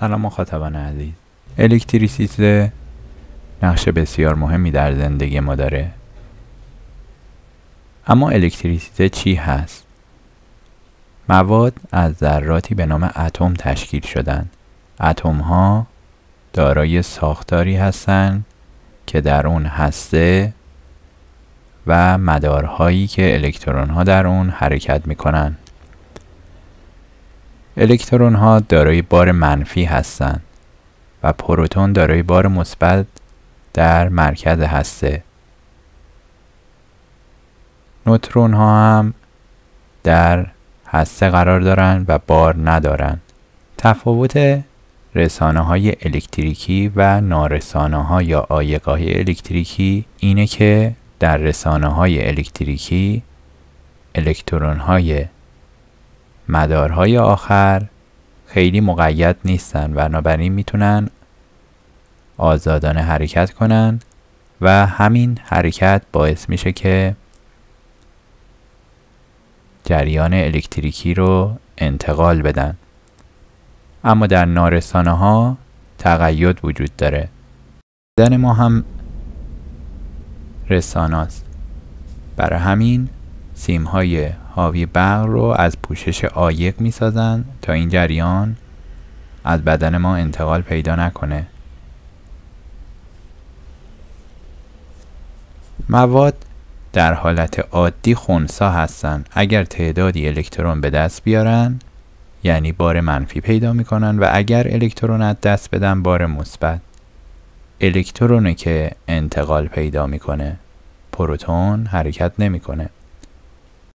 سلام مخاطبان عزیز. الکتریسیته نقش بسیار مهمی در زندگی ما داره. اما الکتریسیته چی هست؟ مواد از ذراتی به نام اتم تشکیل شدن. اتم ها دارای ساختاری هستند که در اون هسته و مدارهایی که الکترون ها در اون حرکت می کنن. الکترون ها دارای بار منفی هستند و پروتون دارای بار مثبت در مرکز هسته. نوترون ها هم در هسته قرار دارند و بار ندارند. تفاوت رسانه های الکتریکی و نارسانه ها یا عایق های الکتریکی اینه که در رسانه های الکتریکی الکترون های مدارهای آخر خیلی مقید نیستن، بنابراین میتونن آزادانه حرکت کنن و همین حرکت باعث میشه که جریان الکتریکی رو انتقال بدن. اما در نارسانه ها تقید وجود داره. بدن ما هم رسانه است. برای همین سیم های حاوی برق رو از پوشش عایق می سازن تا این جریان از بدن ما انتقال پیدا نکنه. مواد در حالت عادی خنثی هستن. اگر تعدادی الکترون به دست بیارن یعنی بار منفی پیدا می کنن و اگر الکترون از دست بدن بار مثبت. الکترونه که انتقال پیدا میکنه، پروتون حرکت نمیکنه.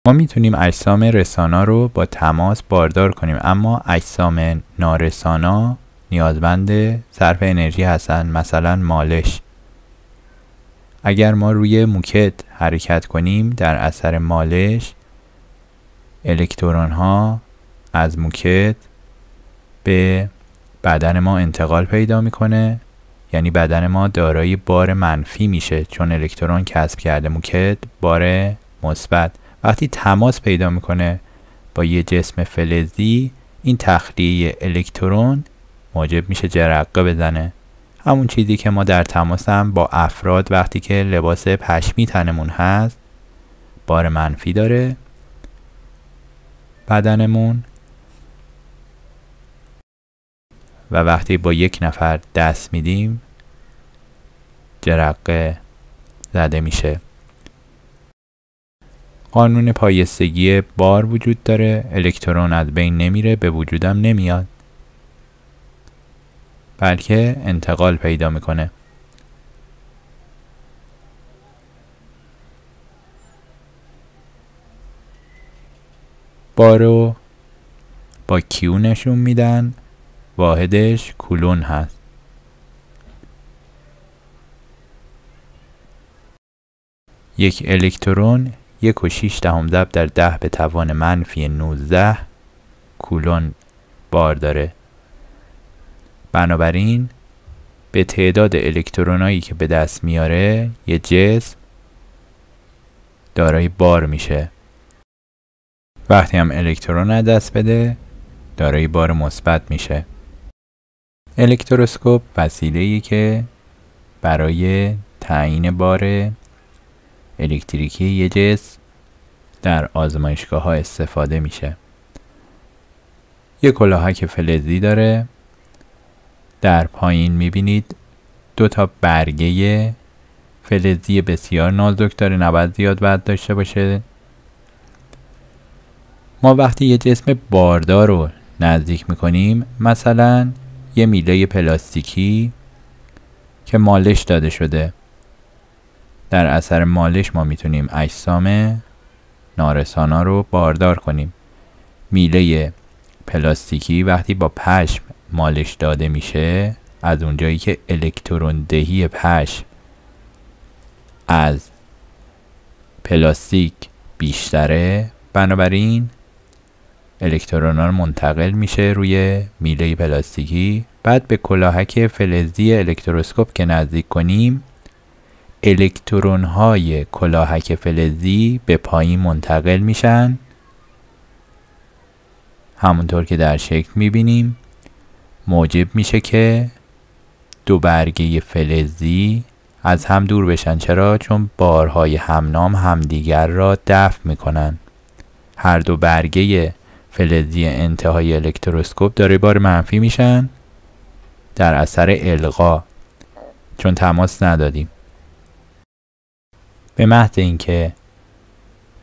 ما میتونیم اجسام رسانا رو با تماس باردار کنیم، اما اجسام نارسانا نیازمند صرف انرژی هستن، مثلا مالش. اگر ما روی موکت حرکت کنیم در اثر مالش الکترون ها از موکت به بدن ما انتقال پیدا میکنه، یعنی بدن ما دارای بار منفی میشه چون الکترون کسب کرده موکت بار مثبت. وقتی تماس پیدا میکنه با یه جسم فلزی این تخلیه الکترون موجب میشه جرقه بزنه، همون چیزی که ما در تماس هم با افراد وقتی که لباس پشمی تنمون هست بار منفی داره بدنمون و وقتی با یک نفر دست میدیم جرقه زده میشه. قانون پایستگی بار وجود داره. الکترون از بین نمیره، به وجودم نمیاد، بلکه انتقال پیدا میکنه. بارو با کیو نشون میدن، واحدش کولن هست. یک الکترون 1.6 ضرب در 10⁻¹۹ کولن بار داره. بنابراین به تعداد الکترونایی که به دست میاره یه جسم دارای بار میشه. وقتی هم الکترون از دست بده دارای بار مثبت میشه. الکتروسکوپ وسیله‌ای که برای تعیین بار الکتریکی یه جسم در آزمایشگاه ها استفاده میشه. یک کلاهک فلزی داره. در پایین میبینید 2 برگه فلزی بسیار نازک داره، نباید زیاد وزن داشته باشه. ما وقتی یه جسم باردار رو نزدیک میکنیم، مثلا یه میله پلاستیکی که مالش داده شده، در اثر مالش ما میتونیم اجسام نارسانا رو باردار کنیم. میله پلاستیکی وقتی با پشم مالش داده میشه، از اونجایی که الکترون دهی پشم از پلاستیک بیشتره، بنابراین الکترون‌ها منتقل میشه روی میله پلاستیکی. بعد به کلاهک فلزی الکتروسکوپ که نزدیک کنیم الکترون های کلاهک فلزی به پایین منتقل میشن همونطور که در شکل میبینیم موجب میشه که دو برگه فلزی از هم دور بشن. چرا؟ چون بارهای همنام همدیگر را دفع میکنن. هر دو برگه فلزی انتهای الکتروسکوپ داره بار منفی میشن در اثر القا، چون تماس ندادیم. به محض اینکه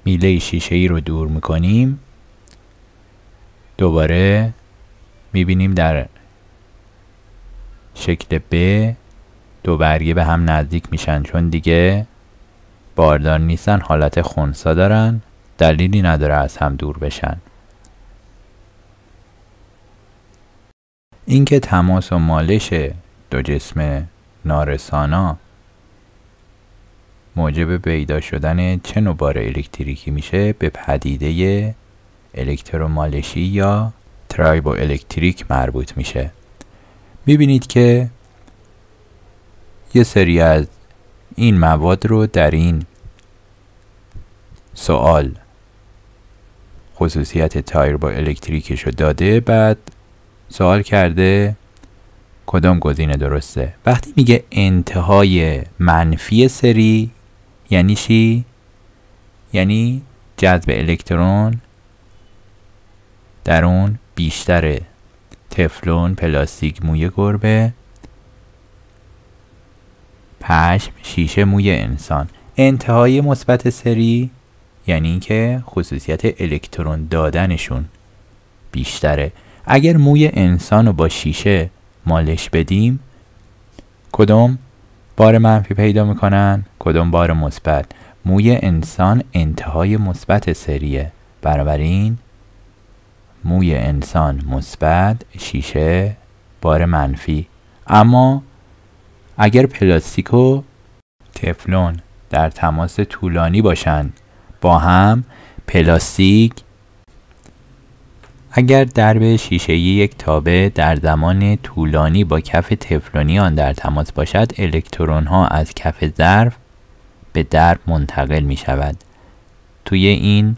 میله شیشه‌ای رو دور میکنیم، دوباره میبینیم در شکل ب دو برگه به هم نزدیک میشن، چون دیگه باردار نیستن، حالت خنثی دارن، دلیلی نداره از هم دور بشن. اینکه تماس و مالش دو جسم نارسانا موجب پیدا شدن چه نوع بار الکتریکی میشه، به پدیده الکترومالشی یا ترایبو الکتریک مربوط میشه. میبینید که یه سری از این مواد رو در این سوال خصوصیت ترایبو الکتریکش رو داده، بعد سوال کرده کدام گزینه درسته. وقتی میگه انتهای منفی سری یعنی چی؟ یعنی جذب الکترون در اون بیشتره. تفلون، پلاستیک، موی گربه، پشم، شیشه، موی انسان. انتهای مثبت سری یعنی اینکه خصوصیت الکترون دادنشون بیشتره. اگر موی انسان رو با شیشه مالش بدیم، کدوم بار منفی پیدا میکنن، کدوم بار مثبت؟ موی انسان انتهای مثبت سریه، بنابراین موی انسان مثبت، شیشه بار منفی. اما اگر پلاستیک و تفلون در تماس طولانی باشن با هم، پلاستیک اگر درب شیشه‌ای یک تابه در زمان طولانی با کف تفلونی آن در تماس باشد، الکترون ها از کف ظرف به درب منتقل می شود. توی این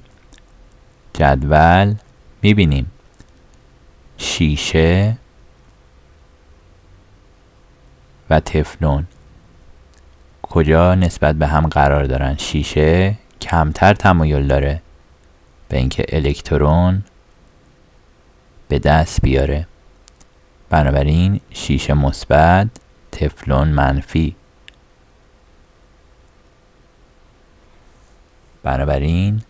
جدول می بینیم شیشه و تفلون کجا نسبت به هم قرار دارن. شیشه کمتر تمایل داره به اینکه الکترون به دست بیاره، بنابراین شیشه مثبت، تفلون منفی. بنابراین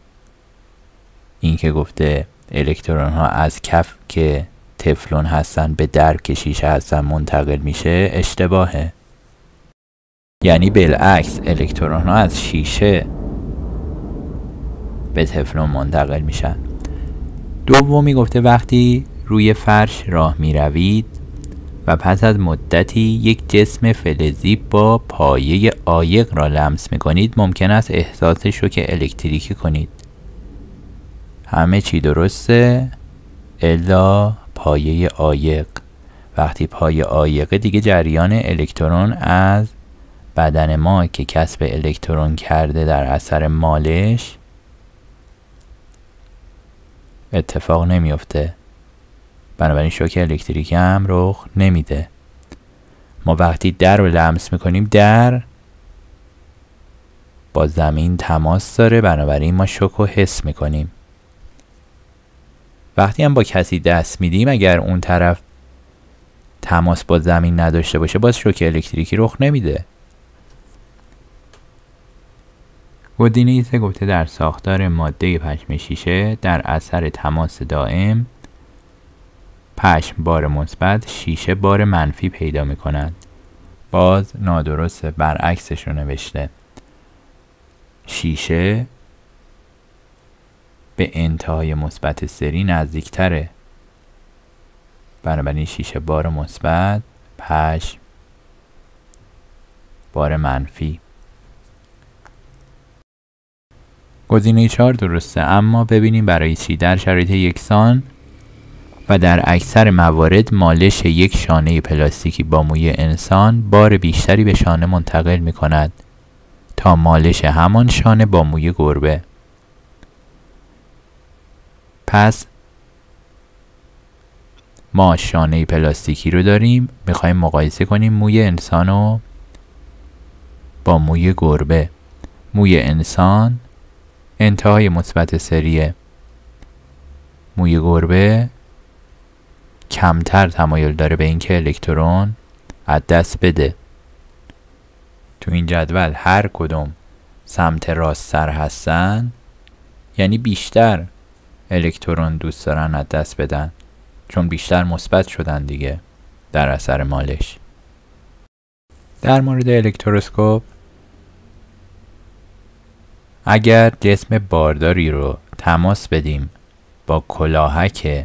این که گفته الکترون ها از کف که تفلون هستن به درب که شیشه هستن منتقل میشه اشتباهه. یعنی بالعکس، الکترون ها از شیشه به تفلون منتقل میشن. دومی گفته وقتی روی فرش راه می روید و پس از مدتی یک جسم فلزی با پایه عایق را لمس می کنید، ممکن است احساسش رو که الکتریکی کنید. همه چی درسته الا پایه عایق. وقتی پایه عایقه دیگه جریان الکترون از بدن ما که کسب الکترون کرده در اثر مالش اتفاق نمیفته، بنابراین شوک الکتریکی هم رخ نمیده. ما وقتی در رو لمس میکنیم، در با زمین تماس داره، بنابراین ما شوک رو حس میکنیم. وقتی هم با کسی دست میدیم، اگر اون طرف تماس با زمین نداشته باشه، باز شوک الکتریکی رخ نمیده. گزینه 3 گفته در ساختار ماده پشم شیشه در اثر تماس دائم، پشم بار مثبت، شیشه بار منفی پیدا می کند. باز نادرسته، برعکسش رو نوشته. شیشه به انتهای مثبت سری نزدیکتره، بنابراین شیشه بار مثبت، پشم بار منفی. گزینه 4 درسته، اما ببینیم برای چی. در شرایط یکسان و در اکثر موارد مالش یک شانه پلاستیکی با موی انسان بار بیشتری به شانه منتقل می کند تا مالش همان شانه با موی گربه. پس ما شانه پلاستیکی رو داریم، میخوایم مقایسه کنیم موی انسان رو با موی گربه. موی انسان انتهای مثبت سریه، موی گربه کمتر تمایل داره به اینکه الکترون از دست بده. تو این جدول هر کدوم سمت راست سر هستن یعنی بیشتر الکترون دوست دارن از دست بدن، چون بیشتر مثبت شدن دیگه در اثر مالش. در مورد الکتروسکوپ، اگر جسم بارداری رو تماس بدیم با کلاهک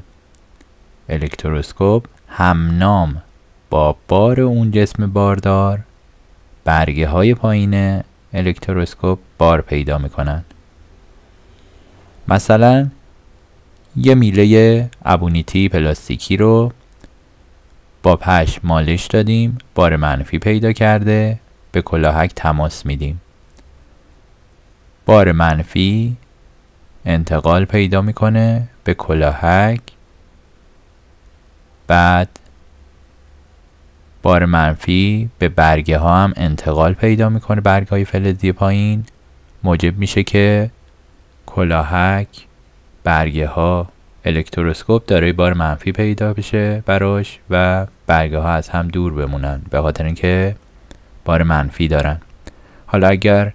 الکتروسکوپ همنام با بار اون جسم باردار، برگه های پایین الکتروسکوپ بار پیدا میکنن. مثلا یه میله ابونیتی پلاستیکی رو با پشم مالش دادیم، بار منفی پیدا کرده، به کلاهک تماس میدیم، بار منفی انتقال پیدا میکنه به کلاهک، بعد بار منفی به برگه ها هم انتقال پیدا میکنه، برگه های فلزی پایین، موجب میشه که کلاهک، برگه ها، الکتروسکوپ داره بار منفی پیدا بشه براش و برگه ها از هم دور بمونن به خاطر اینکه بار منفی دارن. حالا اگر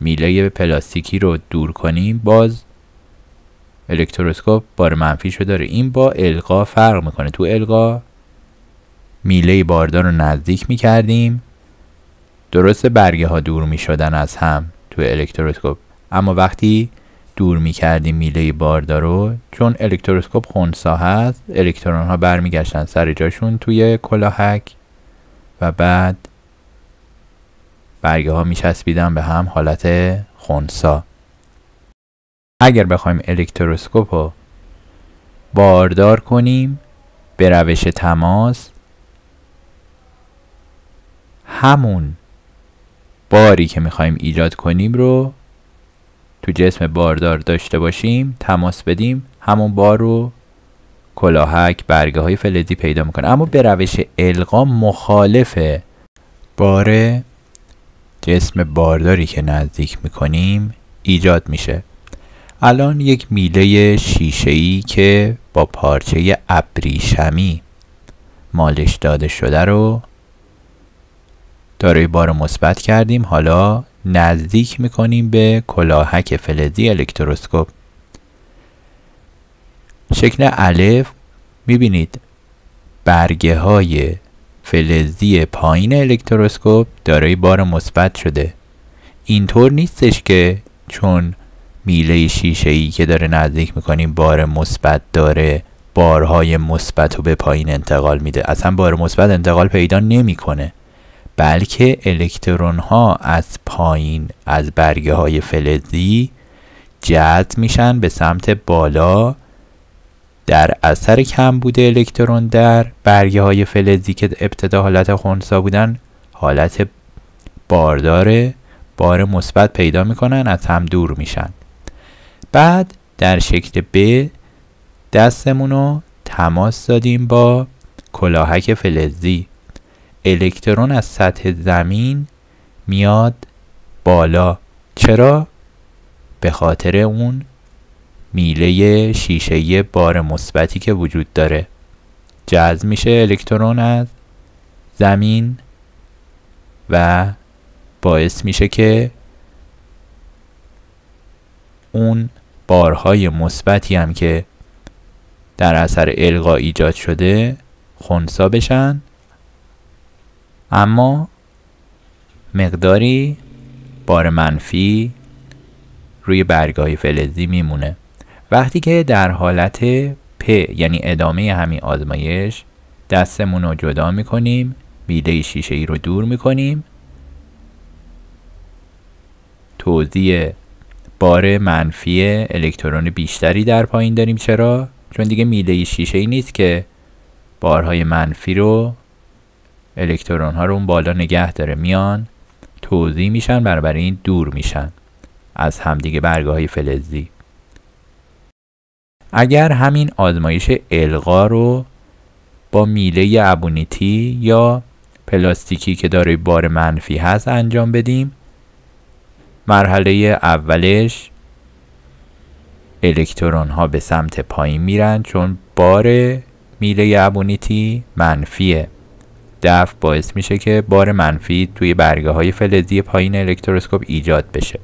میله پلاستیکی رو دور کنیم باز الکتروسکوپ بار منفی شو داره. این با القا فرق میکنه. تو القا میله باردار رو نزدیک میکردیم، درسته برگه ها دور میشدن از هم تو الکتروسکوپ، اما وقتی دور میکردیم میله باردار رو، چون الکتروسکوپ خنثی هست، الکترون ها برمیگشتن سر جاشون توی کلاهک و بعد برگه ها میچسبیدن به هم، حالت خنثی. اگر بخوایم الکتروسکوپ رو باردار کنیم به روش تماس، همون باری که میخوایم ایجاد کنیم رو تو جسم باردار داشته باشیم، تماس بدیم، همون بار رو کلاهک، برگه های فلزی پیدا میکنه. اما به روش القا مخالف بار جسم بارداری که نزدیک میکنیم ایجاد میشه. الان یک میله شیشه‌ای که با پارچه ابریشمی مالش داده شده رو دارای بار مثبت کردیم، حالا نزدیک میکنیم به کلاهک فلزی الکتروسکوپ. شکل الف میبینید برگه های فلزی پایین الکتروسکوپ دارای بار مثبت شده. اینطور نیستش که چون میله شیشه‌ای که داره نزدیک میکنیم بار مثبت داره، بارهای مثبت رو به پایین انتقال میده. اصلا بار مثبت انتقال پیدا نمیکنه، بلکه الکترون ها از پایین از برگه های فلزی جذب میشن به سمت بالا در اثر کمبود الکترون در برگه های فلزی که ابتدا حالت خنثی بودن، حالت باردار، بار مثبت پیدا میکنن، از هم دور میشن. بعد در شکل ب دستمون رو تماس دادیم با کلاهک فلزی، الکترون از سطح زمین میاد بالا. چرا؟ به خاطر اون میله شیشه‌ای بار مثبتی که وجود داره. جذب میشه الکترون از زمین و باعث میشه که اون بارهای مثبتی هم که در اثر القا ایجاد شده خنثی بشن، اما مقداری بار منفی روی برگ‌های فلزی میمونه. وقتی که در حالت پ یعنی ادامه همین آزمایش دستمون رو جدا میکنیم، میله شیشه‌ای رو دور میکنیم، توزیع بار منفی الکترون بیشتری در پایین داریم. چرا؟ چون دیگه میله شیشه‌ای نیست که بارهای منفی رو، الکترون ها رو اون بالا نگه داره، میان توزیع میشن، بنابراین دور میشن از همدیگه برگه های فلزی. اگر همین آزمایش القا رو با میله ابونیتی یا پلاستیکی که دارای بار منفی هست انجام بدیم. مرحله اولش الکترون ها به سمت پایین میرن چون بار میله ابونیتی منفیه. دفع باعث میشه که بار منفی توی برگه های فلزی پایین الکتروسکوپ ایجاد بشه.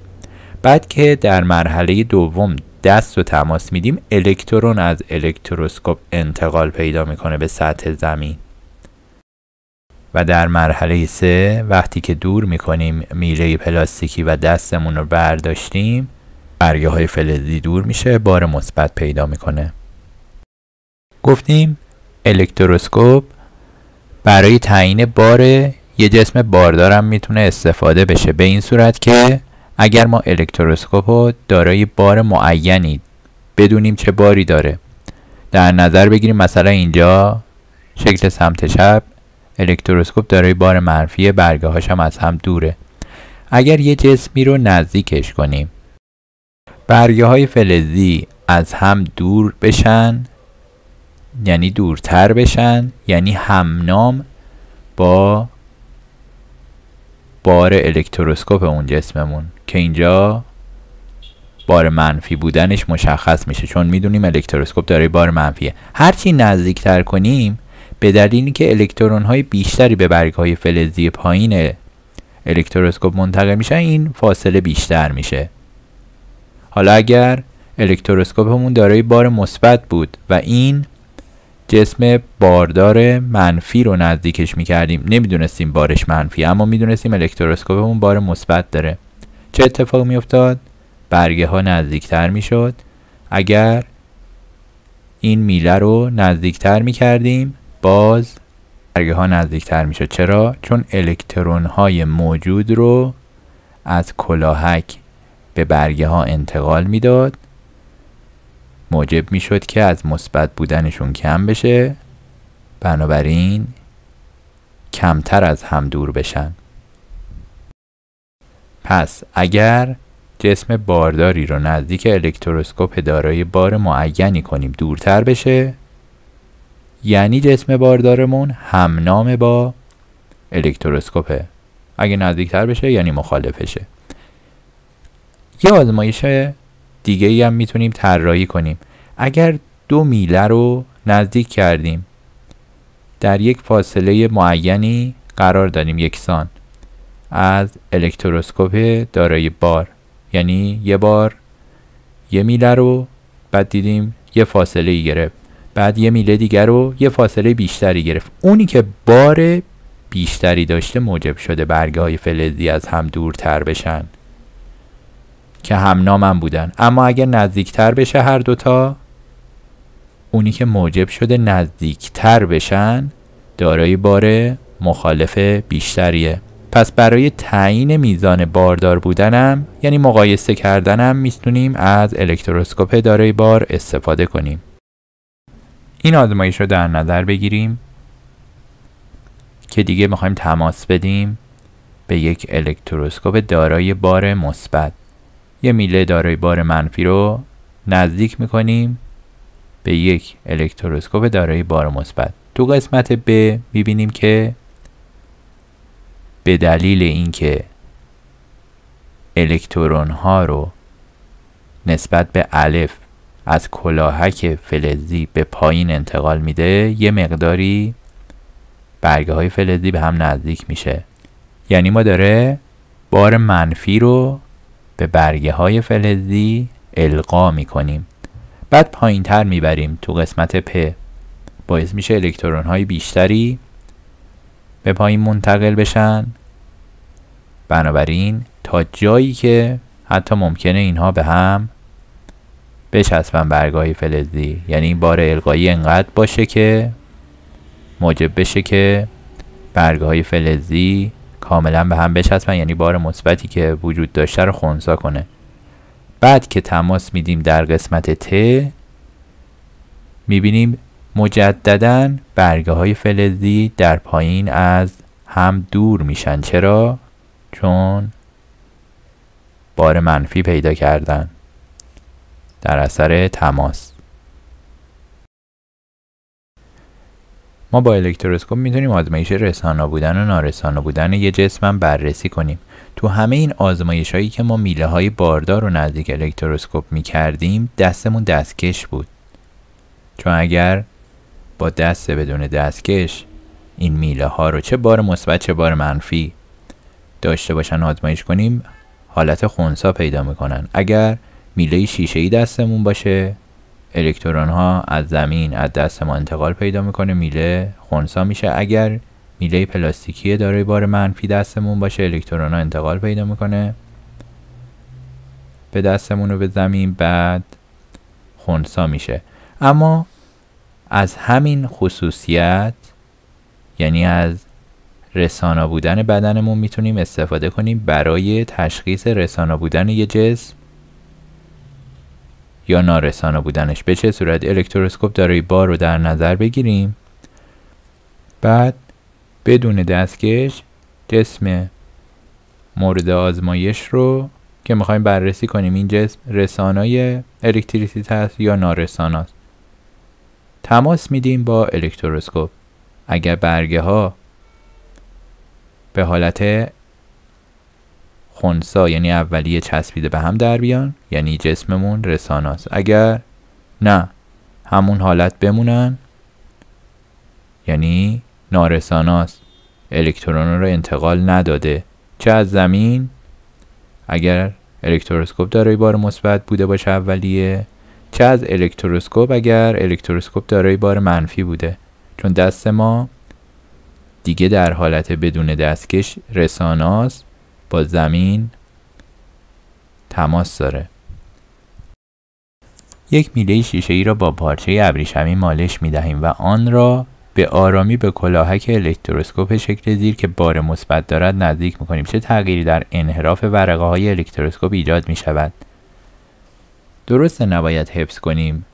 بعد که در مرحله دوم دست رو تماس میدیم، الکترون از الکتروسکوپ انتقال پیدا میکنه به سطح زمین. و در مرحله سه وقتی که دور میکنیم میله پلاستیکی و دستمون رو برداشتیم، برگه های فلزی دور میشه، بار مثبت پیدا میکنه. گفتیم الکتروسکوپ برای تعیین بار یه جسم باردارم میتونه استفاده بشه، به این صورت که اگر ما الکتروسکوپ رو دارای بار معینی بدونیم چه باری داره در نظر بگیریم. مثلا اینجا شکل سمت چپ الکتروسکوپ دارای بار منفی، برگه هاش هم از هم دوره. اگر یه جسمی رو نزدیکش کنیم، برگه های فلزی از هم دور بشن یعنی دورتر بشن، یعنی همنام با بار الکتروسکوپ اون جسممون که اینجا بار منفی بودنش مشخص میشه چون میدونیم الکتروسکوپ داره بار منفیه. هرچی نزدیکتر کنیم به دلیلی که الکترون های بیشتری به برگ های فلزی پایین الکتروسکوپ منتقل میشن، این فاصله بیشتر میشه. حالا اگر الکتروسکوپمون دارای بار مثبت بود و این جسم باردار منفی رو نزدیکش میکردیم، نمیدونستیم بارش منفی اما میدونستیم الکتروسکوپمون بار مثبت داره، چه اتفاق میافتاد؟ برگه ها نزدیکتر میشد. اگر این میله رو نزدیکتر میکردیم باز برگه ها نزدیکتر میشد. چرا؟ چون الکترون های موجود رو از کلاهک به برگه ها انتقال میداد، موجب میشد که از مثبت بودنشون کم بشه، بنابراین کمتر از هم دور بشن. پس اگر جسم بارداری رو نزدیک الکتروسکوپ دارای بار معینی کنیم دورتر بشه، یعنی جسم باردارمون همنام با الکتروسکوپه. اگه نزدیکتر بشه یعنی مخالفشه. یه آزمایش دیگه ای هم میتونیم طراحی کنیم. اگر دو میله رو نزدیک کردیم، در یک فاصله معینی قرار دادیم یکسان از الکتروسکوپ دارای بار، یعنی یه بار یه میله رو، بعد دیدیم یه فاصله ای گرفت، بعد یه میله دیگر رو یه فاصله بیشتری گرفت، اونی که بار بیشتری داشته موجب شده برگه های فلزی از هم دورتر بشن که همنام هم بودن. اما اگر نزدیکتر بشه هر دوتا، اونی که موجب شده نزدیکتر بشن دارای بار مخالف بیشتریه. پس برای تعیین میزان باردار بودنم یعنی مقایسه کردنم میتونیم از الکتروسکوپ دارای بار استفاده کنیم. این آزمایش رو در نظر بگیریم که دیگه میخوایم تماس بدیم به یک الکتروسکوپ دارای بار مثبت. یه میله دارای بار منفی رو نزدیک میکنیم به یک الکتروسکوپ دارای بار مثبت. تو قسمت ب میبینیم که به دلیل اینکه الکترون ها رو نسبت به الف از کلاهک فلزی به پایین انتقال میده، یه مقداری برگه های فلزی به هم نزدیک میشه، یعنی ما داره بار منفی رو به برگه های فلزی القا می کنیم. بعد پایین تر می بریم تو قسمت پ، باعث میشه الکترون های بیشتری به پایین منتقل بشن، بنابراین تا جایی که حتی ممکنه اینها به هم بچسبن برگه های فلزی، یعنی این بار القایی انقدر باشه که موجب بشه که برگه های فلزی کاملا به هم بچسبن، یعنی بار مثبتی که وجود داشته رو خنثی کنه. بعد که تماس میدیم در قسمت ت، میبینیم مجددا برگه های فلزی در پایین از هم دور میشن. چرا؟ چون بار منفی پیدا کردن در اثر تماس. ما با الکتروسکوپ میتونیم آزمایش رسانا بودن و نارسانا بودن یه جسمم بررسی کنیم. تو همه این آزمایش هایی که ما میله های باردار رو نزدیک الکتروسکوپ میکردیم دستمون دستکش بود، چون اگر با دست بدون دستکش این میله ها رو چه بار مثبت چه بار منفی داشته باشن آزمایش کنیم حالت خنثی پیدا میکنن. اگر میله شیشه‌ای دستمون باشه الکترون ها از زمین از دست ما انتقال پیدا میکنه، میله خنثی میشه. اگر میله پلاستیکی دارای بار منفی دستمون باشه الکترون ها انتقال پیدا میکنه به دستمون و به زمین، بعد خنثی میشه. اما از همین خصوصیت یعنی از رسانا بودن بدنمون میتونیم استفاده کنیم برای تشخیص رسانا بودن یه جسم یا نارسانا بودنش. به چه صورت؟ الکتروسکوپ دارای بار رو در نظر بگیریم، بعد بدون دستکش جسم مورد آزمایش رو که میخوایم بررسی کنیم این جسم رسانای الکتریسیته است یا نارساناست تماس میدیم با الکتروسکوپ. اگر برگه ها به حالت خنثی یعنی اولیه چسبیده به هم در بیان یعنی جسممون رساناست، اگر نه همون حالت بمونن یعنی نارساناست، الکترون رو انتقال نداده چه از زمین اگر الکتروسکوپ دارای بار مثبت بوده باشه اولیه، چه از الکتروسکوپ اگر الکتروسکوپ دارای بار منفی بوده، چون دست ما دیگه در حالت بدون دستکش رساناست با زمین تماس داره. یک میله شیشه‌ای را با پارچه ابریشمی مالش می‌دهیم و آن را به آرامی به کلاهک الکتروسکوپ شکل زیر که بار مثبت دارد نزدیک می‌کنیم. چه تغییری در انحراف ورقه‌های الکتروسکوپ ایجاد می‌شود؟ درسته نباید حفظ کنیم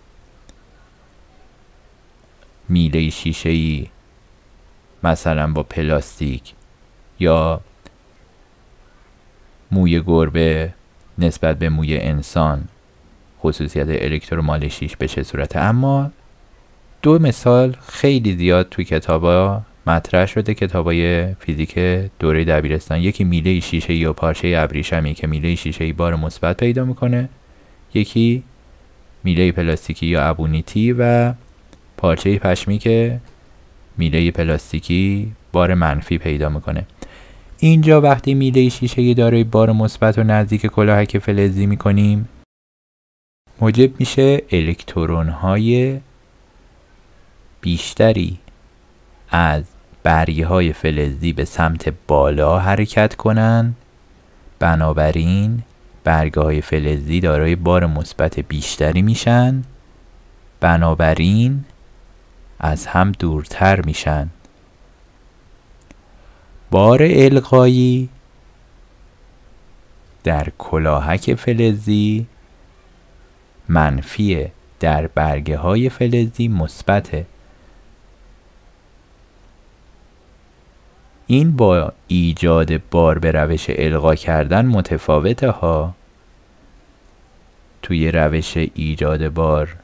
میله شیشه‌ای مثلا با پلاستیک یا موی گربه نسبت به موی انسان خصوصیت الکترومالشیش به چه صورته، اما دو مثال خیلی زیاد توی کتابا مطرح شده، کتابای فیزیک دوره دبیرستان، یکی میله شیشه‌ای یا پارچه ابریشمی که میله شیشه‌ای بار مثبت پیدا میکنه، یکی میله پلاستیکی یا ابونیتی و پارچه پشمی که میله پلاستیکی بار منفی پیدا میکنه. اینجا وقتی میله شیشه‌ای دارای بار مثبت و نزدیک کلاهک فلزی می‌کنیم موجب میشه الکترون‌های بیشتری از برگه‌های فلزی به سمت بالا حرکت کنند، بنابراین برگه‌های فلزی دارای بار مثبت بیشتری میشن، بنابراین از هم دورتر میشن. بار القایی در کلاهک فلزی منفیه، در برگه های فلزی مثبته. این با ایجاد بار به روش القا کردن متفاوته ها. توی روش ایجاد بار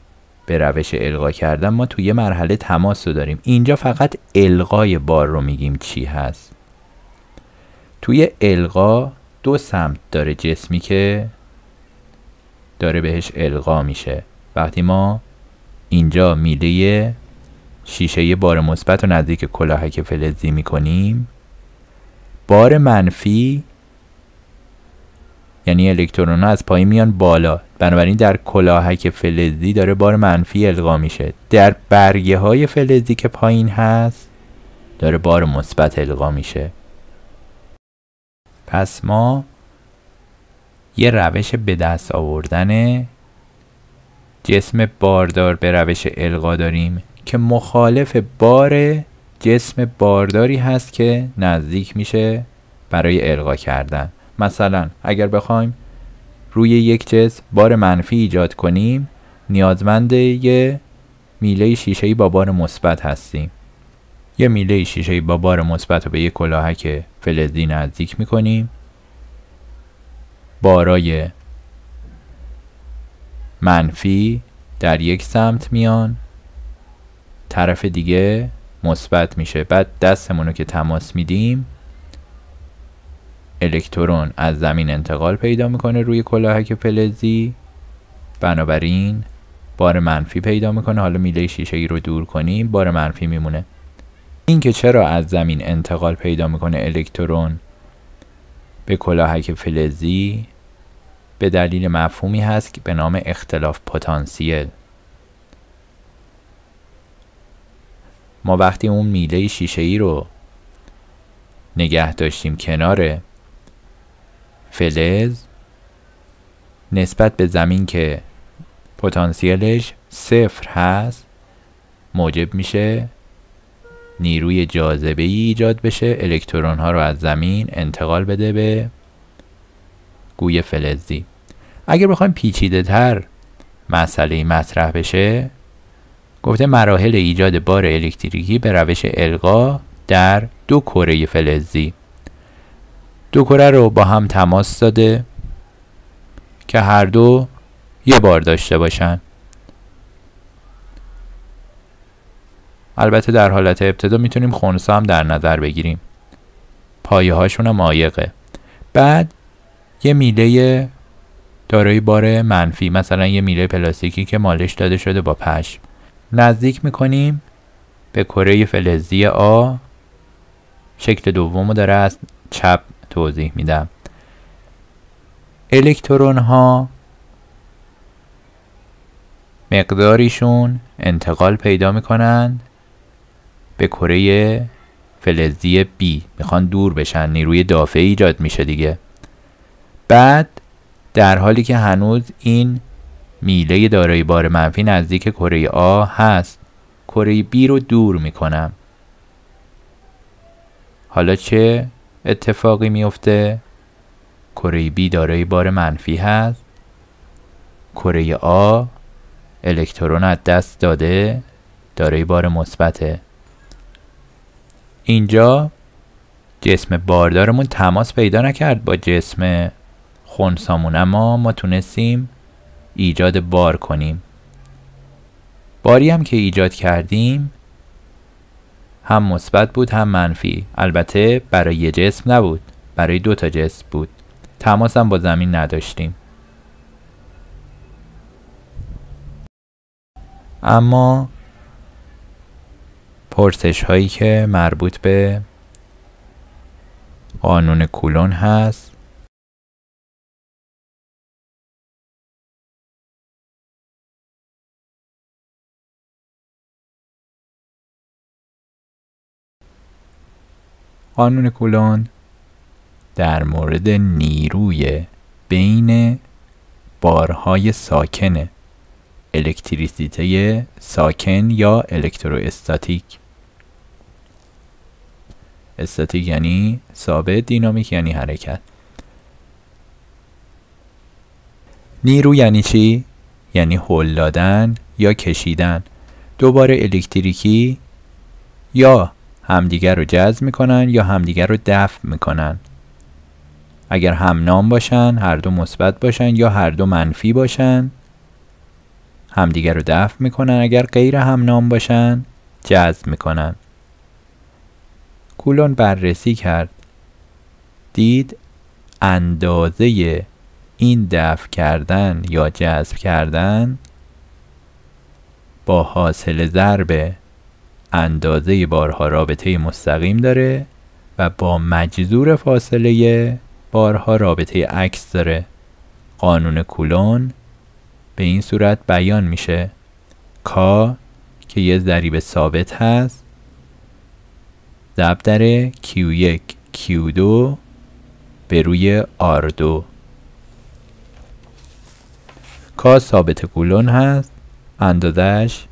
به روش القا کردن ما توی مرحله تماس رو داریم، اینجا فقط القای بار رو میگیم چی هست. توی القا دو سمت داره جسمی که داره بهش القا میشه. وقتی ما اینجا میله شیشه بار مثبت و نزدیک کلاهک فلزی میکنیم بار منفی یعنی الکترون ها از پایین میان بالا، بنابراین در کلاهک فلزی داره بار منفی القا میشه، در برگه های فلزی که پایین هست داره بار مثبت القا میشه. پس ما یه روش به دست آوردن جسم باردار به روش القا داریم که مخالف بار جسم بارداری هست که نزدیک میشه برای القا کردن. مثلا اگر بخوایم روی یک جسم بار منفی ایجاد کنیم نیازمند یه میله شیشه‌ای با بار مثبت هستیم. یه میله شیشه‌ای با بار مثبت رو به یک کلاهک فلزی نزدیک می‌کنیم. بارای منفی در یک سمت میان، طرف دیگه مثبت میشه. بعد دستمون رو که تماس میدیم الکترون از زمین انتقال پیدا میکنه روی کلاهک فلزی، بنابراین بار منفی پیدا میکنه. حالا میله شیشه‌ای رو دور کنیم، بار منفی میمونه. اینکه چرا از زمین انتقال پیدا میکنه الکترون به کلاهک فلزی به دلیل مفهومی هست که به نام اختلاف پتانسیل. ما وقتی اون میله شیشه‌ای رو نگه داشتیم کنار فلز، نسبت به زمین که پتانسیلش صفر هست موجب میشه نیروی جاذبه‌ای ایجاد بشه، الکترون ها رو از زمین انتقال بده به گوی فلزی. اگر بخوایم پیچیده تر مسئله مطرح بشه، گفته مراحل ایجاد بار الکتریکی به روش القا در دو کره فلزی. دو کره رو با هم تماس داده که هر دو یه بار داشته باشن. البته در حالت ابتدا میتونیم خنثی هم در نظر بگیریم، پایه هاشون هم عایقه. بعد یه میله دارای بار منفی، مثلا یه میله پلاستیکی که مالش داده شده با پشم، نزدیک میکنیم به کره فلزی آ. شکل دومو داره از چپ توضیح میدم. الکترون ها مقداریشون انتقال پیدا میکنن به کره فلزی B، میخوان دور بشن، نیروی دافعی ایجاد میشه دیگه. بعد در حالی که هنوز این میله دارای بار منفی نزدیک کره A هست، کره B رو دور میکنم. حالا چه اتفاقی میفته؟ کره B دارای بار منفی هست، کره A الکترون از دست داده، دارای بار مثبته. اینجا جسم باردارمون تماس پیدا نکرد با جسم خنثیمون، اما ما تونستیم ایجاد بار کنیم. باری هم که ایجاد کردیم هم مثبت بود هم منفی. البته برای یه جسم نبود، برای دو تا جسم بود. تماس هم با زمین نداشتیم. اما پرسش هایی که مربوط به قانون کولن هست، قانون کولن در مورد نیروی بین بارهای ساکنه، الکتریسیته ساکن یا الکتروستاتیک. استاتیک یعنی ثابت، دینامیک یعنی حرکت. نیرو یعنی چی؟ یعنی هل دادن یا کشیدن. دوباره الکتریکی یا همدیگر رو جذب میکنن یا همدیگر رو دفع میکنن. اگر هم نام باشن، هر دو مثبت باشن یا هر دو منفی باشن، همدیگر رو دفع میکنن. اگر غیر هم نام باشن، جذب میکنن. کولن بررسی کرد، دید اندازه این دفع کردن یا جذب کردن با حاصل ضرب اندازه بارها رابطه مستقیم داره و با مجذور فاصله بارها رابطه عکس داره. قانون کولن به این صورت بیان میشه: کا که یه ضریب ثابت هست ضرب در Q1 Q2 به روی R2. کا ثابت کولن هست، اندازش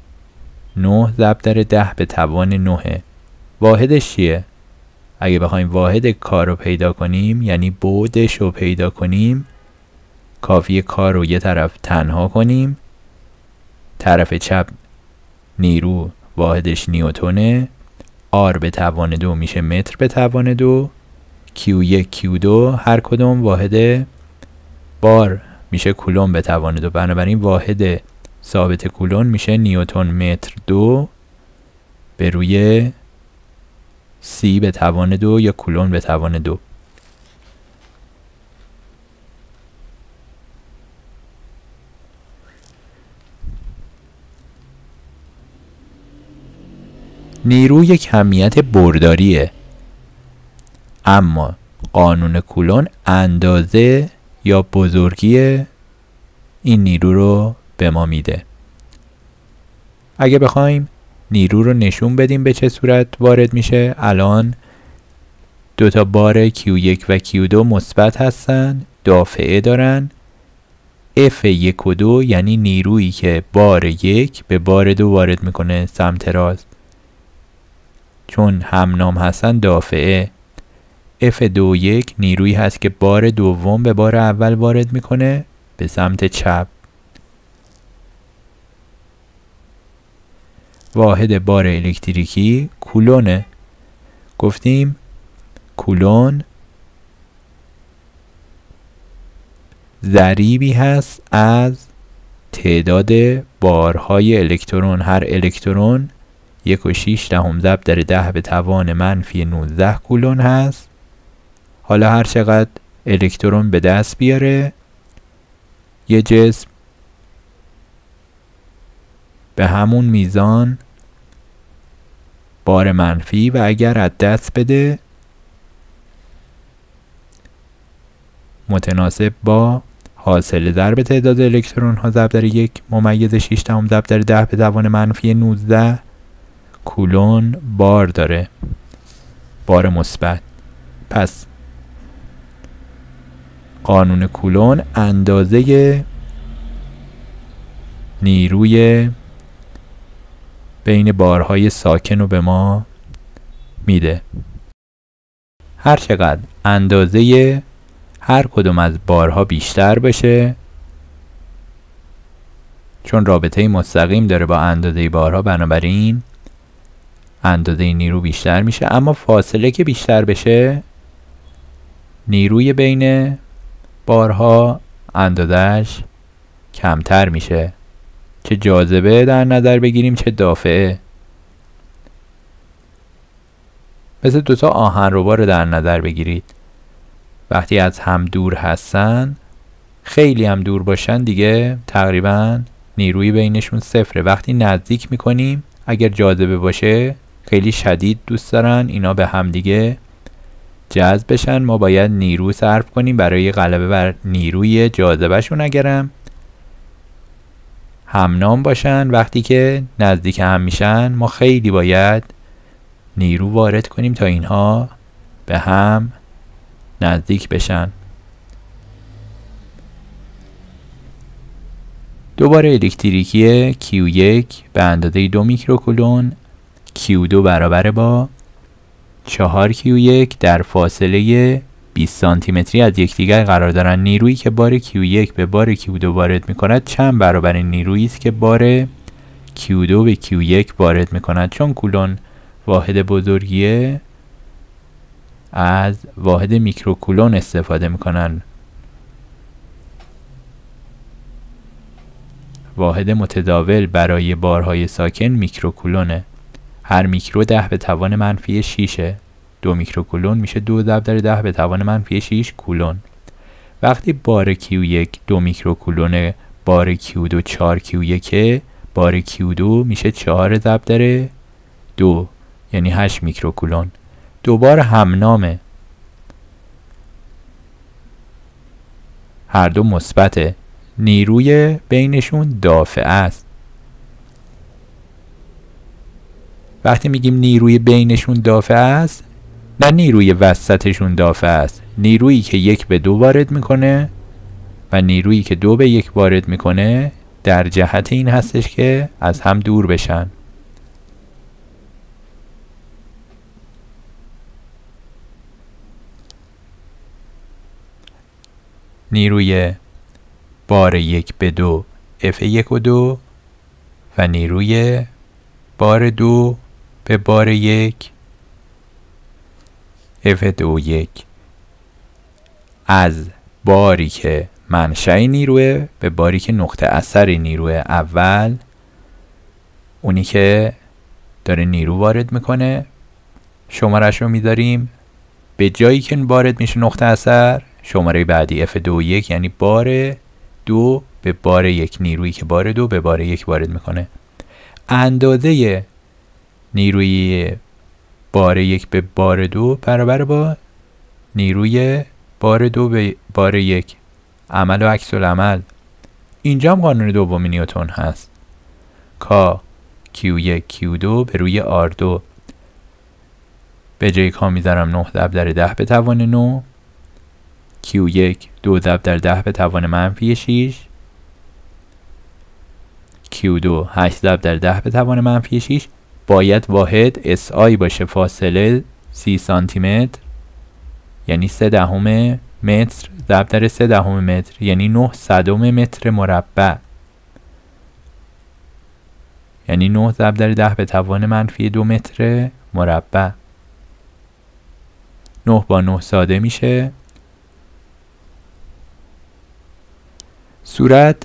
9 ضرب در 10 به توان 9. واحدش چیه؟ اگه بخوایم واحد کا رو پیدا کنیم، یعنی بعدش رو پیدا کنیم، کافیه کا رو یه طرف تنها کنیم. طرف چپ نیرو واحدش نیوتونه، R به توان 2 میشه متر به توان 2، Q1 Q2 هر کدوم واحد بار میشه کولوم به توان 2. بنابراین واحد ثابت کولن میشه نیوتن متر 2 به روی سی به توان 2 یا کولن به توان 2. نیرو یک کمیت برداریه، اما قانون کولن اندازه یا بزرگی این نیرو رو به ما میده. اگه بخوایم نیرو رو نشون بدیم به چه صورت وارد میشه، الان دوتا بار Q1 و Q2 مثبت هستن، دافعه دارن. F1 و 2 یعنی نیرویی که بار 1 به بار 2 وارد میکنه سمت راست، چون همنام هستن دافعه. F2 نیرویی هست که بار دوم به بار اول وارد میکنه به سمت چپ. واحد بار الکتریکی کولونه. گفتیم کولن ضریبی هست از تعداد بارهای الکترون. هر الکترون 1.6 ضرب در 10 به توان منفی 19 کولن هست. حالا هر چقدر الکترون به دست بیاره یه جسم به همون میزان بار منفی، و اگر از دست بده متناسب با حاصل ضرب تعداد الکترون ها ضرب در 1.6 ضرب در 10 به توان منفی 19 کولن بار داره، بار مثبت. پس قانون کولن اندازه نیروی بین بارهای ساکن رو به ما میده. هر چقدر اندازه هر کدوم از بارها بیشتر بشه، چون رابطه مستقیم داره با اندازه بارها، بنابراین اندازه نیرو بیشتر میشه. اما فاصله که بیشتر بشه، نیروی بین بارها اندازش کمتر میشه. چه جاذبه در نظر بگیریم چه دافعه. مثل دوتا آهنربا رو در نظر بگیرید، وقتی از هم دور هستن، خیلی هم دور باشن دیگه تقریبا نیروی بینشون صفره. وقتی نزدیک میکنیم، اگر جاذبه باشه خیلی شدید دوست دارن اینا به همدیگه جذب بشن. ما باید نیرو صرف کنیم برای غلبه بر نیروی جاذبهشون. اگرم همنام باشن، وقتی که نزدیک هم میشن ما خیلی باید نیرو وارد کنیم تا اینها به هم نزدیک بشن. دوباره الکتریکی Q1 به اندازه 2 میکروکولن، Q2 برابر با 4Q1 در فاصله 20 سانتیمتری از یکدیگر قرار دارن. نیرویی که بار Q1 به بار Q2 وارد میکند چند برابر نیرویی است که بار Q2 به Q1 وارد میکند. چون کولن واحد بزرگیه، از واحد میکروکولن استفاده میکنن، واحد متداول برای بارهای ساکن میکروکولونه. هر میکرو 10 به توان منفی 6ه. 2 میکروکولن میشه 2 ضرب در 10 به توان منفی 6 کولن. وقتی بار Q1 2 میکروکولن، بار Q2 4 Q1، بار Q2 میشه 4 ضرب در 2 یعنی 8 میکروکولن. دوباره همنامه، هر دو مثبته، نیروی بینشون دافعه است. وقتی میگیم نیروی بینشون دافعه است، نه نیروی وسطشون دافعه است. نیرویی که 1 به 2 وارد میکنه و نیرویی که 2 به 1 وارد میکنه در جهت این هستش که از هم دور بشن. نیروی بار 1 به 2 F1 و 2 و نیروی بار 2 به بار 1 F2 و 1. از باری که منشأ نیروه به باری که نقطه اثر نیروه، اول اونی که داره نیرو وارد میکنه، شمارش رو میداریم به جایی که وارد میشه نقطه اثر، شماره بعدی F21 یعنی بار دو به بار یک، نیرویی که بار دو به بار یک وارد میکنه. اندازه نیروی بار یک به بار دو برابر با نیروی بار دو به بار یک، عمل و عکس العمل. اینجا هم قانون دوم نیوتن هست، K Q1 Q2 به روی R2. به جای K میذارم 9 ضرب در 10 به توان 9، Q1 2 ضرب در 10 به توان منفی 6، Q2 8 ضرب در 10 به توان منفی 6. باید واحد SI باشه، فاصله 30 سانتی متر یعنی 0.3 متر ضرب در 0.3 متر یعنی 0.09 متر مربع، یعنی 9 ضرب در 10 به توان منفی 2 متر مربع. 9 با 9 ساده میشه. صورت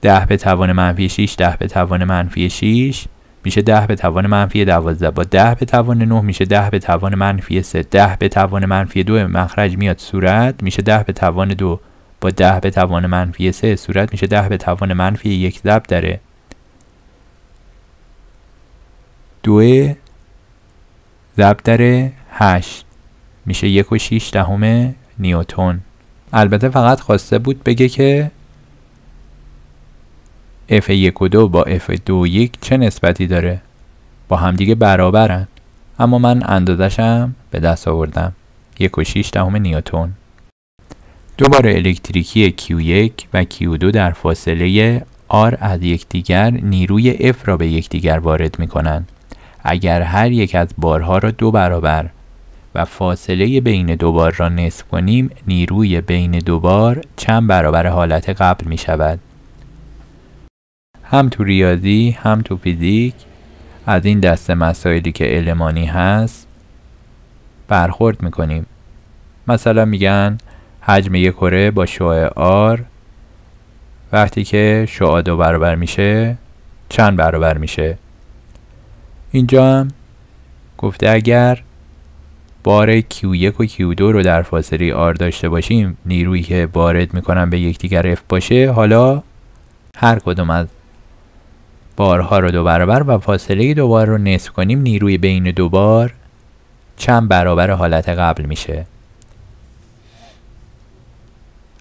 10 به توان منفی 6 10 به توان منفی 6 میشه 10 به توان منفی 12 با 10 به توان 9 میشه 10 به توان منفی 3، 10 به توان منفی 2 مخرج میاد صورت میشه 10 به توان 2 با 10 به توان منفی 3 صورت میشه 10 به توان منفی 1 ضرب در 2 ضرب در 8 میشه 1.6 نیوتن. البته فقط خواسته بود بگه که F1 و 2 با F2 و 1 چه نسبتی داره، با همدیگه برابرن، اما من اندازشم به دست آوردم، 1.6 نیوتن. دوباره الکتریکی Q1 و Q2 در فاصله R از یکدیگر نیروی F را به یکدیگر وارد می کنن. اگر هر یک از بارها را 2 برابر و فاصله بین دو بار را نصف کنیم، نیروی بین دو بار چند برابر حالت قبل می شود. هم تو ریاضی هم تو فیزیک از این دسته مسائلی که المانی هست برخورد میکنیم. مثلا میگن حجم یک کره با شعاع آر وقتی که شعاع 2 برابر میشه چند برابر میشه. اینجا هم گفته اگر بار Q1 و Q2 رو در فاصله آر داشته باشیم، نیرویی که وارد میکنن به یکدیگر F باشه، حالا هر کدوم از بارها رو 2 برابر و فاصله 2 بار رو نصف کنیم، نیروی بین دو بار چند برابر حالت قبل میشه.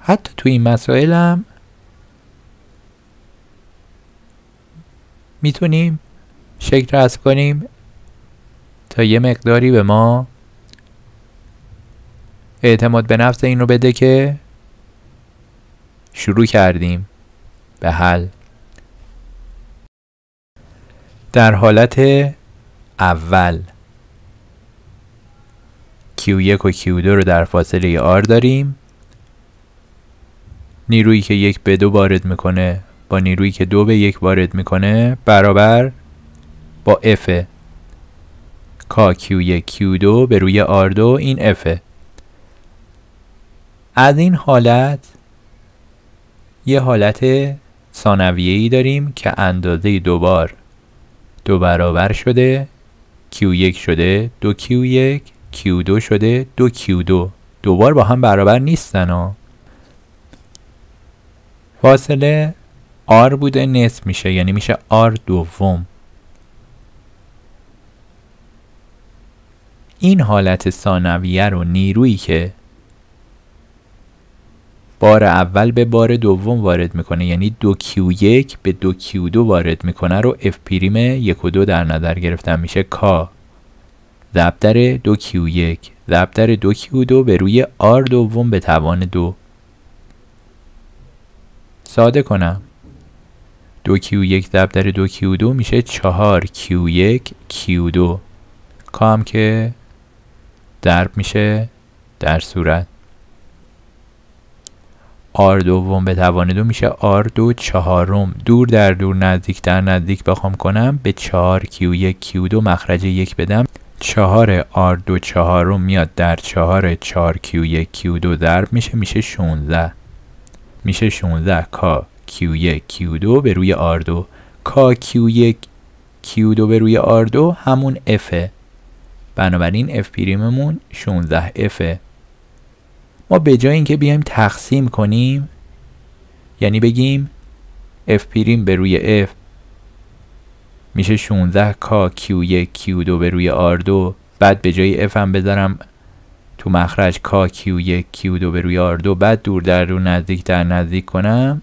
حتی تو این مسائل هم میتونیم شکل رسم کنیم تا یه مقداری به ما اعتماد به نفس این رو بده که شروع کردیم به حل. در حالت اول Q1 و Q2 رو در فاصله R داریم، نیرویی که 1 به 2 وارد میکنه با نیرویی که 2 به 1 وارد میکنه برابر با F. K Q1 Q2 به روی R2 این F. از این حالت یه حالت ثانویه‌ای داریم که اندازه 2 بار 2 برابر شده، Q1 شده 2Q1، Q2 شده 2Q2. دو بار با هم برابر نیستن ها. فاصله R بوده نصف میشه، یعنی میشه R دوم. این حالت ثانویه رو نیرویی که بار اول به بار دوم وارد میکنه، یعنی 2Q1 به 2Q2 وارد میکنه رو F پریم 1 و 2 در نظر گرفتم، میشه K ضرب در 2Q1 ضرب در 2Q2 به روی R دوم به توان 2. ساده کنم 2Q1 ضرب در 2Q2 میشه 4Q1 Q2. K هم که ضرب میشه در صورت R دوم به توان 2 میشه R2 چهارم. دور در دور نزدیک در نزدیک بخوام کنم به 4 Q1 Q2 مخرج 1 بدم، 4 R2 چهارم میاد در 4 4 Q1 Q2 ضرب میشه، میشه 16. میشه 16 K Q1 Q2 به روی R2. K Q1 Q2 به روی R2 همون Fه. بنابراین F پریممون 16Fه. ما به جای اینکه بیایم تقسیم کنیم، یعنی بگیم F پریم به روی F میشه 16K Q1 Q2 به روی R2، بعد به جای F هم بذارم تو مخرج K Q1 Q2 به روی R2، بعد دور در دور نزدیک در نزدیک کنم،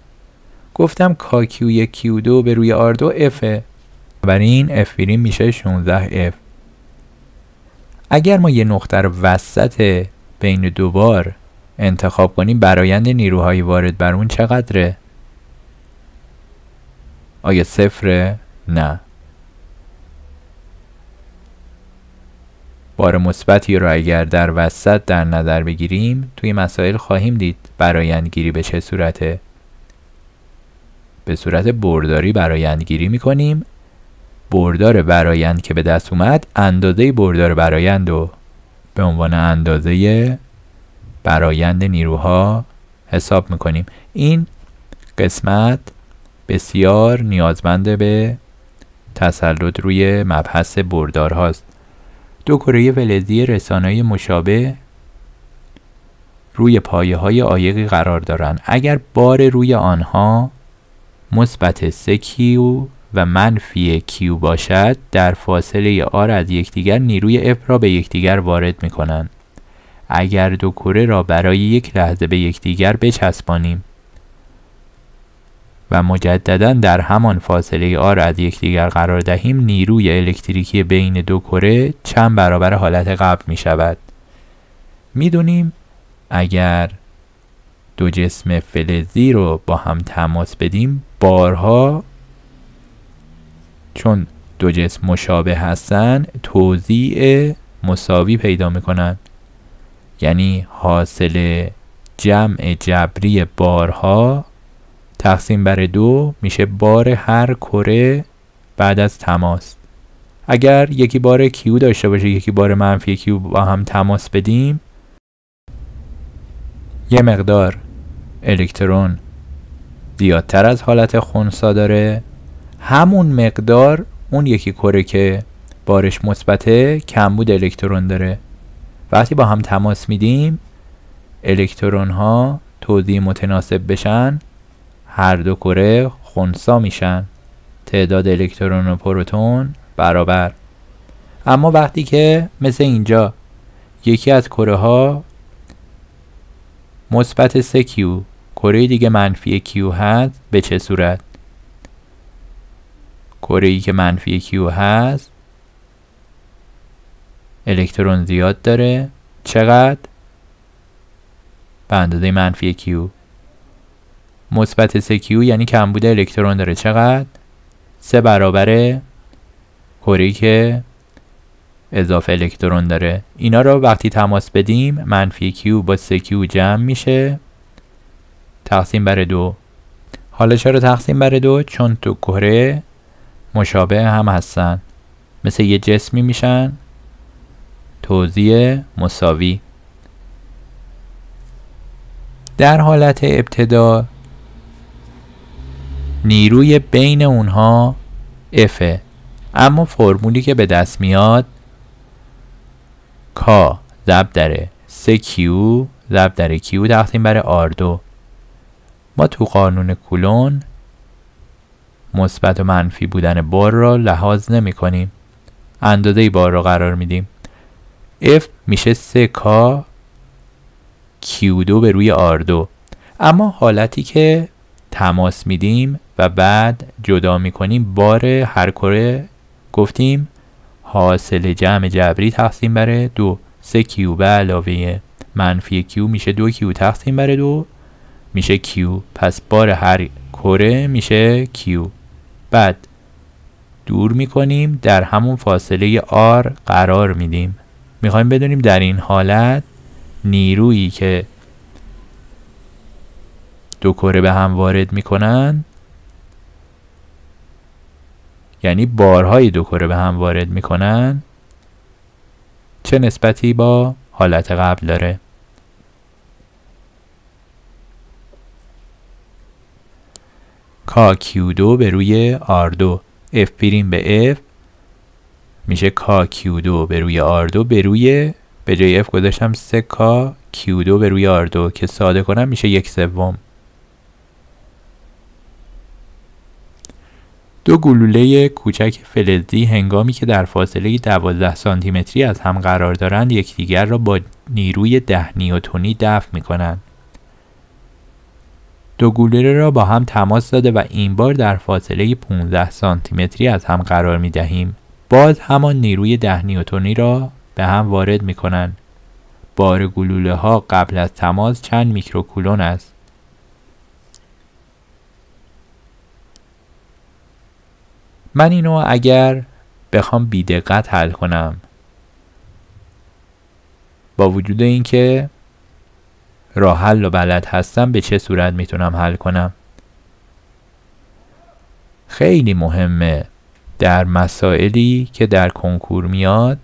گفتم K Q1 Q2 به روی R2 Fه. برای این F پریم میشه 16F. اگر ما یه نقطه رو وسط بین دو بار انتخاب کنیم، برایند نیروهای وارد بر اون چقدره؟ آیا صفره؟ نه. بار مثبتی رو اگر در وسط در نظر بگیریم، توی مسائل خواهیم دید برایندگیری به چه صورته. به صورت برداری برایندگیری میکنیم. بردار برایند که به دست اومد، اندازه بردار برایند رو به عنوان اندازه برایند نیروها حساب میکنیم. این قسمت بسیار نیازمند به تسلط روی مبحث بردار هاست. دو کره فلزی رسانه‌ای مشابه روی پایه های عایقی قرار دارند. اگر بار روی آنها مثبت 3Q و منفی Q باشد، در فاصله R از یکدیگر نیروی F را به یکدیگر وارد می کنند. اگر دو کره را برای یک لحظه به یکدیگر بچسبانیم و مجددا در همان فاصله R از یکدیگر قرار دهیم، نیروی الکتریکی بین دو کره چند برابر حالت قبل می شود. می دونیم اگر دو جسم فلزی رو با هم تماس بدیم، بارها چون دو جسم مشابه هستن توزیع مساوی پیدا میکنن، یعنی حاصل جمع جبری بارها تقسیم بر دو میشه بار هر کره بعد از تماس. اگر یکی بار Q داشته باشه، یکی بار منفی Q، با هم تماس بدیم، یه مقدار الکترون زیادتر از حالت خنثی داره، همون مقدار اون یکی کره که بارش مثبته کمبود الکترون داره. وقتی با هم تماس میدیم، الکترون ها توزیع متناسب بشن، هر دو کره خنثی میشن، تعداد الکترون و پروتون برابر. اما وقتی که مثل اینجا یکی از کره ها مثبت 3Q، کره دیگه منفی Q هست، به چه صورت؟ کره‌ای که منفی Q هست الکترون زیاد داره، چقدر؟ به اندازه منفی Q. مثبت 3Q یعنی کمبود الکترون داره، چقدر؟ 3 برابر کره‌ای که اضافه الکترون داره. اینا رو وقتی تماس بدیم، منفی Q با 3Q جمع میشه تقسیم بر دو. حالا چرا تقسیم بر دو؟ چون تو کره مشابه هم هستن، مثل یه جسمی میشن، توزیع مساوی. در حالت ابتدا نیروی بین اونها Fه، اما فرمولی که به دست میاد K ضرب در 3Q ضرب در Q تقسیم بر R2. ما تو قانون کولن مثبت و منفی بودن بار را لحاظ نمی کنیم، اندازه بار را قرار میدیم. F میشه 3K Q2 به روی R2. اما حالتی که تماس میدیم و بعد جدا میکنیم، بار هر کره گفتیم حاصل جمع جبری تقسیم بر 2. 3Q به علاوه منفی Q میشه 2Q تقسیم بر 2 میشه Q. پس بار هر کره میشه Q. بعد دور میکنیم، در همون فاصله R قرار میدیم. میخوایم بدونیم در این حالت نیرویی که دو کره به هم وارد میکنن، یعنی بارهای دو کره به هم وارد میکنن، چه نسبتی با حالت قبل داره. K Q2 به روی R2، F پریم به F میشه کا Q2 به روی R2 به روی به جای F گذاشتم 3 کا Q2 به روی R2 که ساده کنم میشه 1/3. دو گلوله کوچک فلزی هنگامی که در فاصله 12 سانتیمتری از هم قرار دارند یکدیگر را با نیروی 10 نیوتنی دفع می کنند. دو گلوله را با هم تماس داده و این بار در فاصله 15 سانتیمتری از هم قرار می دهیم. باز همان نیروی 10 نیوتنی را به هم وارد می کنند. بار گلوله ها قبل از تماس چند میکروکولون است. من اینو اگر بخوام بی دقت حل کنم، با وجود اینکه راه حل و بلد هستم، به چه صورت میتونم حل کنم؟ خیلی مهمه در مسائلی که در کنکور میاد،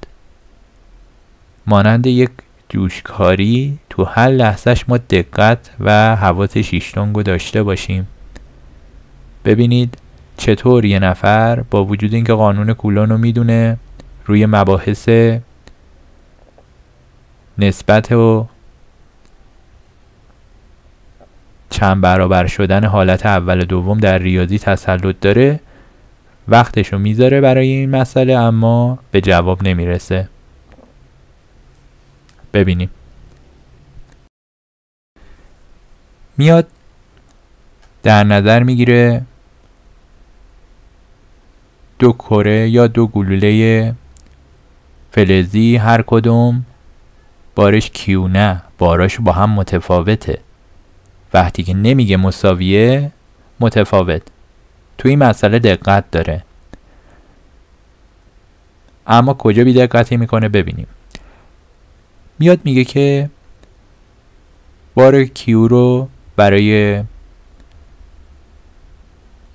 مانند یک جوشکاری تو هر لحظهش ما دقت و حواس شیشتونگو داشته باشیم. ببینید چطور یه نفر با وجود اینکه قانون کولن رو میدونه، روی مباحث نسبت و چند برابر شدن حالت اول و دوم در ریاضی تسلط داره، وقتش رو میذاره برای این مسئله اما به جواب نمیرسه. ببینیم میاد در نظر میگیره دو کره یا دو گلوله فلزی، هر کدوم بارش کیو نه، باراش با هم متفاوته. وقتی که نمیگه مساویه، متفاوت، تو این مسئله دقت داره. اما کجا بی دقتی میکنه ببینیم. میاد میگه که بار کیو رو برای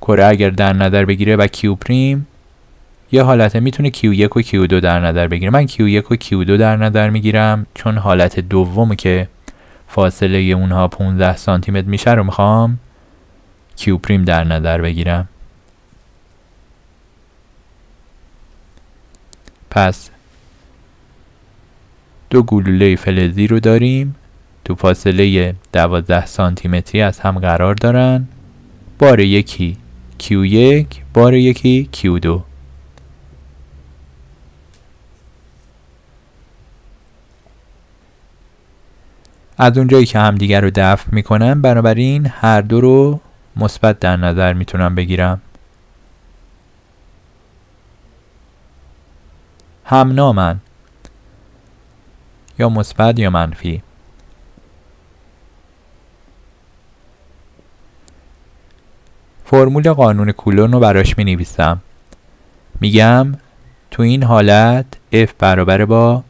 کره اگر در نظر بگیره و کیو پریم یه حالته، میتونه کیو 1 و کیو 2 در نظر بگیره. من کیو 1 و کیو 2 در نظر میگیرم چون حالت دوم که فاصله اونها 15 سانتی متر میشه رو میخوام کیو پریم در نظر بگیرم. پس دو گلوله فلزی رو داریم، تو فاصله 12 سانتی متری از هم قرار دارن. بار یکی Q1، بار یکی Q2. از اونجایی که همدیگر رو دفع میکنم، بنابراین هر دو رو مثبت در نظر میتونم بگیرم. همنامن، یا مثبت یا منفی. فرمول قانون کولن رو براش می نویسم. میگم تو این حالت F برابر با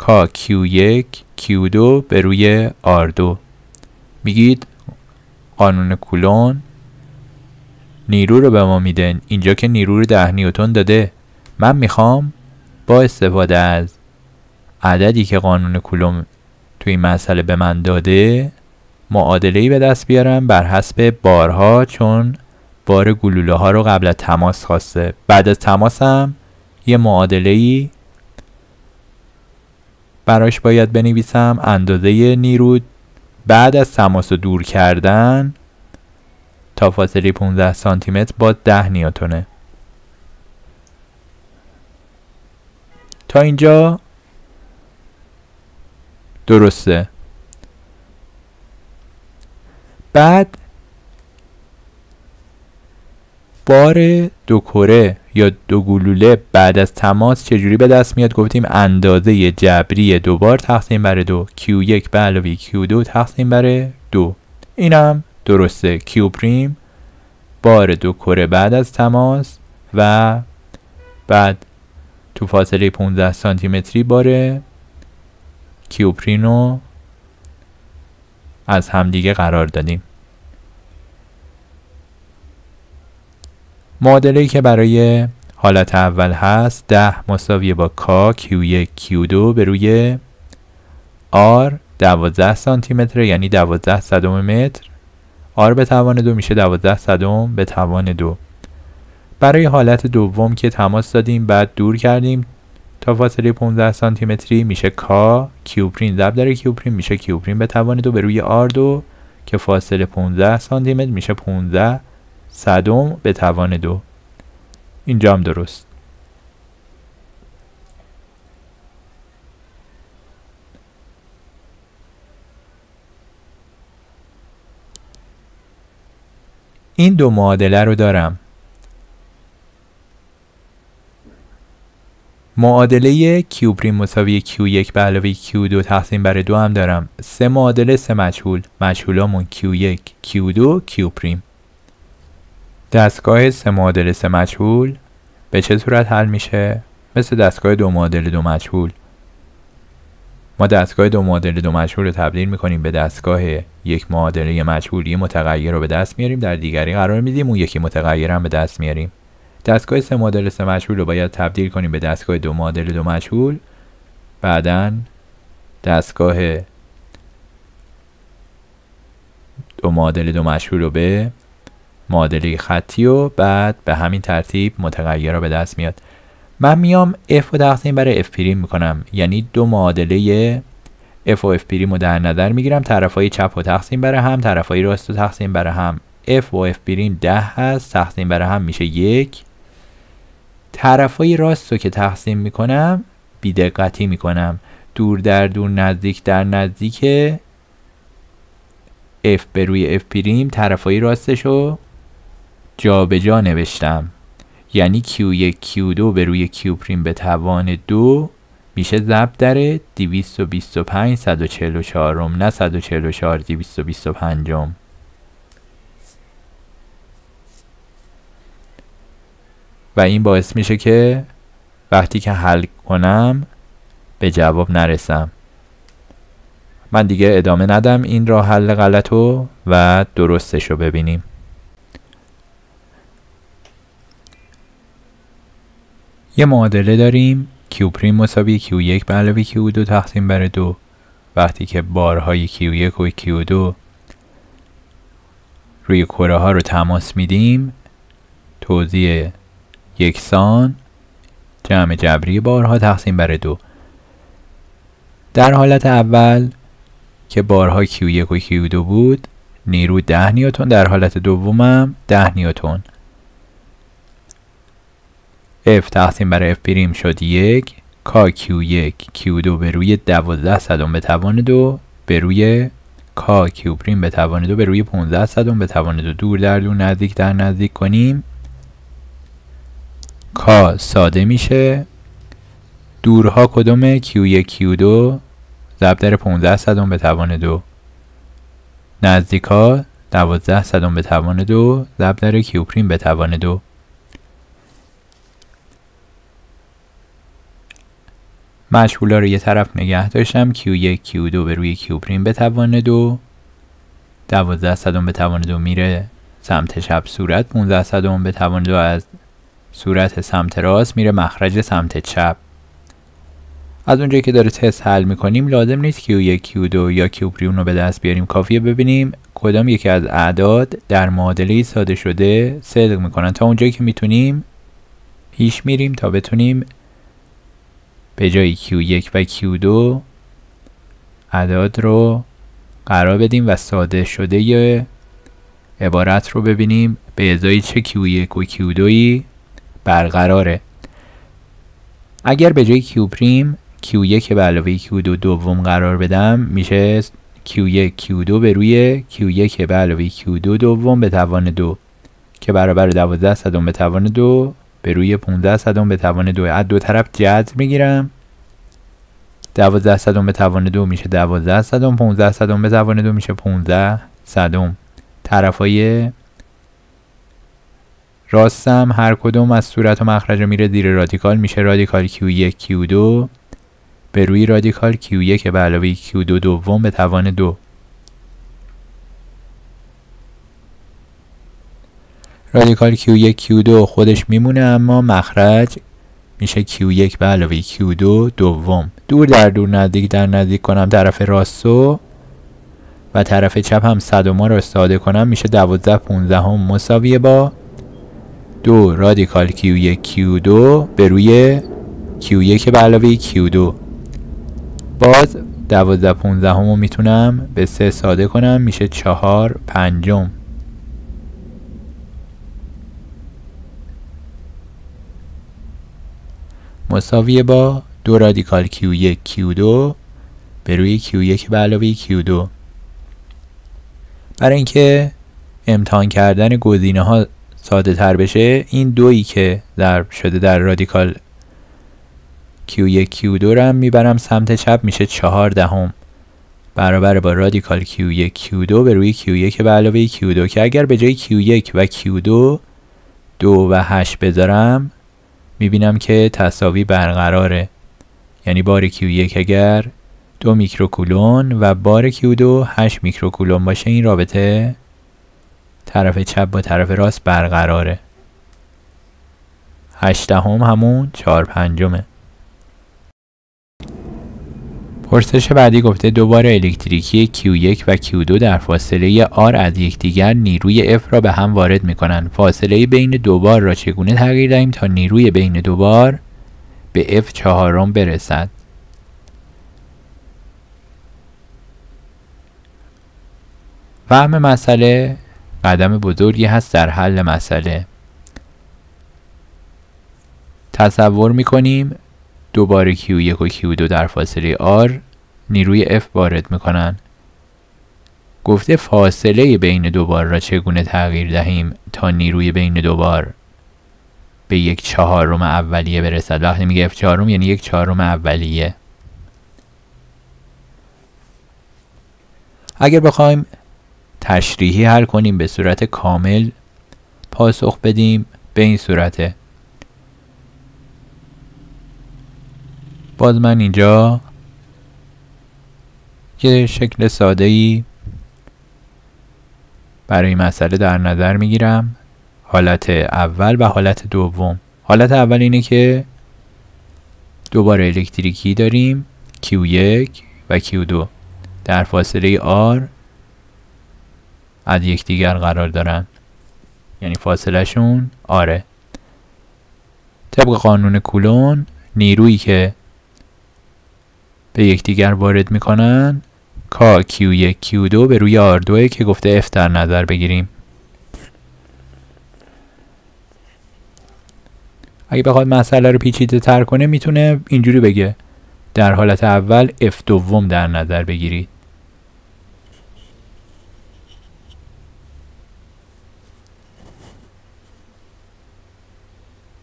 K Q1 Q2 به روی R2. میگید قانون کولن نیرو رو به ما میده. اینجا که نیرو رو 10 نیوتن داده، من میخوام با استفاده از عددی که قانون کولن تو این مسئله به من داده معادله‌ای به دست بیارم بر حسب بارها، چون بار گلوله ها رو قبل از تماس خواسته. بعد از تماس هم یه معادله‌ای براش باید بنویسم. اندازه نیرو بعد از تماس رو دور کردن تا فاصله 15 سانتی متر با 10 نیوتنه. تا اینجا درسته. بعد بار دو کره یا دو گلوله بعد از تماس چجوری به دست میاد؟ گفتیم اندازه جبری دو بار تقسیم بر دو، Q1 به علاوه Q2 تقسیم بر دو. اینم درسته. Q پریم بار دو کره بعد از تماس و بعد تو فاصله 15 سانتی متری بار Q پریم رو از همدیگه قرار دادیم. معادله‌ای که برای حالت اول هست 10 مساوی با K Q1 Q2 به روی R 12 سانتی متر، یعنی 12 صدم متر. R به توان 2 میشه 12 صدم به توان 2. برای حالت دوم که تماس دادیم بعد دور کردیم تا فاصله 15 سانتی متری میشه کا کیوپرین ضرب در کیوپرین میشه کیوپرین بتوانید و به روی آر دو که فاصله 15 سانتی متر میشه 15 صدم به توان دو. اینجا هم درست. این دو معادله رو دارم. معادله کیوپریم مساوی Q1 به علاوه Q2 تقسیم بر 2 هم دارم. سه معادله سه مجهول. مجهولامون Q1 Q2 کیوپریم. دستگاه سه معادله سه مجهول به چه صورت حل میشه؟ مثل دستگاه دو معادله دو مجهول. ما دستگاه دو معادله دو مجهول رو تبدیل میکنیم به دستگاه یک معادله مجهول، متغیر رو به دست میاریم در دیگری قرار میدیم، اون یکی متغیر هم به دست میاریم. دستگاه سه معادله سه مجهول رو باید تبدیل کنیم به دستگاه دو معادله دو مجهول، بعداً دستگاه دو معادله دو مجهول رو به معادله خطی و بعد به همین ترتیب متغیر رو به دست میاد. من میام f رو تقسیم بر f پریم میکنم، یعنی دو معادله f و f پریم رو در نظر میگیرم، طرفای چپ رو تقسیم بر هم، طرفای راست رو تقسیم بر هم. f و f پریم 10 هست، تقسیم بر هم میشه 1. طرفای راست رو که تقسیم میکنم بیدقتی میکنم، دور در دور نزدیک در نزدیک f به روی f پریم طرفای راستش رو جابجا نوشتم، یعنی Q1 Q2 به روی Q پریم به توان 2 میشه ضرب در 225 144 نه 144 225. و این باعث میشه که وقتی که حل کنم به جواب نرسم. من دیگه ادامه ندم این راه حل غلطو و درستش رو ببینیم. یه معادله داریم Q' مساوی Q1 به علاوه Q2 تقسیم بر 2. وقتی که بارهای Q1 و Q2 روی کره ها رو تماس میدیم، توزیع یکسان، جمع جبری بارها تقسیم بر 2. در حالت اول که بارها Q1 و Q2 بود نیرو 10 نیوتن، در حالت دومم 10 نیوتن. F تقسیم بر F پریم شد 1 K Q1 Q2 به روی 12 صدم به توان 2 به روی K Q پریم به توان 2 به روی 15 صدم به توان 2. دور در دور نزدیک در نزدیک کنیم K ساده میشه، دورها کدومه Q1 Q2 ضرب در 15 صدم به توان 2، نزدیکها 12 صدم به توان 2 ضرب در Q پریم به توان 2. مجهولا رو یه طرف نگه داشتم Q1 Q2 به روی Q پریم به توان 2، 12 صدم به توان 2 میره سمت چپ صورت، 15 صدم به توان 2 از صورت سمت راست میره مخرج سمت چپ. از اونجایی که داره تست حل میکنیم لازم نیست Q1 Q2 یا Q پریم رو به دست بیاریم، کافیه ببینیم کدام یکی از اعداد در معادله ساده شده صدق میکنن. تا اونجایی که میتونیم پیش میریم تا بتونیم به جای Q1 و Q2 اعداد رو قرار بدیم و ساده شده یه عبارت رو ببینیم به ازای چه Q1 و Q2 برقراره. اگر به جای Q پریم Q1 به علاوه Q2 دوم قرار بدم میشه Q1 Q2 به روی Q1 به علاوه Q2 دوم به توان 2 که برابر 12 صدم به توان 2 به روی 15 صدم به توان 2. از دو طرف جذر میگیرم، 12 صدم به توان 2 میشه 12 صدم، 15 صدم به توان 2 میشه 15 صدم. طرفای راستم هر کدوم از صورت و مخرج میره زیر رادیکال، میشه رادیکال Q1 Q2 به روی رادیکال Q1 به علاوه Q2 دوم به توان 2. رادیکال Q1 Q2 خودش میمونه اما مخرج میشه Q1 به علاوه Q2 دوم. دور در دور نزدیک در نزدیک کنم طرف راستو و طرف چپ هم صدما رو ساده کنم میشه 12 15 مساوی با دو رادیکال Q1 Q2 به روی Q1 که به علاوه Q2. باز 12/15 همو میتونم به 3 ساده کنم، میشه 4/5. مساویه با دو رادیکال Q1 Q2 به روی Q1 به علاوه Q2. برای اینکه امتحان کردن گزینه ها ساده تر بشه، این دویی که ضرب شده در رادیکال Q1 Q2 رو هم میبرم سمت چپ، میشه 4/10 برابر با رادیکال Q1 Q2 به روی Q1 به علاوه Q2 که اگر به جای Q1 و Q2 2 و 8 بذارم میبینم که تساوی برقراره، یعنی بار Q1 اگر 2 میکروکولون و بار Q2 8 میکروکولون باشه این رابطه طرف چپ با طرف راست برقراره. 8/10 همون 4/5. پرسش بعدی گفته دوبار الکتریکی Q1 و Q2 در فاصله R از یکدیگر نیروی F را به هم وارد میکنند. فاصله بین دو بار را چگونه تغییر دهیم تا نیروی بین دو بار به F4 برسد؟ فهم مسئله قدم بزرگی هست در حل مسئله. تصور میکنیم دوباره Q1 و Q2 در فاصله R نیروی F وارد میکنن. گفته فاصله بین دو بار را چگونه تغییر دهیم تا نیروی بین دو بار به 1/4 اولیه برسد. وقتی میگه F4 یعنی 1/4 اولیه. اگر بخوایم تشریحی حل کنیم به صورت کامل پاسخ بدیم به این صورته. باز من اینجا یه شکل ساده‌ای برای مسئله در نظر میگیرم، حالت اول و حالت دوم. حالت اول اینه که دوباره الکتریکی داریم Q1 و Q2 در فاصله R از یکدیگر قرار دارن، یعنی فاصله شون آره. طبق قانون کولن نیرویی که به یکدیگر وارد میکنن K Q1 Q2 به روی R2 که گفته F در نظر بگیریم. اگه بخواد مسئله رو پیچیده تر کنه میتونه اینجوری بگه در حالت اول F2 در نظر بگیرید.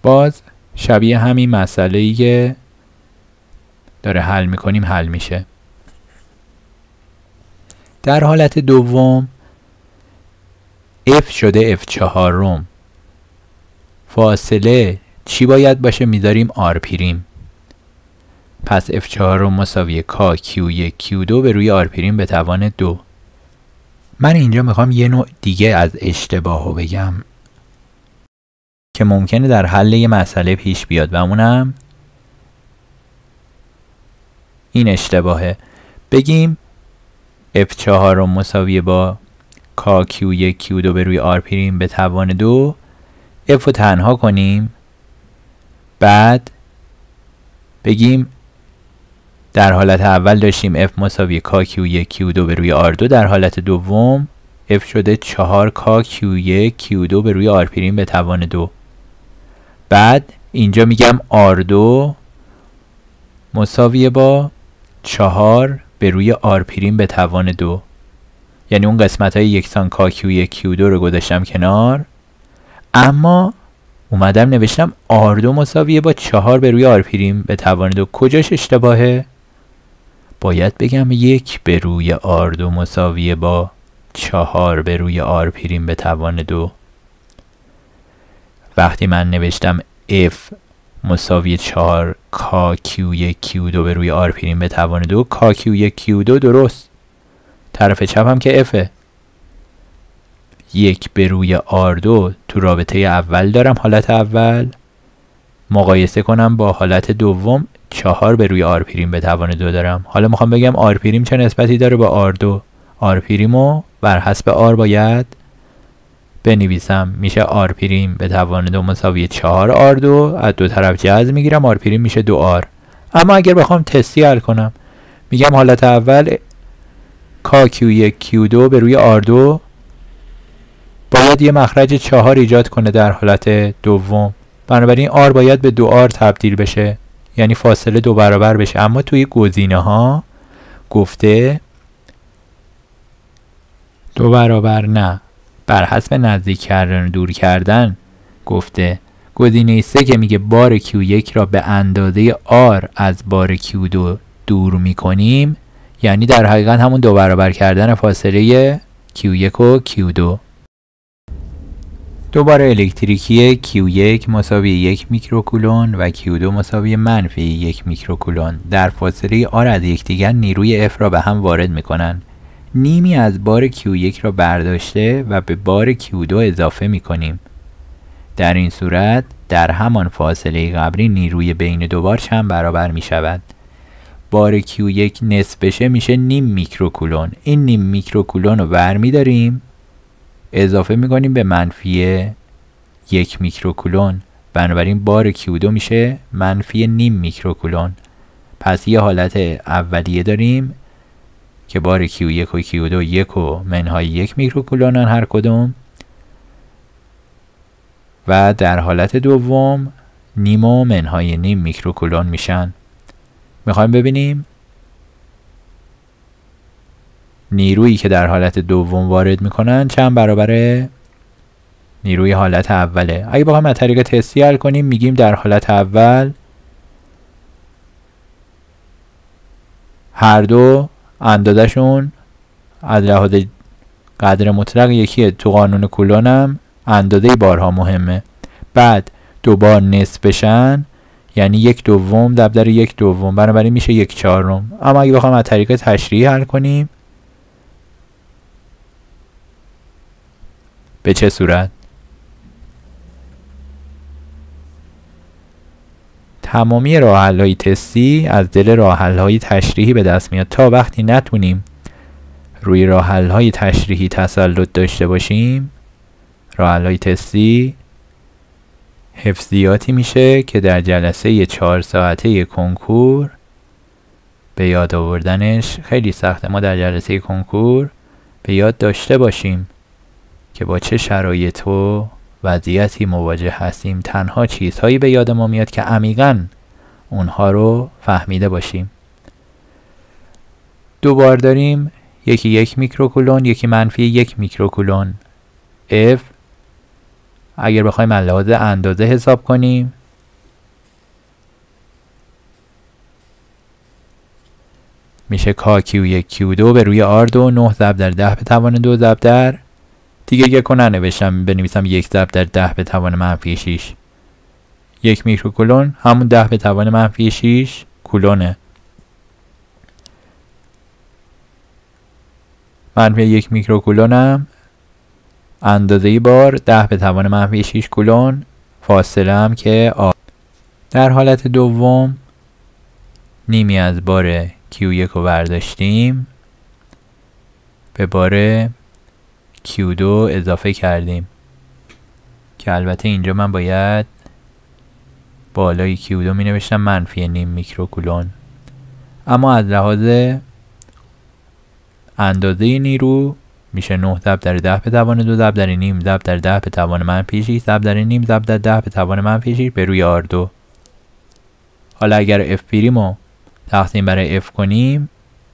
باز شبیه همین مسئله‌ای که داره حل میکنیم حل میشه. در حالت دوم F شده F4، فاصله چی باید باشه؟ میذاریم R پریم. پس F4 مساوی K Q1 Q2 به روی R پریم به توان 2. من اینجا میخوام یه نوع دیگه از اشتباهو بگم که ممکنه در حل یه مسئله پیش بیاد و اونم این اشتباهه. بگیم F4 مساوی با K Q1 Q2 به روی R پریم به توان 2، F رو تنها کنیم، بعد بگیم در حالت اول داشتیم F مساوی K Q1 Q2 به روی R2، در حالت دوم F شده 4K Q1 Q2 به روی R پریم به توان 2. بعد اینجا میگم R2 مساوی با 4 به روی R پریم به توان 2، یعنی اون قسمت های یکسان K Q1 Q2 رو گذاشتم کنار، اما اومدم نوشتم R2 مساوی با 4 به روی R پریم به توان 2. کجاش اشتباهه؟ باید بگم 1 به روی R2 مساوی با 4 به روی R پریم به توان 2. وقتی من نوشتم F مساوی 4 K Q1 Q2 به روی R پریم به توان 2، K Q1 Q2 درست، طرف چپ هم که F، 1 به روی R2 تو رابطه اول دارم، حالت اول مقایسه کنم با حالت دوم 4 به روی R پریم به توان 2 دارم. حالا میخوام بگم R پریم چه نسبتی داره با R2، R پریمو بر حسب R باید بنویسم میشه آر پریم به توان دو مساوی 4 آر دو، از دو طرف جذر میگیرم آر پریم میشه 2 آر. اما اگر بخوام تستی حل کنم میگم حالت اول KQ1 Q2 به روی R2 باید یه مخرج 4 ایجاد کنه در حالت دوم، بنابراین R باید به 2R تبدیل بشه، یعنی فاصله 2 برابر بشه. اما توی گزینه ها گفته 2 برابر نه، بر حسب نزدیک کردن و دور کردن گفته. گزینه 3 که میگه بار Q1 را به اندازه R از بار Q2 دور میکنیم، یعنی در حقیقت همون 2 برابر کردن فاصله Q1 و Q2. دوباره الکتریکی Q1 مساوی 1 میکروکولون و Q2 مساوی منفی 1 میکروکولون در فاصله R از یکدیگر نیروی F را به هم وارد میکنن. نیمی از بار Q1 را برداشته و به بار Q2 اضافه میکنیم. در این صورت در همان فاصله قبلی نیروی بین دو بار چند برابر میشود. بار Q1 نصف بشه میشه نیم میکروکولون. این نیم میکروکولون رو برمیداریم اضافه میکنیم به منفی 1 میکروکولون، بنابراین بار Q2 میشه منفی نیم میکروکولون. پس یه حالت اولیه داریم که بار Q1 و Q2 1 و منهای 1 میکروکولونن هر کدوم، و در حالت دوم نیم و منهای نیم میکروکولون میشن. میخوایم ببینیم نیرویی که در حالت دوم وارد میکنن چند برابر نیروی حالت اوله. اگه بخوایم از طریق تستی حل کنیم میگیم در حالت اول هر دو اندازشون از لحاظ قدر مطلق یکیه، تو قانون کولن هم اندازه بارها مهمه. بعد دوبار نصف بشن یعنی 1 دوم ضرب در 1 دوم، بنابراین میشه 1/4. اما اگه بخوام از طریق تشریحی حل کنیم به چه صورت؟ تمامی راه حل‌های تستی از دل راه حل‌های تشریحی به دست میاد. تا وقتی نتونیم روی راه حل‌های تشریحی تسلط داشته باشیم، راه حل‌های تستی حفظیاتی میشه که در جلسه 4 ساعته کنکور به یاد آوردنش خیلی سخته. ما در جلسه کنکور به یاد داشته باشیم که با چه شرایط و وضعیتی مواجه هستیم. تنها چیزهایی به یاد ما میاد که عمیقاً اونها رو فهمیده باشیم. 2 بار داریم، یکی 1 میکروکولون یکی منفی 1 میکروکولون. F اگر بخوایم از لحاظ اندازه حساب کنیم میشه KQ1 Q2 به روی R2 9 ضرب در 10 به توان 2 ضرب در دیگه یک ننوشتم، بنویسم 1 ضرب در 10 به توان منفی 6. 1 میکروکولون همون 10 به توان منفی 6 کولونه. منفی 1 میکروکولونم اندازه بار 10 به توان منفی 6 کولون، فاصله هم که آ. در حالت دوم نیمی از بار Q1 رو برداشتیم به بار Q2 اضافه کردیم، که البته اینجا من باید بالای Q2 می نوشتم منفی نیم میکروکولون. اما از لحاظ اندازه نیرو میشه 9 ضرب در 10 به توان 2 ضرب در نیم ضرب در 10 به توان منفی 6 ضرب در نیم ضرب در 10 به توان منفی 6 به روی R2. حالا اگر F پریمو تقسیم برای F کنیم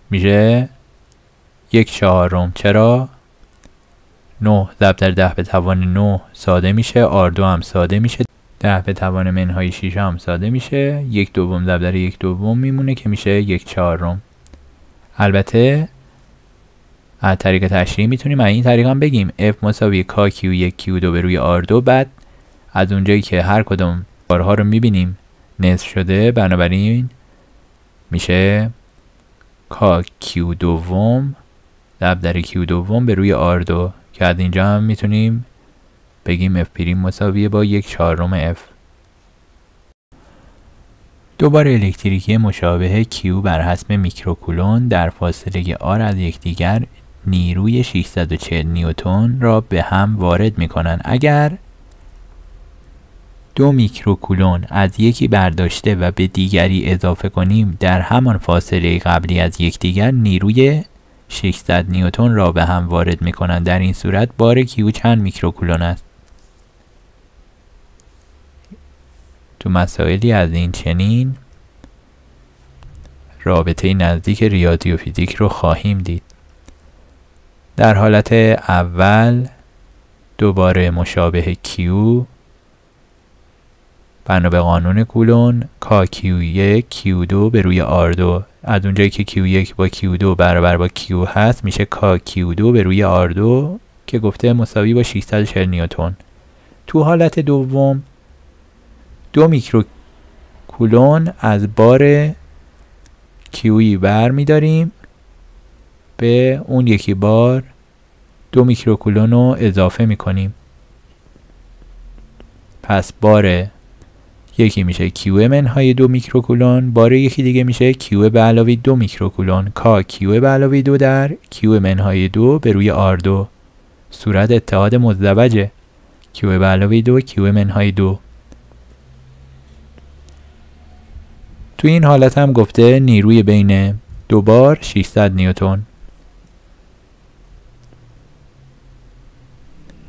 میشه 1/4. چرا؟ 9 ضرب در 10 به توان 9 ساده میشه، R2 هم ساده میشه، 10 به توان منهای 6 هم ساده میشه، 1/2 ضرب در 1/2 میمونه که میشه 1/4. البته از طریق تشریح میتونیم از این طریق هم بگیم F مساوی KQ1 Q2 به روی R2. بعد از اونجایی که هر کدوم بارها رو میبینیم نصف شده، بنابراین میشه KQ2 ضرب در Q2 به روی R2، که از اینجا هم میتونیم بگیم F پریم مساوی با 1/4 F. دوباره الکتریکی مشابه Q بر حسب میکروکولون در فاصله R از یکدیگر نیروی 640 نیوتن را به هم وارد می کنند. اگر 2 میکروکولون از یکی برداشته و به دیگری اضافه کنیم، در همان فاصله قبلی از یکدیگر نیروی 600 نیوتن را به هم وارد می کنند. در این صورت بار کیو چند میکروکولون است؟ تو مسائلی از این چنین رابطه نزدیک ریاضی و فیزیک رو خواهیم دید. در حالت اول دوباره مشابه کیو بنا به قانون کولن کا کیو1 کیو2 به روی آر2، از اونجایی که کیو1 با کیو2 برابر با کیو هست میشه کا کیو2 به روی آر2 که گفته مساوی با 640 نیوتن. تو حالت دوم 2 میکروکولون از بار کیوی بر می داریم، به اون یکی بار 2 میکروکولون رو اضافه می کنیم. پس بار یکی میشه کیوه منهای 2 میکروکولون، بار یکی دیگه میشه کیوه به علاوه 2 میکروکولون کا کیوه به علاوه 2 در کیوه منهای 2 به روی آر2. صورت اتحاد مزدوجه کیوه به علاوه 2 کیوه منهای 2. تو این حالت هم گفته نیروی بین دو بار 600 نیوتن.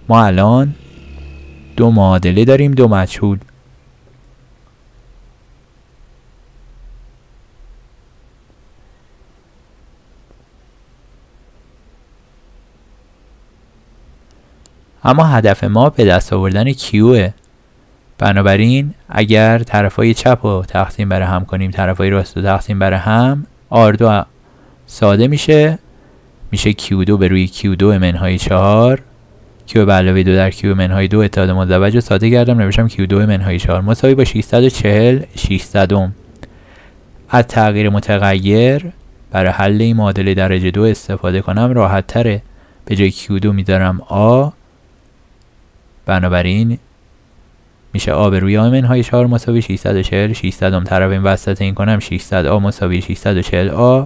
ما الان 2 معادله داریم، 2 مجهول. اما هدف ما به دست آوردن کیوه، بنابراین اگر طرفای چپ رو تقسیم بر هم کنیم طرفای راست رو تقسیم بر هم، آر2 ساده میشه کیو2 به روی کیو2 منهای 4 کیو به علاوه 2 در کیو منهای 2 اتحاد مزدوج رو ساده کردم نوشتم کیو2 منهای 4 مساوی با 640 600م. از تغییر متغیر برای حل این معادله درجه 2 استفاده کنم راحت تره، به جای کیو2 میذارم آ، بنابراین میشه آ به روی آ منهای 4 مساوی 640 600م. طرف این وسط این کنم 600 آ مساوی 640 آ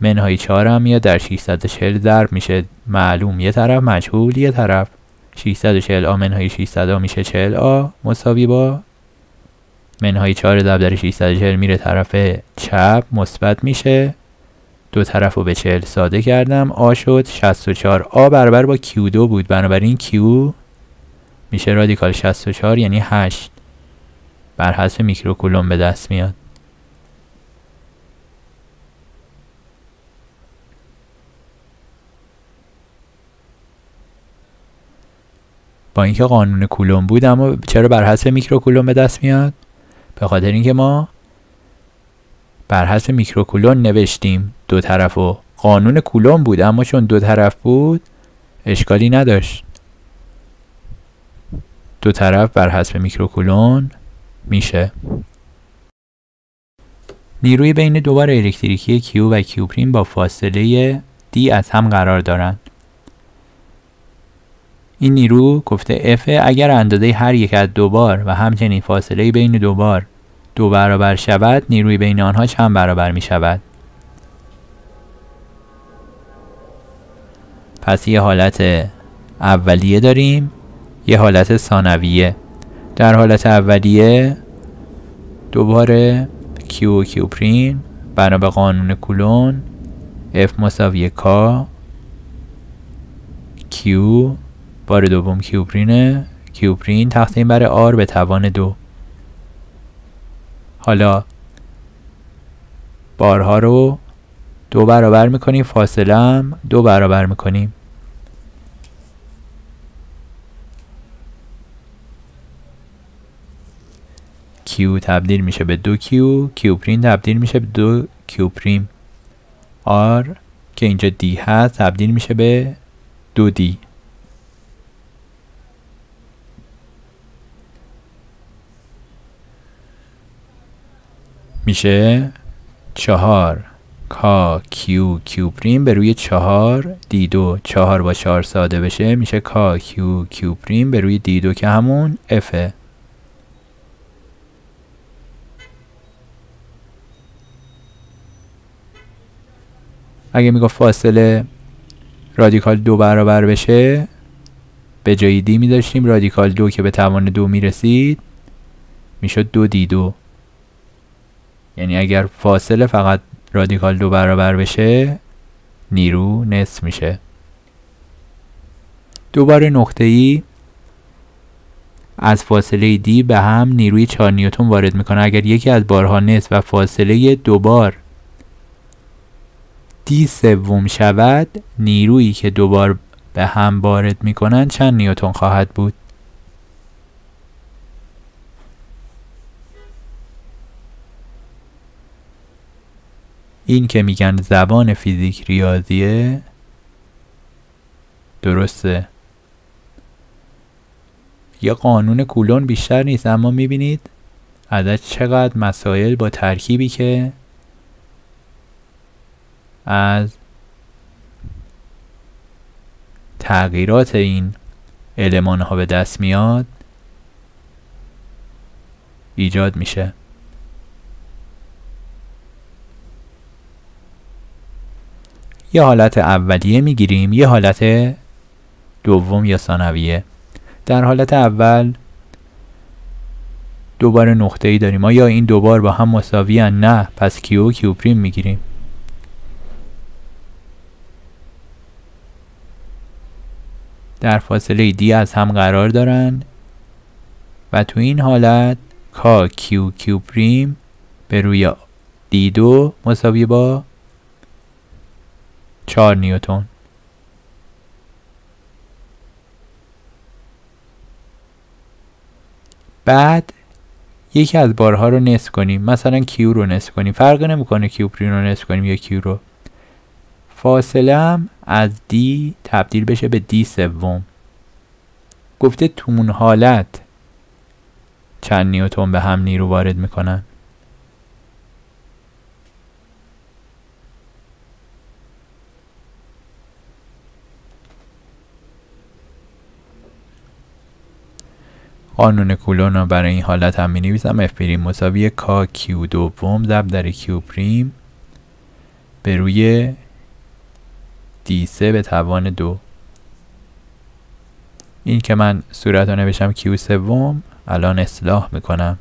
منهای 4 هم میاد در 640 ضرب میشه، معلوم یه طرف مجهول یه طرف. 640 آ منهای 600 آ میشه 40 آ مساوی با منهای 4 ضرب در 640 میره طرف چپ مثبت میشه، دو طرف رو به 40 ساده کردم آ شد 64. آ برابر با کیو2 بود، بنابراین کیو میشه رادیکال 64 یعنی 8 بر حسب میکروکولون به دست میاد. با اینکه قانون کولن بود اما چرا بر حسب میکروکولون به دست میاد؟ به خاطر اینکه ما بر حسب میکروکولون نوشتیم دو طرفو، قانون کولن بود اما چون دو طرف بود اشکالی نداشت. دو طرف بر حسب میکروکولون میشه. نیروی بین دو بار الکتریکی Q و Q' با فاصله D از هم قرار دارند. این نیرو گفته F اگر اندازه هر یک از دو بار و همچنین فاصله بین دو بار 2 برابر شود، نیروی بین آنها چند برابر می شود؟ پس یه حالت اولیه داریم یه حالت ثانویه. در حالت اولیه دوباره Q و Q پریم بنا به قانون کولن F مساوی K Q بار دوم Q پرینه Q پرین تقسیم بر R به توان 2. حالا بارها رو 2 برابر میکنیم، فاصله هم 2 برابر میکنیم. Q تبدیل میشه به 2Q، Q' تبدیل میشه به 2Q'، R که اینجا D هست تبدیل میشه به 2D. میشه 4 K Q Q' به روی 4 D2. 4 با 4 ساده بشه میشه K Q Q' به روی D2 که همون Fه. اگه میگفت فاصله رادیکال دو برابر بشه به جای دی می داشتیم رادیکال دو که به توان دو می رسید می شد دو دی دو. یعنی اگر فاصله فقط رادیکال دو برابر بشه نیرو نصف میشه. دوباره نقطه‌ای از فاصله دی به هم نیروی 4 نیوتن وارد میکنه. اگر یکی از بارها نصف و فاصله دو بار دی سوم شود نیرویی که دوبار به هم وارد میکنن چند نیوتن خواهد بود؟ این که میگن زبان فیزیک ریاضیه درسته. یه قانون کولن بیشتر نیست اما میبینید عدد چقدر مسائل با ترکیبی که از تغییرات این المان ها به دست میاد ایجاد میشه. یه حالت اولیه میگیریم یه حالت دوم یا ثانویه. در حالت اول دوباره نقطه ای داریم آیا این دوبار با هم مساوی ان؟ نه پس کیو کیو پریم میگیریم. در فاصله دی از هم قرار دارن و تو این حالت کا کیو کیو پریم به روی دی دو مساوی با 4 نیوتن. بعد یکی از بارها رو نصف کنیم مثلا کیو رو نصف کنیم فرق نمیکنه کیو پریم رو نصف کنیم یا کیو رو. فاصله هم از دی تبدیل بشه به دی سوم. گفته تو اون حالت چند نیوتن به هم نیرو وارد میکنن. قانون کولن رو برای این حالت هم می نویسم F پریم مساوی کا کیو دوم ضرب در کیو پریم به روی دی سه به توان دو. این که من صورت رو نوشتم کیو سوم الان اصلاح میکنم.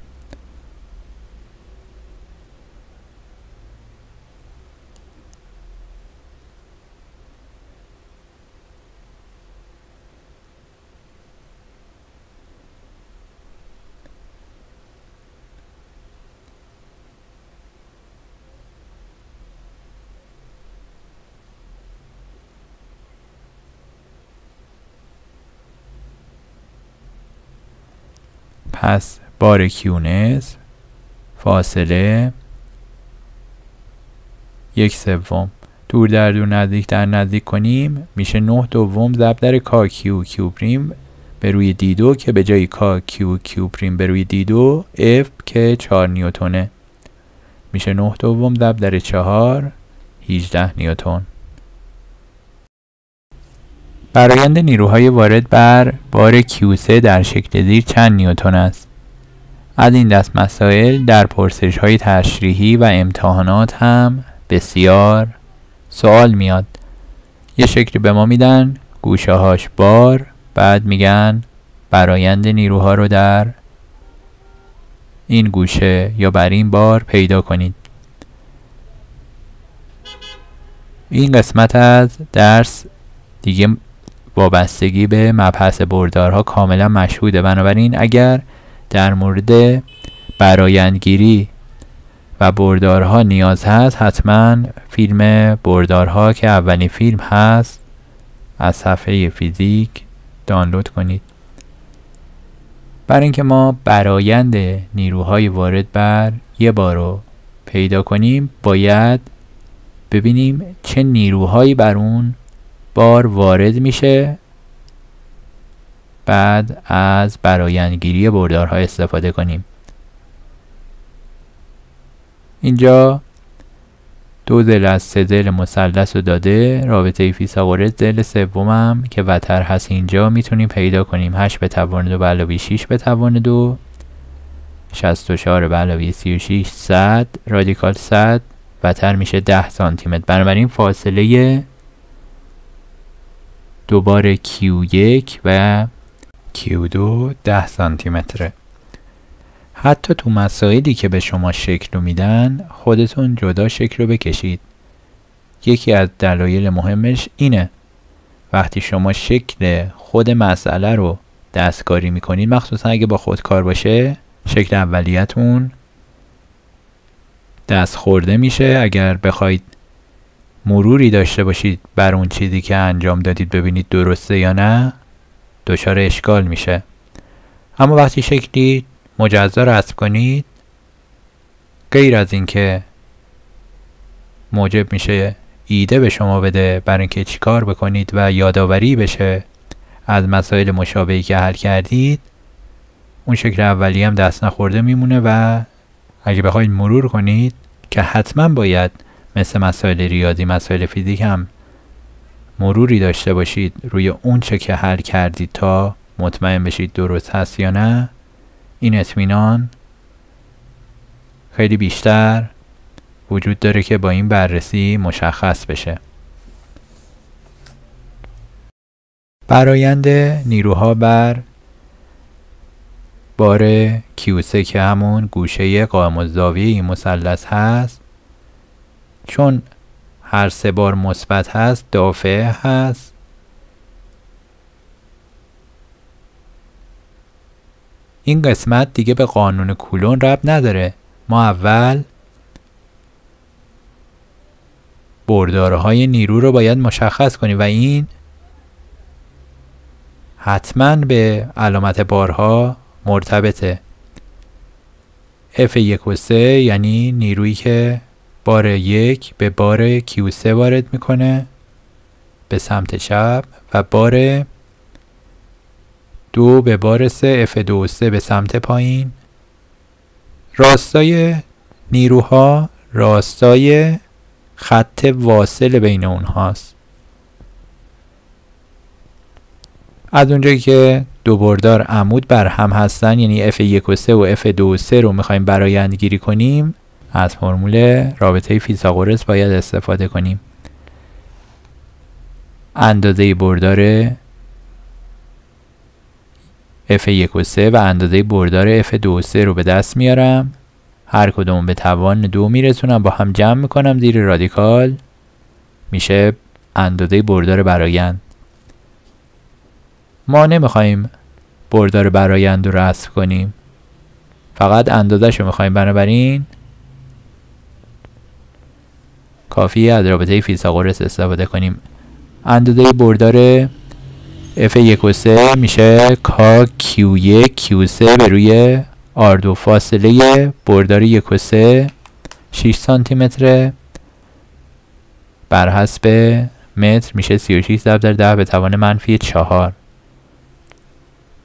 پس بار کیونس فاصله یک سوم دور در دور نزدیک در نزدیک کنیم میشه 9 دوم ضرب در کا کیو کیو پریم به روی دی دو که به جای کا کیو کیو پریم به روی دی دو اف که 4 نیوتونه میشه 9 دوم ضرب در 4 18 نیوتن. برآیند نیروهای وارد بر بار Q3 در شکل زیر چند نیوتن است؟ از این دست مسائل در پرسش‌های تشریحی و امتحانات هم بسیار سوال میاد. یه شکل به ما میدن گوشه‌هاش بار بعد میگن برآیند نیروها رو در این گوشه یا بر این بار پیدا کنید. این قسمت از درس دیگه وابستگی به مبحث بردارها کاملا مشهوده. بنابراین اگر در مورد برآیندگیری و بردارها نیاز هست حتما فیلم بردارها که اولین فیلم هست از صفحه فیزیک دانلود کنید. برای اینکه ما برآیند نیروهای وارد بر یه بار رو پیدا کنیم باید ببینیم چه نیروهایی بر اون بار وارد میشه بعد از برآیندگیری بردارها استفاده کنیم. اینجا دو ضلع از سه ضلع مثلث رو داده رابطه فیثاغورس ضلع سومم که وتر هست اینجا میتونیم پیدا کنیم 8 به توان 2 به علاوه 6 به توان 2 64 به علاوه 36 100 رادیکال 100 وتر میشه 10 سانتی متر. بنابراین فاصله دوباره Q1 و Q2 10 سانتی متره. حتی تو مسائلی که به شما شکل رو میدن خودتون جدا شکل رو بکشید. یکی از دلایل مهمش اینه وقتی شما شکل خود مسئله رو دستکاری میکنید، مخصوصا اگه با خودکار باشه، شکل اولیتون دست خورده میشه. اگر بخواید مروری داشته باشید بر اون چیزی که انجام دادید ببینید درسته یا نه، دچار اشکال میشه. اما وقتی شکلی مجزا رسم کنید، غیر از اینکه موجب میشه ایده به شما بده برای اینکه چیکار بکنید و یادآوری بشه از مسائل مشابهی که حل کردید، اون شکل اولی هم دست نخورده میمونه و اگه بخواید مرور کنید که حتما باید مثل مسائل ریاضی، مسائل فیزیک هم مروری داشته باشید روی اون چه که حل کردید تا مطمئن بشید درست هست یا نه، این اطمینان خیلی بیشتر وجود داره که با این بررسی مشخص بشه. برآیند نیروها بر بار کیوسه که همون گوشه قائم الزاویه این مثلث هست، چون هر سه بار مثبت هست دافعه هست. این قسمت دیگه به قانون کولن ربط نداره. ما اول بردارهای نیرو رو باید مشخص کنیم و این حتما به علامت بارها مرتبطه. F1 و 3 یعنی نیرویی که بار 1 به بار Q3 وارد میکنه به سمت چپ و بار 2 به بار 3 F2 و 3 به سمت پایین. راستای نیروها راستای خط واصل بین اونهاست. از اونجایی که دو بردار عمود بر هم هستن، یعنی F1 و 3 و F2 و 3 رو میخوایم برآیندگیری کنیم، از فرمول رابطه فیثاغورس باید استفاده کنیم. اندازه بردار F1 و 3 و اندازه بردار F2 و 3 رو به دست میارم، هر کدوم به توان 2 میرسونم، با هم جمع میکنم زیر رادیکال، میشه اندازه بردار برآیند. ما نمیخوایم بردار برآیند رو رسم کنیم، فقط اندازه‌شو میخوایم، بنابراین کافیه از رابطه فیثاغورس استفاده کنیم. اندازه بردار F1 و 3 میشه KQ1 Q3 به روی R2. فاصله بردار 1 و 3 6 سانتی متر بر حسب متر میشه 36 ضرب در 10 به توان منفی 4.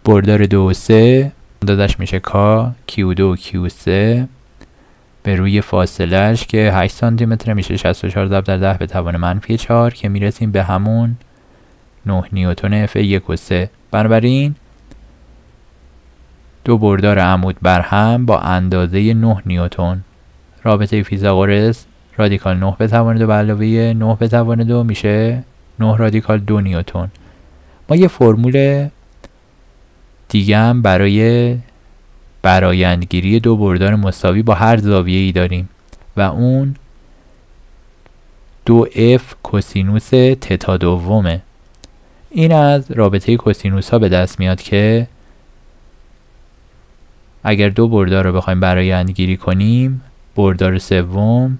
بردار 2 و 3 اندازش میشه KQ2 Q3 به روی فاصلهش که 8 سانتی متر میشه 64 ضرب در 10 به توان منفی 4 که میرسیم به همون 9 نیوتن F1 و 3. بنابراین دو بردار عمود بر هم با اندازه 9 نیوتن. رابطه فیثاغورس رادیکال 9 به توان 2 به علاوه 9 به توان 2 میشه 9 رادیکال 2 نیوتن. ما یه فرمول دیگه هم برای برآیندگیری دو بردار مساوی با هر زاویه ای داریم و اون 2F کوسینوس تتا دومه. این از رابطه کوسینوس ها به دست میاد که اگر دو بردار رو بخوایم برآیندگیری کنیم، بردار سوم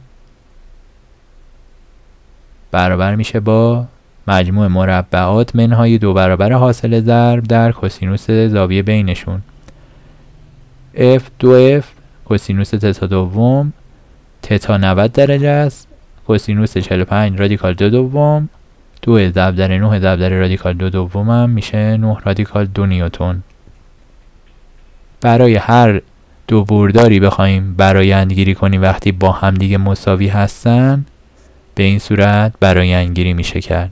برابر میشه با مجموع مربعات منهای دو برابر حاصل ضرب در کوسینوس زاویه بینشون. F 2F کوسینوس تتا دوم تتا 90 درجه است، کوسینوس 45 رادیکال 2 دوم 2 ضرب در 9 ضرب در رادیکال 2 دوم هم میشه 9 رادیکال 2 نیوتن. برای هر دو برداری بخوایم برآیندگیری کنیم وقتی با هم دیگه مساوی هستن، به این صورت برآیندگیری میشه کرد.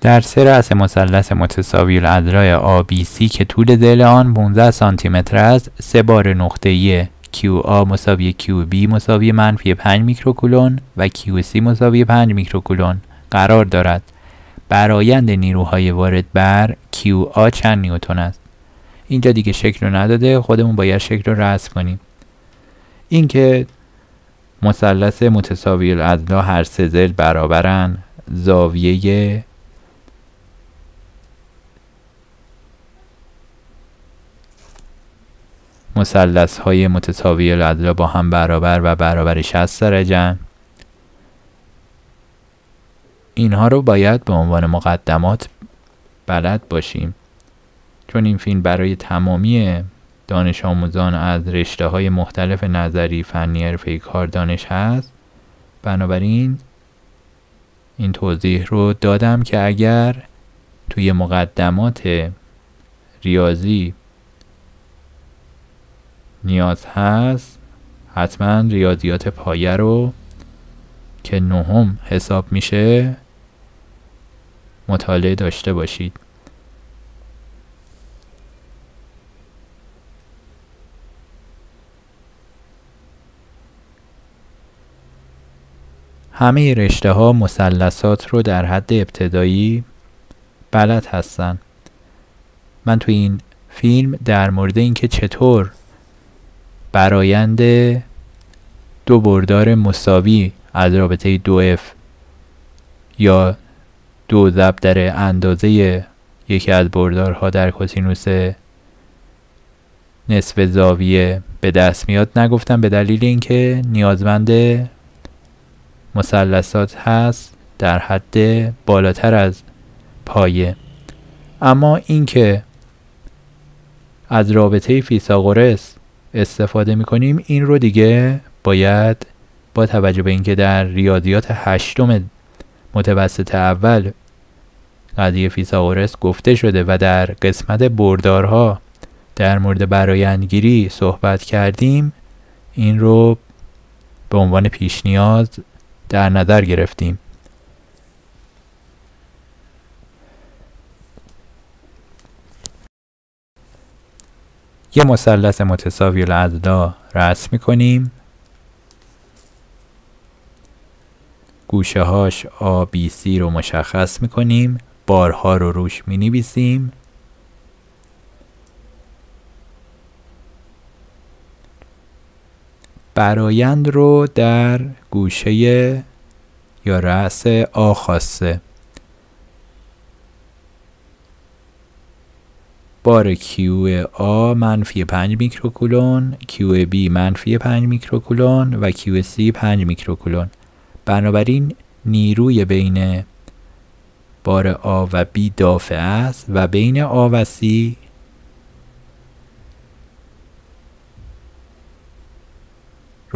در سه رأس مثلث متساوی الاضلاع ABC که طول ضلع آن 15 سانتی متر است، سه بار نقطه‌ای QA مساوی QB مساوی منفی 5 میکروکولون و QC مساوی 5 میکروکولون قرار دارد. برآیند نیروهای وارد بر QA چند نیوتن است؟ اینجا دیگه شکل رو نداده، خودمون باید شکل رو رسم کنیم. اینکه مثلث متساوی الاضلاع هر سه ضلع برابرن، زاویه مثلث های متساوی الاضلاع با هم برابر و برابر 60 درجه، اینها رو باید به عنوان مقدمات بلد باشیم، چون این فیلم برای تمامی دانش آموزان از رشته های مختلف نظری، فنی، حرفه‌ای، کاردانش هست. بنابراین این توضیح رو دادم که اگر توی مقدمات ریاضی نیاز هست، حتما ریاضیات پایه رو که 9 حساب میشه مطالعه داشته باشید. همه رشته ها مثلثات رو در حد ابتدایی بلد هستن. من تو این فیلم در مورد اینکه چطور برآیند دو بردار مساوی از رابطه 2F یا 2 ضرب در اندازه یکی از بردارها در کوسینوس نصف زاویه به دست میاد نگفتم، به دلیل اینکه نیازمند مثلثات هست در حد بالاتر از پایه. اما اینکه از رابطه فیثاغورس استفاده میکنیم، این رو دیگه باید با توجه به اینکه در ریاضیات 8 متوسط اول قضیه فیثاغورس گفته شده و در قسمت بردارها در مورد برآیندگیری صحبت کردیم، این رو به عنوان پیش نیاز در نظر گرفتیم. یه مثلث متساوی الاضلاع رسم می‌کنیم. گوشه هاش A, B, C رو مشخص می‌کنیم. بارها رو روش می‌نویسیم. برآیند رو در گوشه یا رأس A خواسته. بار QA منفی 5 میکروکولون، QB منفی 5 میکروکولون و QC 5 میکروکولون. بنابراین نیروی بین بار A و B دافعه است و بین A و C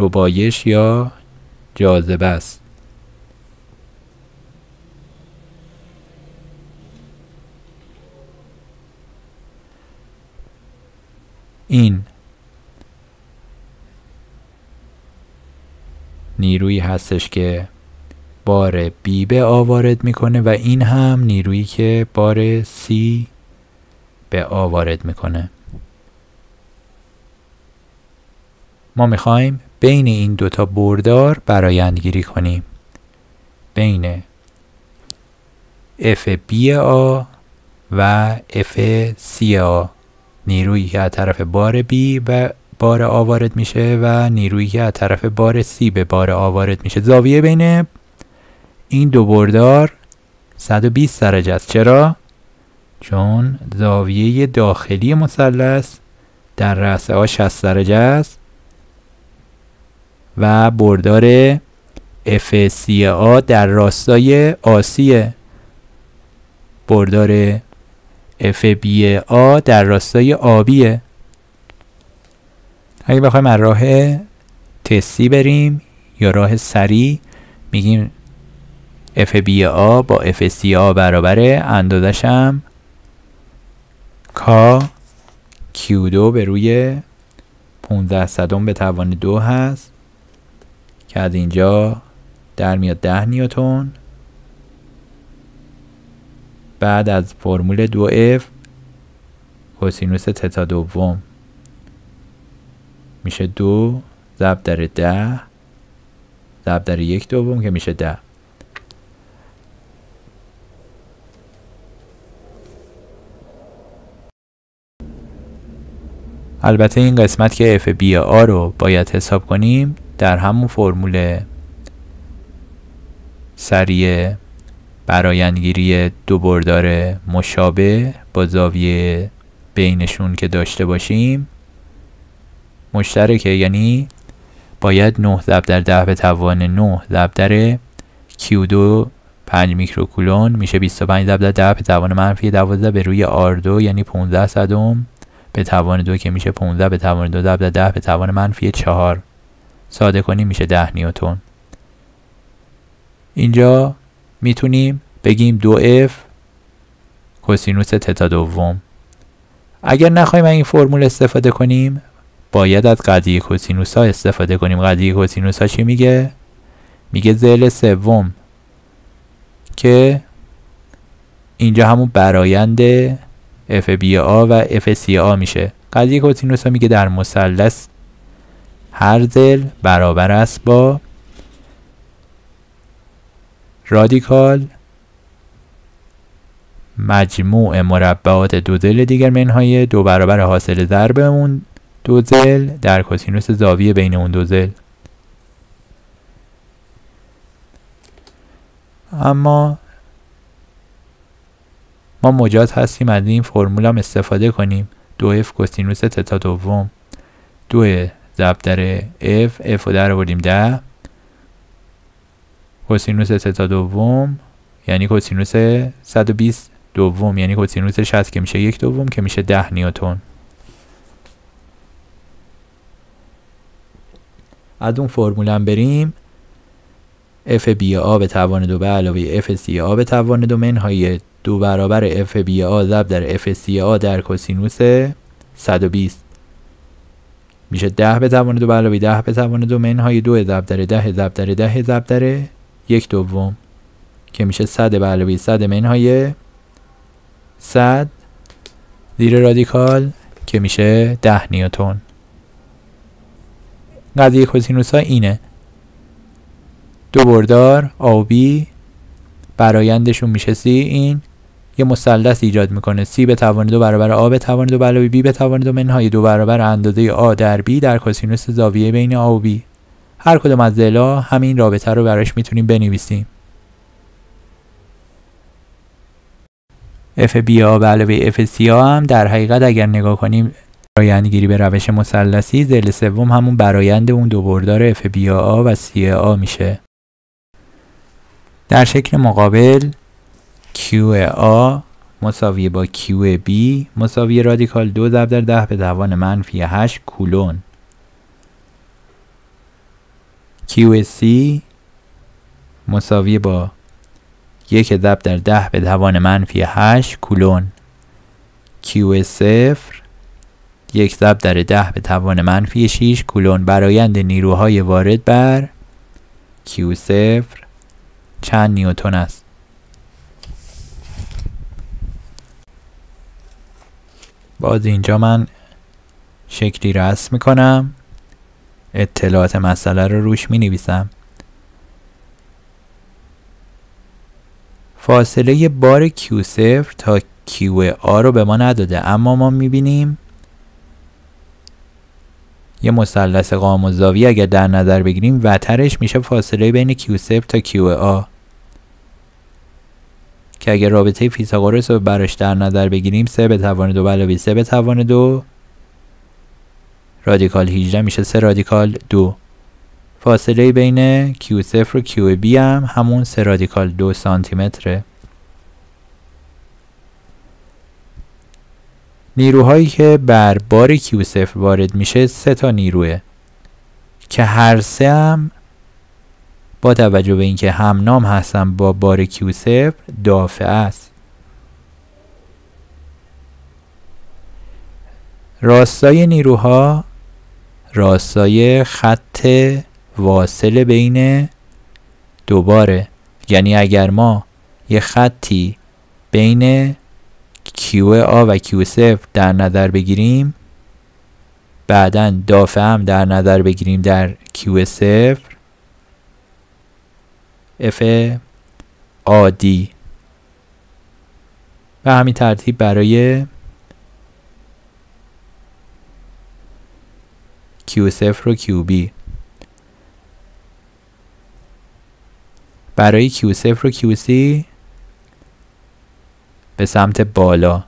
ربایش یا جاذبه است. این نیرویی هستش که بار B به A وارد میکنه و این هم نیرویی که بار C به A وارد میکنه. ما میخوایم بین این دوتا بردار برآیندگیری کنیم. بین FBA و FCA، نیرویی که از طرف بار B به بار A وارد میشه و نیرویی که از طرف بار C به بار A وارد میشه. زاویه بین این دو بردار 120 درجه است. چرا؟ چون زاویه داخلی مثلث در رأس A 60 درجه است و بردار FCA در راستای AC، بردار FBA در راستای آبیه. اگه بخوایم از راه تستی بریم یا راه سری، میگیم FBA با FCA برابره، اندازش هم K Q2 به روی 15 صدم به توان 2 هست که از اینجا در میاد 10 نیوتن. بعد از فرمول 2F کوسینوس تتا دوم میشه 2 ضرب در 10 ضرب در 1/2 که میشه 10. البته این قسمت که FB A رو باید حساب کنیم در همون فرمول سریع برآیندگیری دو بردار مشابه با زاویه بینشون که داشته باشیم مشترکه، یعنی باید 9 ضرب در 10 به توان 9 ضرب در Q2 5 میکروکولون میشه 25 ضرب در 10 به توان -12 به روی R2 یعنی 15 صدم به توان 2 که میشه 15 به توان 2 ضرب در 10 به توان -4 ساده کنیم میشه 10 نیوتن. اینجا میتونیم بگیم 2F کوسینوس تتا دوم. اگر نخوایم این فرمول استفاده کنیم باید از قضیه کوسینوس ها استفاده کنیم. قضیه کوسینوس ها چی میگه؟ میگه ذیل سوم که اینجا همون برآیند FBA و FCA میشه. قضیه کوسینوس ها میگه در مثلث هر ذیل برابر است با رادیکال مجموع مربعات دو ذیل دیگر منهای دو برابر حاصل ضرب اون دو ذیل در کوسینوس زاویه بین اون دو ذیل. اما ما مجاز هستیم از این فرمول هم استفاده کنیم. 2F کوسینوس تتا دوم 2 ضرب در F رو در آوردیم 10 کوسینوس تتا دوم یعنی کوسینوس 120 دوم یعنی کوسینوس 60 که میشه 1/2 که میشه 10 نیوتن. از اون فرمول هم بریم FBA به توان 2 به علاوه FCA به توان 2 منهای 2 برابر FBA ضرب در FCA در کوسینوس 120 میشه 10 به توان 2 به علاوه 10 به توان 2 منهای 2 ضرب در 10 ضرب در 10 ضرب در 1/2 که میشه 100 به علاوه 100 منهای 100 زیر رادیکال که میشه 10 نیوتن. قضیه کوسینوس ها اینه، دو بردار آبی برایندشون میشه C. این یه مثلث ایجاد میکنه C به توان 2 برابر A به توان 2 علاوه B به توان 2 منهای 2 برابر اندازه A در B در کوسینوس زاویه بین A و B. هر کدوم از ذیل‌ها همین رابطه رو براش میتونیم بنویسیم. FBA به علاوه FCA هم در حقیقت اگر نگاه کنیم برآیندگیری به روش مثلثی ذیل سوم همون برآیند اون دو بردار FBA و CA میشه. در شکل مقابل QA مساوی با QB مساوی رادیکال 2 ضرب در 10 به توان -8 کولون. QC مساوی با 1 ضرب در 10 به توان -8 کولون. Q0 1 ضرب در 10 به توان -6 کولون. برآیند نیروهای وارد بر Q0 چند نیوتن است؟ باز اینجا من شکلی رسم میکنم، اطلاعات مسئله رو روش می نویسم. فاصله بار Q0 تا QA رو به ما نداده، اما ما می بینیم یه مثلث قائم الزاویه اگر در نظر بگیریم وترش میشه فاصله بین Q0 تا QA که اگر رابطه فیثاغورس رو براش در نظر بگیریم 3 به توان 2 به علاوه 3 به توان 2 رادیکال 18 میشه 3 رادیکال 2. فاصله بین Q0 و QB هم همون 3 رادیکال 2 سانتی متره. نیروهایی که بر بار Q0 وارد میشه 3 تا نیروه که هر سه هم با توجه به اینکه همنام هستن با بار Q0 دافعه است. راستای نیروها راستای خط واصل بین دوباره، یعنی اگر ما یه خطی بین QA و Q0 در نظر بگیریم بعداً دافعه هم در نظر بگیریم در Q0 F عادی و همین ترتیب برای Q0 و QB. برای Q0 و QC به سمت بالا.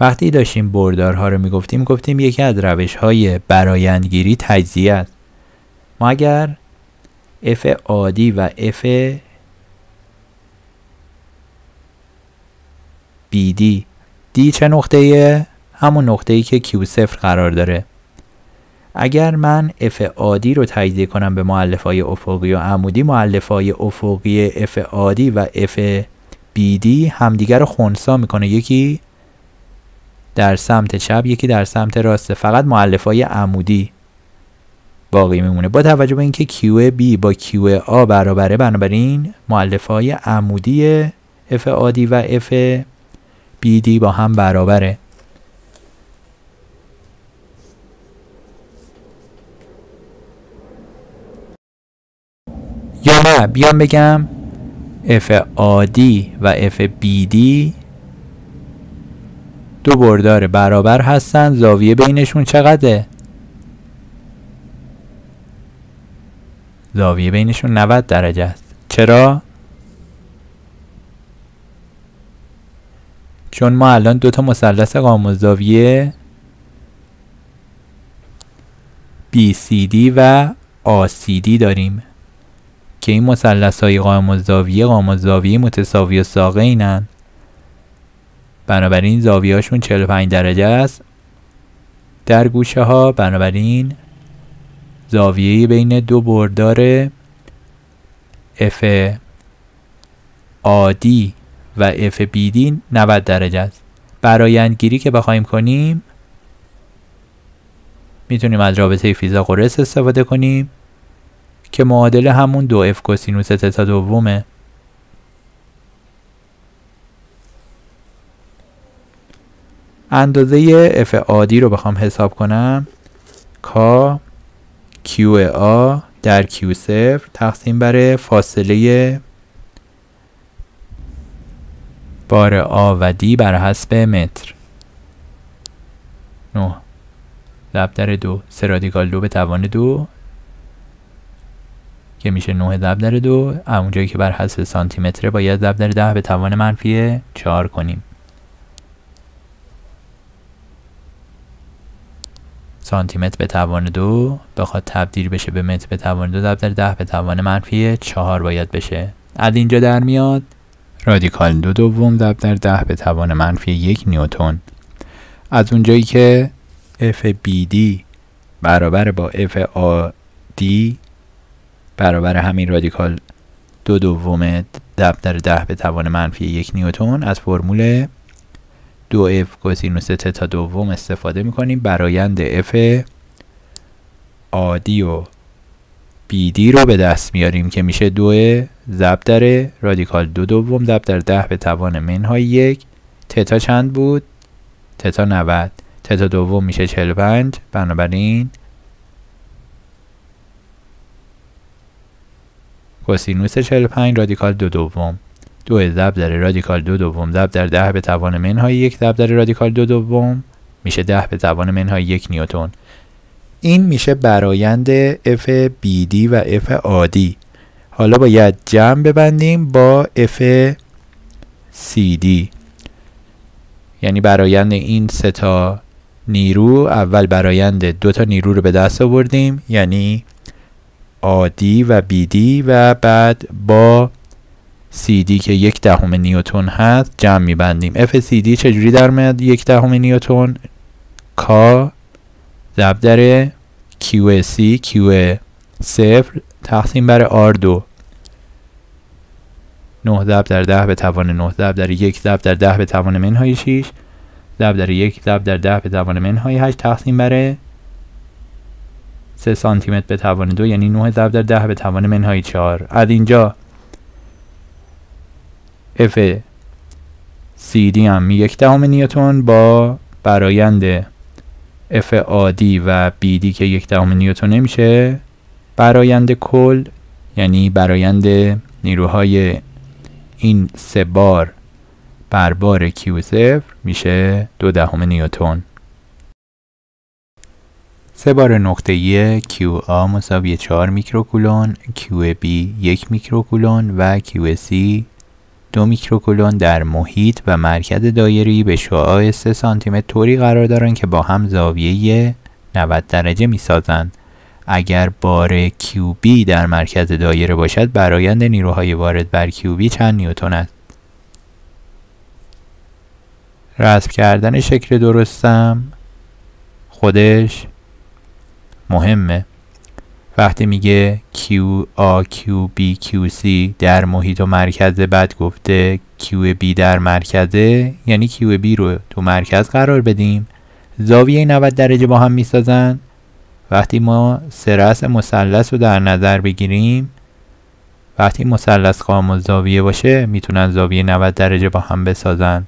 وقتی داشتیم بردارها رو میگفتیم گفتیم یکی از روش های برآیندگیری تجزیه است. ما اگر F عادی و F BD D چه نقطه‌ایه؟ همون نقطه‌ای که Q0 قرار داره. اگر من F عادی رو تجزیه کنم به مؤلفه‌های افقی و عمودی، مؤلفه‌های افقی F عادی و F BD همدیگر رو خنثی میکنه، یکی در سمت چپ یکی در سمت راست، فقط مؤلفه‌های عمودی باقی میمونه. با توجه به اینکه QB با QA برابره، بنابراین مؤلفه‌های عمودی F عادی و F BD با هم برابره. یا نه، بیام بگم F عادی و F BD دو بردار برابر هستن، زاویه بینشون چقدره؟ زاویه بینشون 90 درجه است. چرا؟ چون ما الان دوتا مثلث قاموس زاویه BCD و ACD داریم که این مثلث‌های قاموس زاویه متساوی و ساقینن، بنابراین زاویه‌هاشون 45 درجه است در گوشه ها، بنابراین زاویه بین دو بردار F عادی و F BD 90 درجه است. برآیندگیری که بخوایم کنیم میتونیم از رابطه فیثاغورس استفاده کنیم که معادل همون 2F کوسینوس تتا دومه. اندازه F عادی رو بخوام حساب کنم، کا QA در Q0 تقسیم بر فاصله بار A و D بر حسب متر. 9 ضرب در 2 3 رادیکال 2 به توان 2 که میشه 9 ضرب در 2. اونجایی که بر حسب سانتی متر باید ضرب در 10 به توان منفی 4 کنیم. سانتی متر به توان 2 بخواد تبدیل بشه به متر به توان 2 ضرب در 10 به توان منفی 4 باید بشه. از اینجا در میاد رادیکال 2 دوم ضرب در 10 به توان منفی 1 نیوتن. از اونجایی که F BD برابر با F AD برابر همین رادیکال 2 دوم ضرب در 10 به توان منفی 1 نیوتن، از فرمول 2F کوسینوس تتا دوم استفاده میکنیم. برایند F عادی و BD رو به دست میاریم که میشه 2 ضرب در رادیکال 2 دوم ضرب در 10 به توان منهای 1. تتا چند بود؟ تتا 90. تتا دوم میشه 45، بنابراین کوسینوس 45 رادیکال 2 دوم. 2 ضرب در رادیکال 2 دوم ضرب در 10 به توان منهای 1 ضرب در رادیکال 2 دوم میشه 10 به توان منهای 1 نیوتن. این میشه برایند F BD و F عادی. حالا باید جمع ببندیم با F CD، یعنی برایند این سه تا نیرو. اول برایند دو تا نیرو رو به دست آوردیم، یعنی عادی و BD، و بعد با CD که 1 دهم نیوتن هست جمع میبندیم. FCD چجوری در میاد 1 دهم نیوتن؟ K ضرب در QC Q0 تقسیم بر R2. 9 ضرب در 10 به توان 9 ضرب در 1 ضرب در 10 به توان منهای 6 ضرب در 1 ضرب در 10 به توان منهای 8 تقسیم بر 3 سانتی متر به توان 2 یعنی 9 ضرب در 10 به توان منهای 4. از اینجا F CD هم 1 دهم نیوتن با برایند F AD و BD که 1 دهم نیوتن نمیشه برایند کل، یعنی برایند نیروهای این 3 بار بر بار Q0 میشه 2 دهم نیوتن. 3 بار نقطه‌ای QA مساوی 4 میکروکولون، QB 1 میکروکولون و QC 2 میکروکولون در محیط و مرکز دایره‌ای به شعاع 3 سانتیمتر طوری قرار دارند که با هم زاویه 90 درجه میسازند. اگر بار QB در مرکز دایره باشد برآیند نیروهای وارد بر QB چند نیوتن است؟ رسم کردن شکل درستم خودش مهمه. وقتی میگه QA QB QC در محیط و مرکز، بعد گفته QB در مرکزه، یعنی QB رو تو مرکز قرار بدیم، زاویه 90 درجه با هم میسازن. وقتی ما سه رأس مثلث رو در نظر بگیریم، وقتی مثلث قائم الزاویه باشه میتونن زاویه 90 درجه با هم بسازن،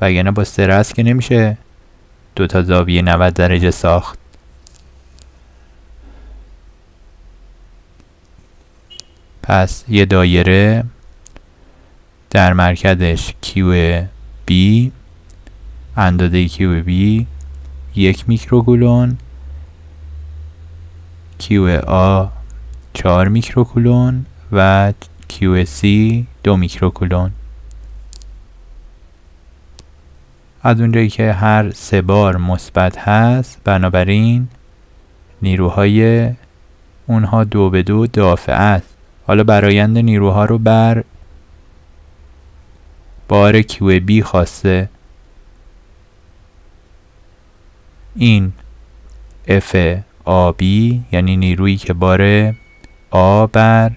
وگرنه با سه رأس که نمیشه دوتا زاویه 90 درجه ساخت. پس یه دایره در مرکزش QB، اندازه QB 1 میکروکولون، QA 4 میکروکولون و QC 2 میکروکولون. از اونجایی که هر 3 بار مثبت هست بنابراین نیروهای اونها 2 به 2 دافعه است. حالا برایند نیروها رو بر بار QB خواسته. این FAB یعنی نیرویی که بار A بر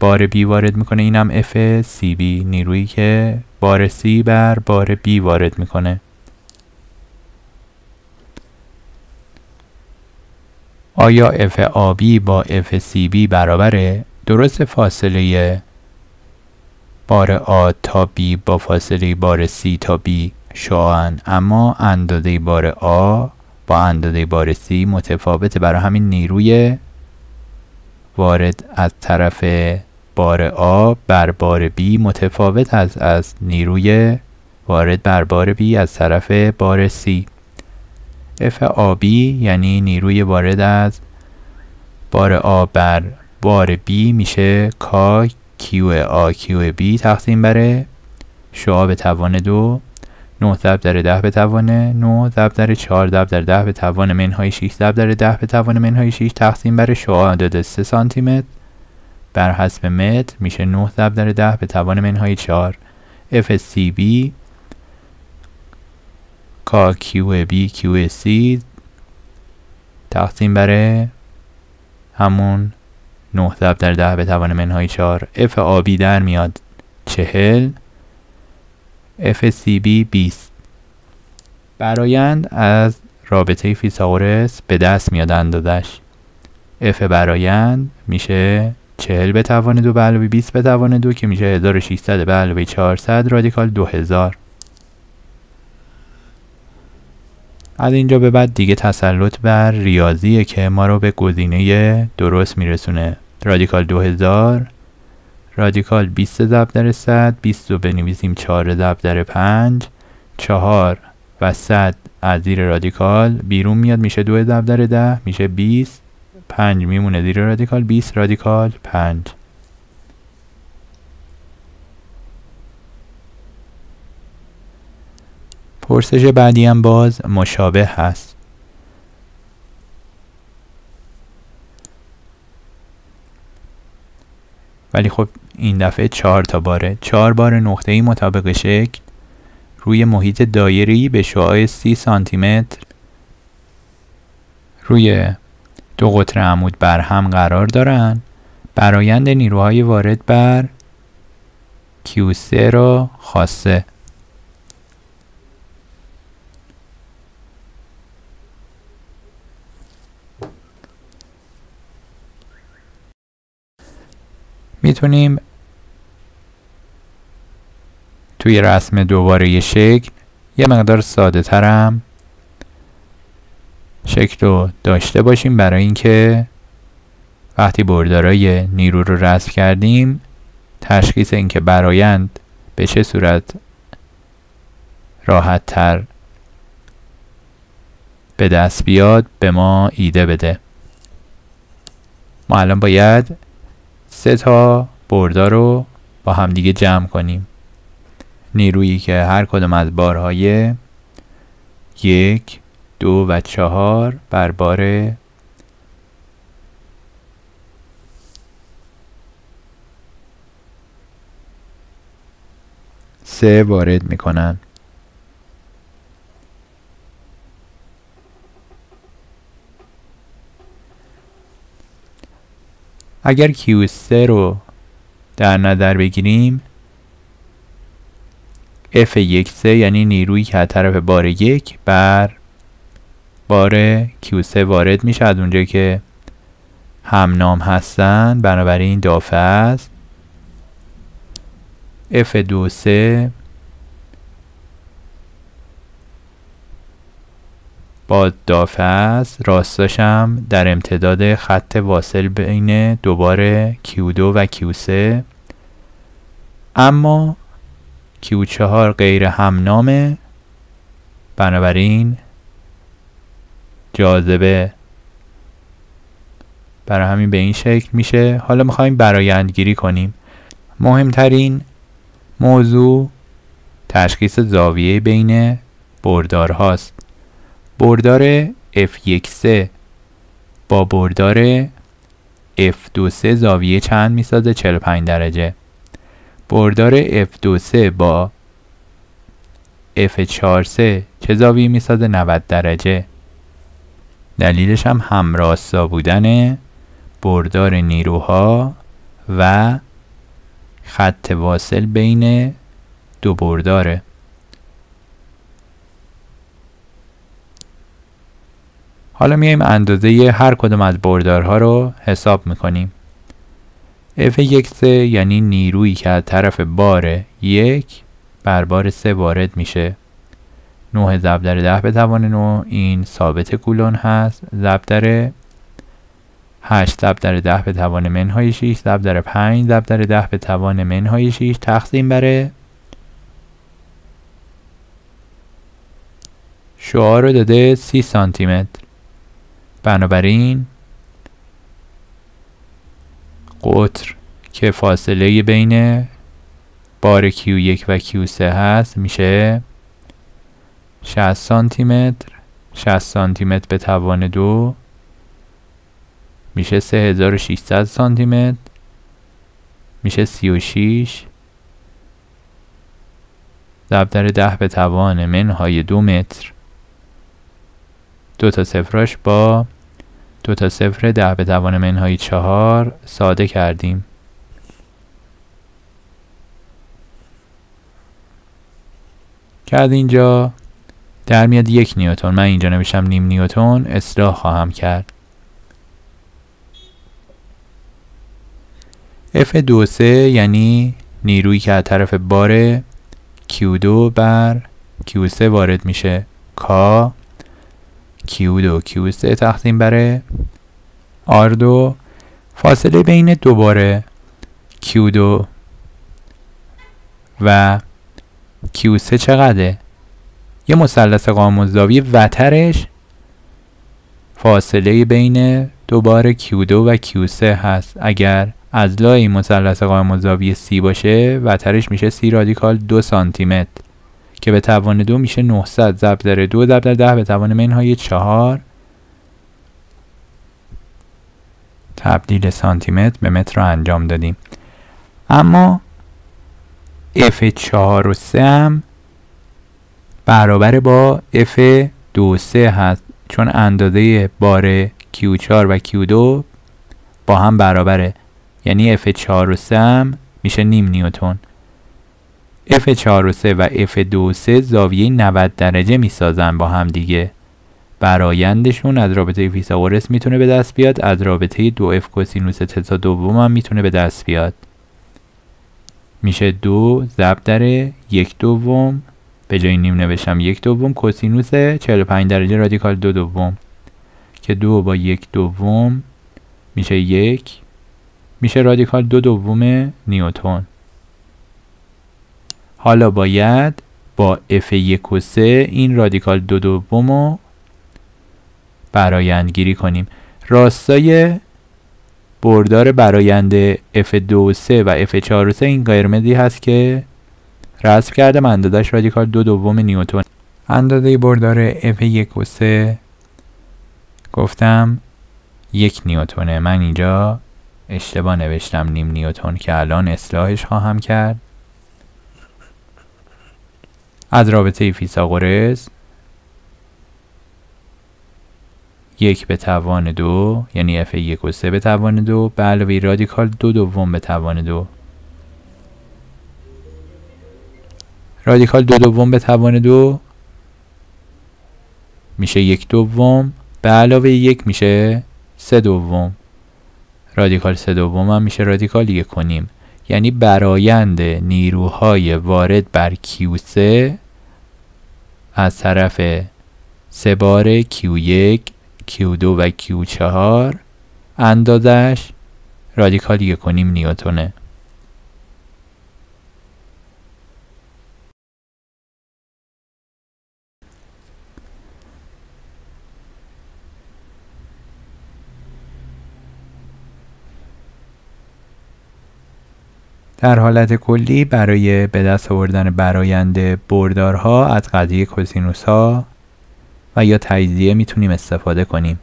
بار B وارد میکنه، این هم FCB نیرویی که بار C بر بار B وارد میکنه. آیا FAB با FCB برابره؟ درست فاصله بار A تا B با فاصله بار C تا B شعاعن، اما اندازه بار A با اندازه بار C متفاوته. برای همین نیروی وارد از طرف بار A بر بار B متفاوت است از نیروی وارد بر بار B از طرف بار C. FAB یعنی نیروی وارد از بار A بر بار B میشه K QA QB تقسیم بر شعاع به توان 2، 9 ضرب در 10 به توان 9 ضرب در 4 ضرب در 10 به توان منهای 6 ضرب در 10 به توان منهای 6 تقسیم بر شعاع عدد 3 سانتی متر بر حسب متر میشه 9 ضرب در 10 به توان منهای 4. FCB K QB QC تقسیم بر همون 9 ضرب در 10 به توان منهای 4. FAB در میاد 40، FCB 20. برایند از رابطه فیثاغورس به دست میاد اندازش. F برایند میشه 40 به توان 2 به علاوه 20 به توان 2 که میشه 1600 به علاوه 400 رادیکال 2000. از اینجا به بعد دیگه تسلط بر ریاضیه که ما رو به گزینه درست میرسونه. رادیکال 2000 رادیکال 20 ضرب در 100، 20 رو بنویسیم 4 ضرب در 5، 4 و 100 از زیر رادیکال بیرون میاد میشه 2 ضرب در 10 میشه 20، 5 میمونه زیر رادیکال 20 رادیکال 5. پرسش بعدی هم باز مشابه هست. ولی خب این دفعه 4 تا باره. 4 بار نقطه‌ای مطابق شکل روی محیط دایره‌ای به شعاع 30 سانتیمتر روی 2 قطر عمود بر هم قرار دارن. برایند نیروهای وارد بر Q3 را خواسته. میتونیم توی رسم دوباره یه شکل یه مقدار ساده ترم شکل رو داشته باشیم برای اینکه وقتی بردارای نیرو رو رسم کردیم تشخیص اینکه برایند به چه صورت راحت تر به دست بیاد به ما ایده بده. ما الان باید سه تا بردار رو با همدیگه جمع کنیم. نیرویی که هر کدوم از بارهای 1، 2 و 4 بر بار 3 وارد میکنن. اگر Q3 رو در نظر بگیریم F13 یعنی نیرویی که از طرف بار 1 بر بار Q3 وارد میشه، از اونجا که همنام هستن بنابراین دافعه است. F23 با دافعه است، راستاش هم در امتداد خط واصل بین دو بار Q2 و Q3، اما Q4 غیر همنامه بنابراین جاذبه برای همین به این شکل میشه. حالا میخوایم برآیندگیری کنیم. مهمترین موضوع تشخیص زاویه بین بردار هاست. بردار F13 با بردار F23 زاویه چند میسازه؟ 45 درجه. بردار F23 با F43 چه زاویه میسازه؟ 90 درجه. دلیلش هم همراستا بودن بردار نیروها و خط واصل بین دو برداره. حالا میایم اندازه هر کدوم از بردارها رو حساب میکنیم. F13 یعنی نیرویی که از طرف بار 1 بر بار 3 وارد میشه. 9 ضرب در 10 به توان 9 این ثابت کولن هست. ضرب در 8 ضرب در 10 به توان منهای 6 ضرب در 5 ضرب در 10 به توان منهای 6 تقسیم بر شعاع رو داده 30 سانتی متر. بنابراین قطر که فاصله بین بار Q1 و Q3 هست میشه 60 سانتی متر. 60 سانتی متر به توان 2 میشه 3600 سانتی متر، میشه 36 ضرب در 10 به توان منهای 2 متر. دو تا صفرش با 2 تا 0 10 به توان منهای 4 ساده کردیم. که از اینجا در میاد 1 نیوتن. من اینجا نوشتم نیم نیوتن، اصلاح خواهم کرد. F23 یعنی نیرویی که از طرف بار Q2 بر Q3 وارد میشه. K Q2 Q3 تقسیم بر R2. فاصله بین دو بار Q2 و Q3 چقدره؟ یه مثلث قاموس زاویه وترش فاصله بین دو بار Q2 و Q3 هست. اگر از لای مثلث قائم زاویه C باشه وترش میشه C رادیکال 2 سانتی متر که به توان 2 میشه 900 ضرب در 2 ضرب در 10 به توان منهای 4 تبدیل سانتی متر به متر رو انجام دادیم. اما F4 و 3 هم برابر با F23 هست چون اندازه بار Q4 و Q2 با هم برابره، یعنی F4 و 3 هم میشه نیم نیوتن. F4 و 3 و F2 و 3 زاویه 90 درجه میسازن با هم دیگه. برایندشون از رابطه فیثاغورس میتونه به دست بیاد، از رابطه 2F کسینوس تتا دوم هم میتونه به دست بیاد. میشه 2 ضرب در 1/2، به جای نیم نوشتم 1/2 کوسینوس 45 درجه رادیکال 2/2 که 2 با 1/2 میشه 1، میشه رادیکال 2/2 نیوتن. حالا باید با f1 و 3 این رادیکال 2/2 رو برآیندگیری کنیم. راستای بردار برآیند f2 و 3 و f4 و 3 این قرمزی هست که رسم کردم، اندازش رادیکال 2/2 نیوتن. اندازه بردار f1 و 3 گفتم 1 نیوتنه. من اینجا اشتباه نوشتم نیم نیوتن که الان اصلاحش خواهم کرد. از رابطه فیثاغورس 1/2 یعنی f1/3 2 به علاوه رادیکال 2/2 2. رادیکال 2/2 2 میشه 1/2 به علاوه 1 میشه 3/2. رادیکال 3/2 هم میشه رادیکال 1 و نیم. یعنی برایند نیروهای وارد بر Q3 از طرف 3 بار Q1 Q2 و Q4 اندازش رادیکال 1 و نیم نیوتنه. در حالت کلی برای به دست آوردن برآیند بردارها از قضیه کوسینوس ها و یا تجزیه میتونیم استفاده کنیم.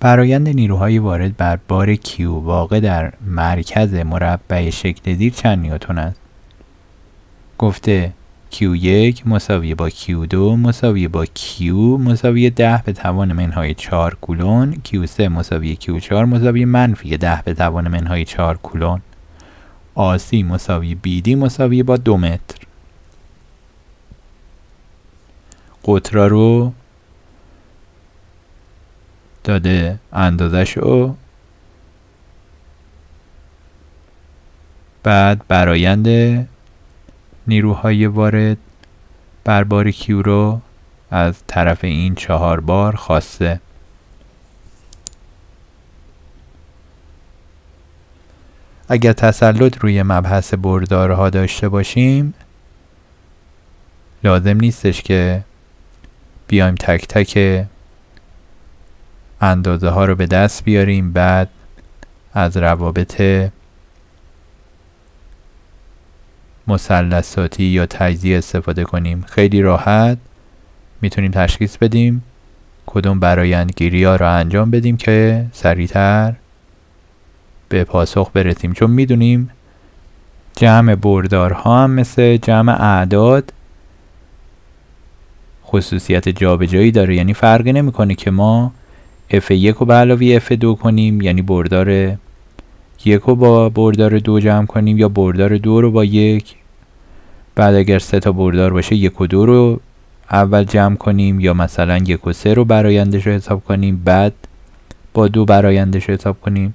برآیند نیروهای وارد بر بار Q واقع در مرکز مربع شکل زیر چند نیوتن است؟ گفته Q1 مساوی با Q2 مساوی با Q مساوی 10⁻⁴ کولن، Q3 مساوی Q4 مساوی -10⁻⁴ کولن، AC مساوی BD مساوی با 2 متر. قطرا رو داده، اندازش رو، بعد برآیند نیروهای وارد بر بار کیو رو از طرف این 4 بار خواسته. اگر تسلط روی مبحث بردارها داشته باشیم لازم نیستش که بیایم تک تک اندازه ها رو به دست بیاریم، بعد از روابط مثلثاتی یا تجزیه استفاده کنیم. خیلی راحت میتونیم تشخیص بدیم کدوم برآیندگیری ها رو انجام بدیم که سریعتر به پاسخ برسیم، چون میدونیم جمع بردارها هم مثل جمع اعداد خصوصیت جابجایی داره، یعنی فرقی نمیکنه که ما f1 رو به علاوه f2 کنیم، یعنی بردار 1 رو با بردار 2 جمع کنیم یا بردار 2 رو با 1. بعد اگر 3 تا بردار باشه 1 و 2 رو اول جمع کنیم، یا مثلا 1 و 3 رو برآیندش رو حساب کنیم بعد با 2 برآیندش رو حساب کنیم.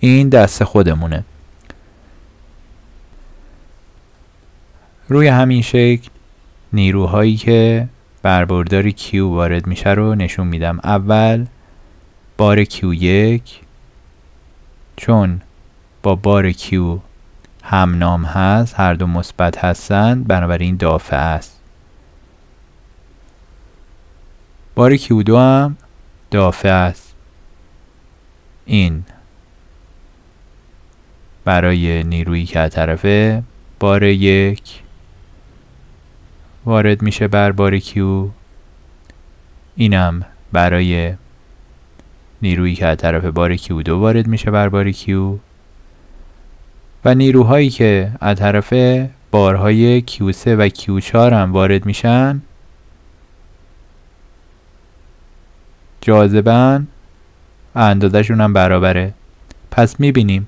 این دست خودمونه. روی همین شکل نیروهایی که بر بردار Q وارد میشه رو نشون میدم. اول بار Q1 چون با بار Q هم نام هست، هر دو مثبت هستند، بنابراین دافعه است. بار Q2 هم دافعه است. این برای نیرویی که از طرف بار 1 وارد میشه بر بار Q، اینم برای نیرویی که از طرف بار Q2 وارد میشه بر بار Q، و نیروهایی که از طرف بارهای Q3 و Q4 هم وارد میشن جاذبن، اندازشون هم برابره. پس میبینیم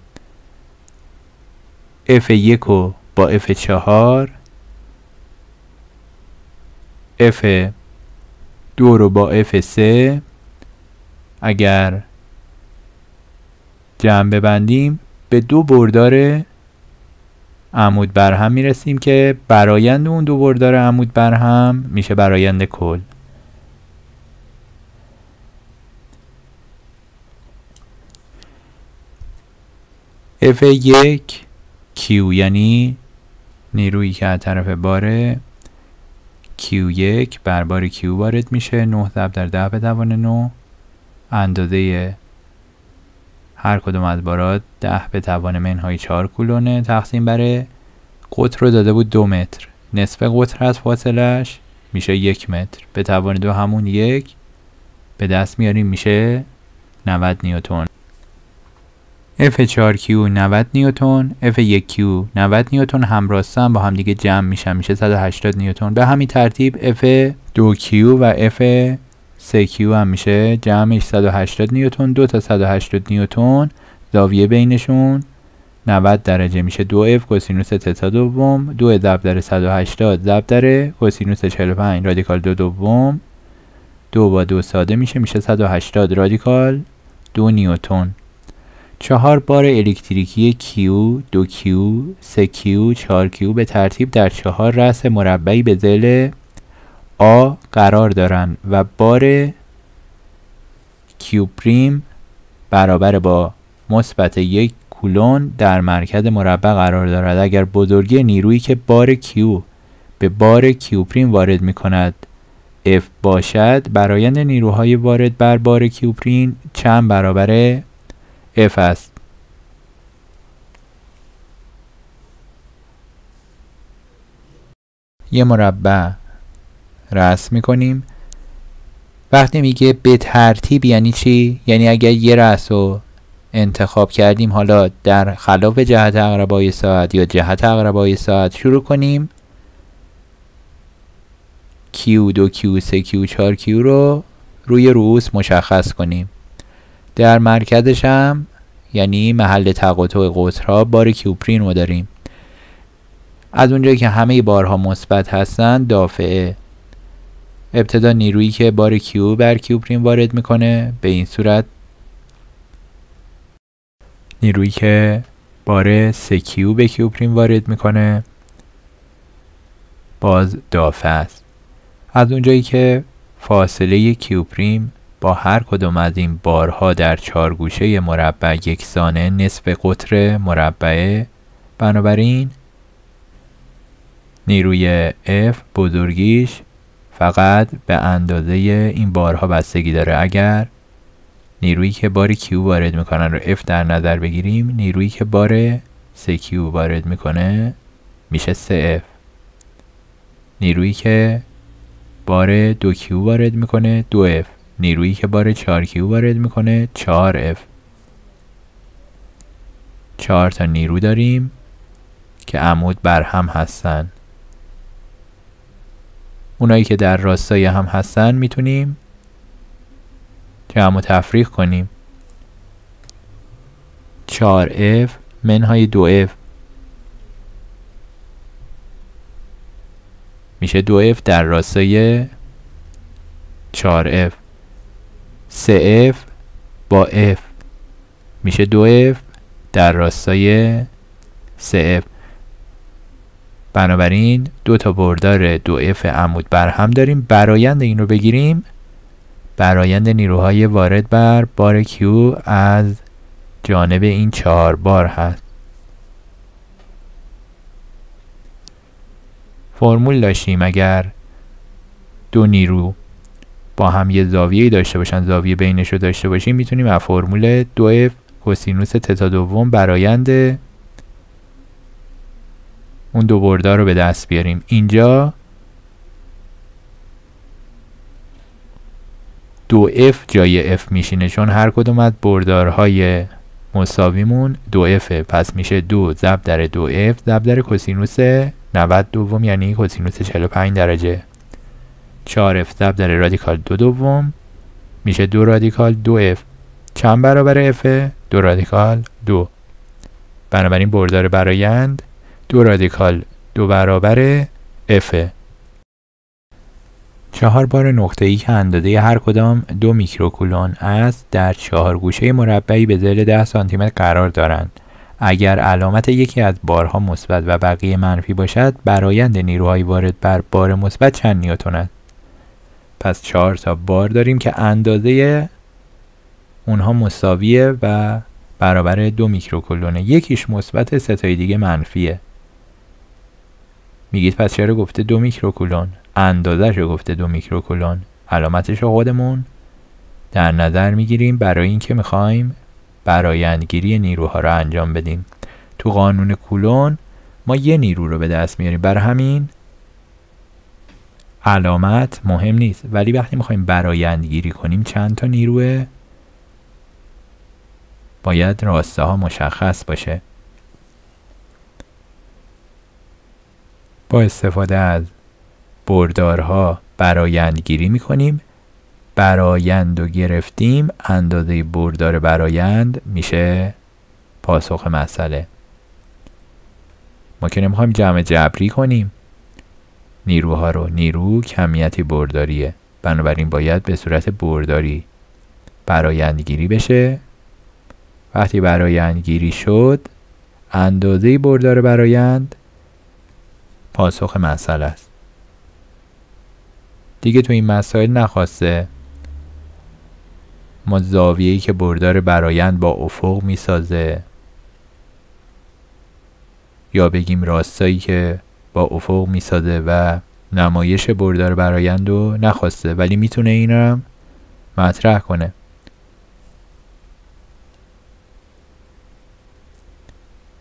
F1 رو با F4، F2 رو با F3. اگر جمع ببندیم به دو بردار عمود برهم میرسیم که برایند اون دو بردار عمود برهم میشه برایند کل. F1 Q یعنی نیرویی که از طرف بار Q1 بر بار Q وارد میشه 9 ضرب در 10 به توان 9 اندازه هر کدوم از بارات 10 به توان منهای 4 کولونه تقسیم بر قطر رو داده بود 2 متر نصف قطر از فاصلش میشه 1 متر به توان 2 همون 1 به دست میاریم میشه 90 نیوتن F4Q 90 نیوتن F1Q 90 نیوتن همراستن با هم دیگه جمع میشن میشه 180 نیوتن به همین ترتیب F2Q و F3Q هم میشه جمعش 180 نیوتن 2 تا 180 نیوتن زاویه بینشون 90 درجه میشه 2F کسینوس تتا دوم 2 ضرب در 180 ضرب در کسینوس 45 رادیکال 2 دوم 2 با 2 ساده میشه 180 رادیکال 2 نیوتن 4 بار الکتریکی Q، 2Q، 3Q، 4Q به ترتیب در 4 رأس مربعی به ضلع A قرار دارند و بار Q پریم برابر با مثبت 1 کولون در مرکز مربع قرار دارد. اگر بزرگی نیرویی که بار Q به بار Q پریم وارد می کند F باشد، برآیند نیروهای وارد بر بار Q پریم چند برابر F است. یه مربع رسم میکنیم. وقتی میگه به ترتیب یعنی چی؟ یعنی اگر یه رأس رو انتخاب کردیم حالا در خلاف جهت اقربای ساعت یا جهت اقربای ساعت شروع کنیم Q 2Q 3Q 4Q رو روی رؤوس مشخص کنیم. در مرکزش هم یعنی محل تقاطع قطرها بار کیوپرین رو داریم. از اونجایی که همه بارها مثبت هستن دافعه ابتدا نیرویی که بار کیو بر کیوپرین وارد میکنه به این صورت نیرویی که بار سکیو به کیوپرین وارد میکنه باز دافعه است. از اونجایی که فاصله کیوپرین با هر کدوم از این بارها در 4 گوشه مربع یکسانه نصف قطر مربع بنابراین نیروی F بزرگیش فقط به اندازه این بارها بستگی داره. اگر نیرویی که بار Q وارد میکنن رو F در نظر بگیریم نیرویی که بار 3Q وارد میکنه میشه 3F، نیرویی که بار 2Q وارد میکنه 2F، نیرویی که بار 4Q وارد میکنه 4F. 4 تا نیرو داریم که عمود بر هم هستن. اونایی که در راستای هم هستن میتونیم جمع و تفریق کنیم. 4F منهای 2F میشه 2F در راستای 4F. 3F با F میشه 2F در راستای 3F. بنابراین 2 تا بردار 2F عمود بر هم داریم. برایند این رو بگیریم برایند نیروهای وارد بر بار Q از جانب این 4 بار هست. فرمول داشتیم اگر دو نیرو با هم یه زاویه‌ای داشته باشن زاویه بینش رو داشته باشیم میتونیم از فرمول 2F کسینوس تتا دوم برآیند اون دو بردار رو به دست بیاریم. اینجا 2F جای F میشینه چون هر کدوم از بردارهای مساویمون 2F پس میشه 2 ضرب در 2F ضرب در کسینوس 90 دوم یعنی کسینوس 45 درجه 4F ضرب در رادیکال 2 دوم میشه 2 رادیکال 2F چند برابر F؟ 2 رادیکال 2. بنابراین بردار برایند 2 رادیکال 2 برابر F. 4 بار نقطه‌ای که اندازه هر کدام 2 میکروکولون است در 4 گوشه مربعی به ذیل 10 سانتیمتر قرار دارند. اگر علامت یکی از بارها مثبت و بقیه منفی باشد، برآیند نیروهای وارد بر بار مثبت چند نیوتن است؟ پس 4 تا بار داریم که اندازه اونها مساویه و برابر 2 میکروکولونه. یکیش مثبت، 3 تای دیگه منفیه. میگید پس چرا گفته 2 میکروکولون؟ اندازه‌ش رو گفته 2 میکروکولون. علامتش رو خودمون در نظر میگیریم برای اینکه میخوایم برآیندگیری نیروها رو انجام بدیم. تو قانون کولن ما یه نیرو رو به دست میاریم، برای همین علامت مهم نیست. ولی وقتی میخوایم برآیندگیری کنیم چند تا نیروه، باید راسته ها مشخص باشه. با استفاده از بردارها برآیندگیری میکنیم. برآیند رو گرفتیم، اندازه بردار برآیند میشه پاسخ مسئله. ما که نمیخوایم جمع جبری کنیم نیروها رو، نیرو کمیتی برداریه، بنابراین باید به صورت برداری برآیندگیری بشه. وقتی برآیندگیری شد، اندازه بردار برآیند پاسخ مسئله است. دیگه تو این مسائل نخواسته ما زاویه‌ای که بردار برآیند با افق میسازه، یا بگیم راستایی که با افق میسازه و نمایش بردار برآیند رو نخواسته، ولی میتونه این رو مطرح کنه.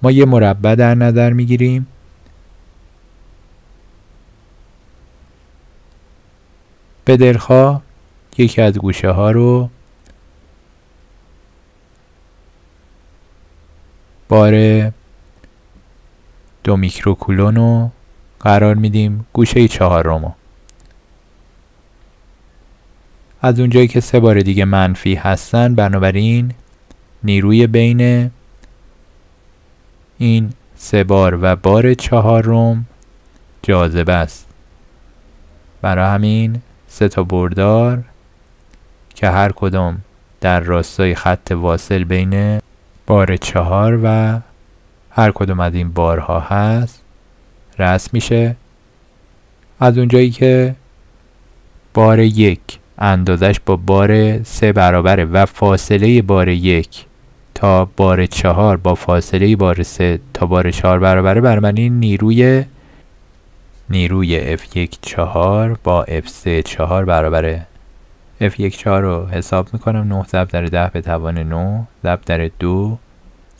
ما یه مربع در نظر میگیریم، به دلخواه یکی از گوشه ها رو بار 2 میکروکولون رو قرار میدیم، گوشه 4 از اونجایی که 3 بار دیگه منفی هستن، بنابراین نیروی بین این 3 بار و بار 4 جاذبه است. برای همین 3 تا بردار که هر کدوم در راستای خط واصل بین بار 4 و هر کدوم از این بارها هست رسم میشه. از اونجایی که بار 1 اندازش با بار 3 برابره و فاصله بار 1 تا بار 4 با فاصله بار 3 تا بار 4 برابره، بنابراین نیروی F14 با F34 برابره. F14 رو حساب میکنم 9 ضرب در 10 به توان 9 ضرب در 2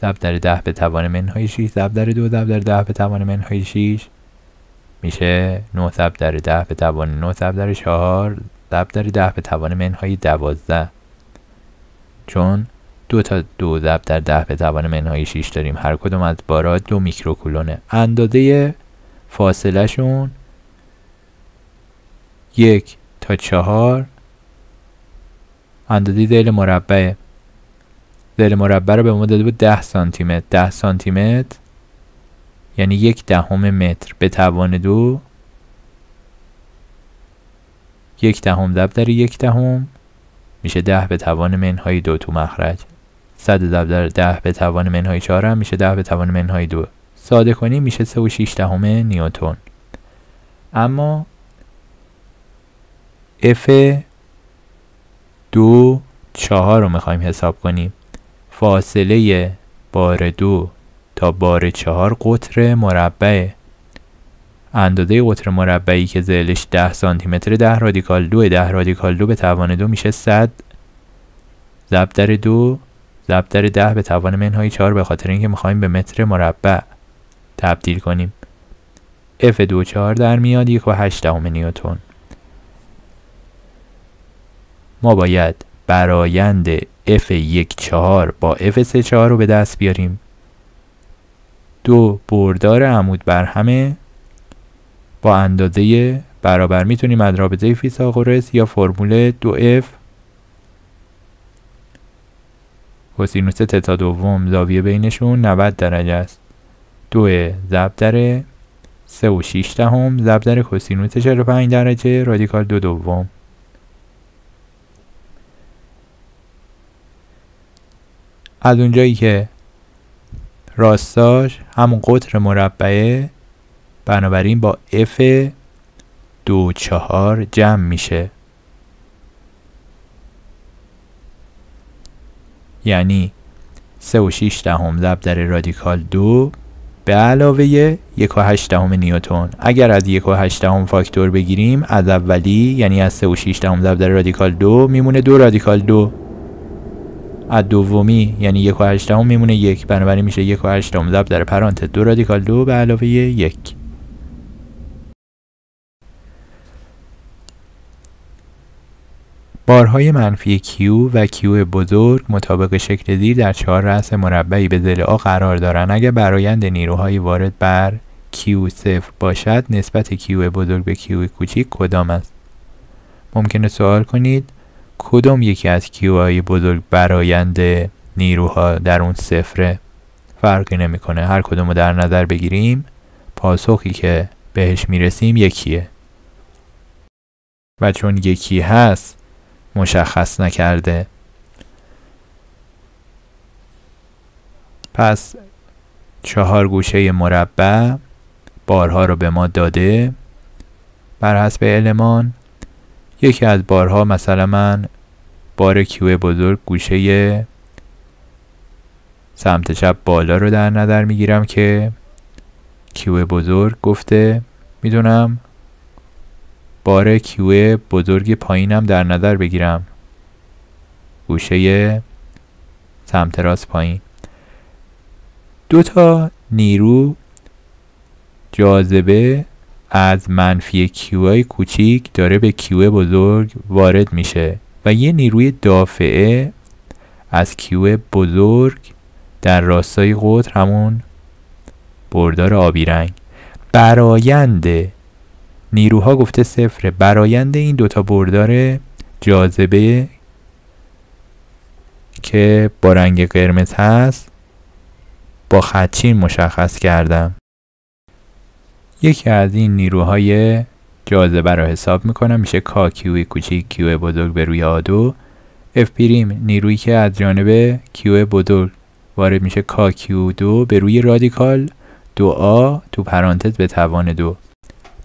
ضرب در 10 به توان منهای 6 ضرب در 2 ضرب در 10 به توان منهای 6 میشه 9 ضرب در 10 به توان 9 ضرب در 4 ضرب در 10 به توان منهای 12، چون 2 تا 2 ضرب در 10 به توان منهای 6 داریم، هر کدوم از بارا 2 میکروکولونه. اندازه فاصله شون 1 تا 4 اندازه ذیل مربع رو به ما داده بود 10 سانتیمتر. 10 سانتیمتر یعنی 1/10 متر به توان 2، 1/10 ضرب در 1/10 میشه 10 به توان منهای 2 تو مخرج، 100 ضرب در 10 به توان منهای 4 هم میشه 10 به توان منهای 2. ساده کنیم میشه 3.6 نیوتن. اما F24 رو میخوایم حساب کنیم. فاصله بار 2 تا بار 4 قطر مربع. اندازه قطر مربعی که ذیلش 10 سانتیمتر 10 رادیکال 2 به توان 2 میشه 100 ضرب در 2 ضرب در 10 به توان منهای 4، به خاطر اینکه میخوایم به متر مربع تبدیل کنیم. F24 در میاد 1.8 نیوتن. ما باید برآیند F14 با F34 رو به دست بیاریم. 2 بردار عمود بر همه با اندازه برابر. میتونیم از رابطه فیثاغورس یا فرمول 2F کوسینوس تتا دوم زاویه بینشون 90 درجه است، 2 ضرب در 3.6 ضرب در کسینوس 45 درجه رادیکال 2/2. از اونجایی که راستاش همون قطر مربعه، بنابراین با F 2/4 جمع میشه. یعنی 3.6 ضرب در رادیکال 2 به علاوه 1.8 نیوتن. اگر از 1.8 فاکتور بگیریم از اولی، یعنی از 3.6 ضرب در رادیکال 2 میمونه 2 رادیکال 2. از دومی یعنی 1.8 میمونه 1، بنابراین میشه 1.8 ضرب در پرانتز 2 رادیکال 2 به علاوه 1. بارهای منفی Q و Q بزرگ مطابق شکل زیر در 4 رأس مربعی به ضلع آ قرار دارند. اگر برآیند نیروهای وارد بر Q صفر باشد، نسبت Q بزرگ به Q کوچک کدام است؟ ممکنه سوال کنید کدام یکی از Q های بزرگ برآیند نیروها در اون صفره؟ فرقی نمیکنه، هر کدوم رو در نظر بگیریم پاسخی که بهش میرسیم یکیه. و چون یکی هست مشخص نکرده، پس 4 گوشه مربع بارها رو به ما داده بر حسب المان. یکی از بارها، مثلا من بار کیو بزرگ گوشه سمت چپ بالا رو در نظر میگیرم که کیو بزرگ گفته، میدونم بار کیو بزرگ پایینم در نظر بگیرم گوشه سمت راست پایین. دو تا نیرو جاذبه از منفی کیوهای کوچیک داره به کیو بزرگ وارد میشه و یه نیروی دافعه از کیو بزرگ در راستای قطر، همون بردار آبی رنگ. برآیند نیروها گفته صفر، برآیند این دوتا بردار جاذبه که با رنگ قرمز هست با خطچین مشخص کردم. یکی از این نیروهای جاذبه را حساب میکنم، میشه کا کیو کوچیک کیو بزرگ به روی آدو. اف پریم نیرویی که از جانب کیو بزرگ وارد میشه کا کیو 2 به روی رادیکال 2a تو پرانتز به توان 2.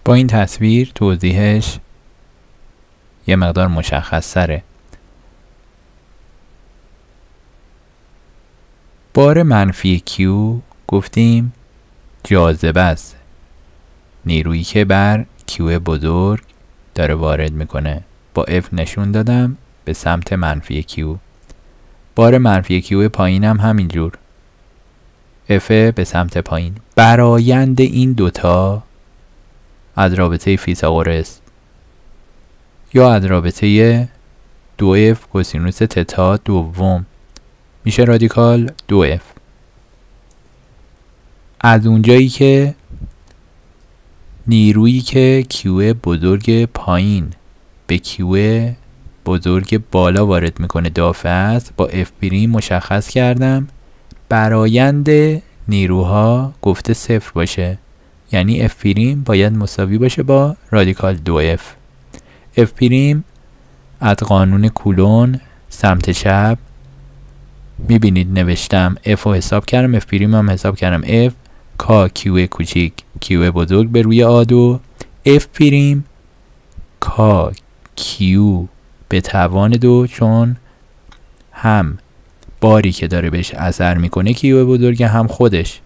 با این تصویر توضیحش یه مقدار مشخص تره. بار منفی Q گفتیم جاذبه است، نیرویی که بر Q بزرگ داره وارد میکنه. با F نشون دادم به سمت منفی Q. بار منفی Q پایینم همینجور F به سمت پایین. برآیند این دوتا از رابطه فیثاغورس یا از رابطه 2F کسینوس تتا 2 میشه رادیکال 2F. از اونجایی که نیرویی که کیو بزرگ پایین به کیو بزرگ بالا وارد میکنه دافعه است، با F بریم مشخص کردم برآیند نیروها گفته صفر باشه، یعنی F پریم باید مساوی باشه با رادیکال 2F. F پریم از قانون کولن سمت چپ میبینید نوشتم، F رو حساب کردم، F پریم هم حساب کردم، F کا کیو کوچیک کیو بزرگ به روی آدو، F پریم کا کیو به توان 2، چون هم باری که داره بهش اثر میکنه کیو بزرگ، هم خودش.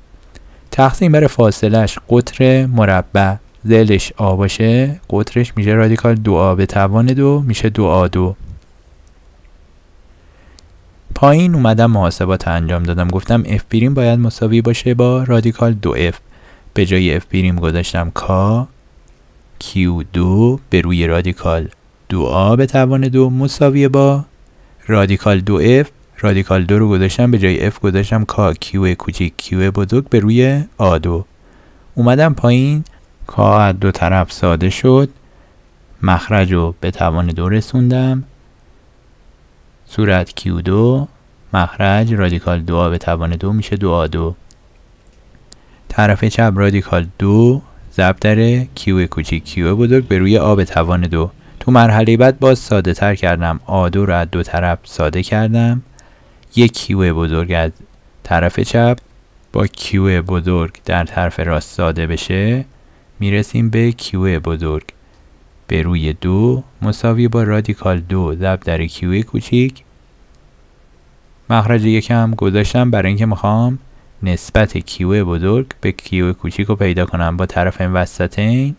تقسیم بر فاصلش قطر مربع، ذیلش آ باشه قطرش میشه رادیکال 2a به توان 2 میشه 2a2. پایین اومدم محاسبات انجام دادم، گفتم f پریم باید مساوی باشه با رادیکال 2f. به جای f پریم گذاشتم کا q2 به روی رادیکال 2a به توان 2 مساوی با رادیکال 2f. رادیکال 2 رو گذاشتم، به جای F گذاشتم کا کیو کوچیک کیو بزرگ به روی آدو. اومدم پایین، کا از دو طرف ساده شد، مخرج رو به توان 2 رسوندم، صورت کیو 2 مخرج رادیکال 2 به توان 2 میشه 2a2. طرف چپ رادیکال 2 ضرب در کیو کوچیک کیو بزرگ به روی آب توان دو. تو مرحله بعد باز ساده تر کردم، آدو رو از دو طرف ساده کردم، یک کیو بزرگ از طرف چپ با کیو بزرگ در طرف راست ساده بشه، میرسیم به کیو بزرگ به روی دو مساوی با رادیکال دو ضرب در کیو کوچیک. مخرج یکم گذاشتم برای اینکه میخوام نسبت کیو بزرگ به کیو کوچیک رو پیدا کنم. با طرف این وسطین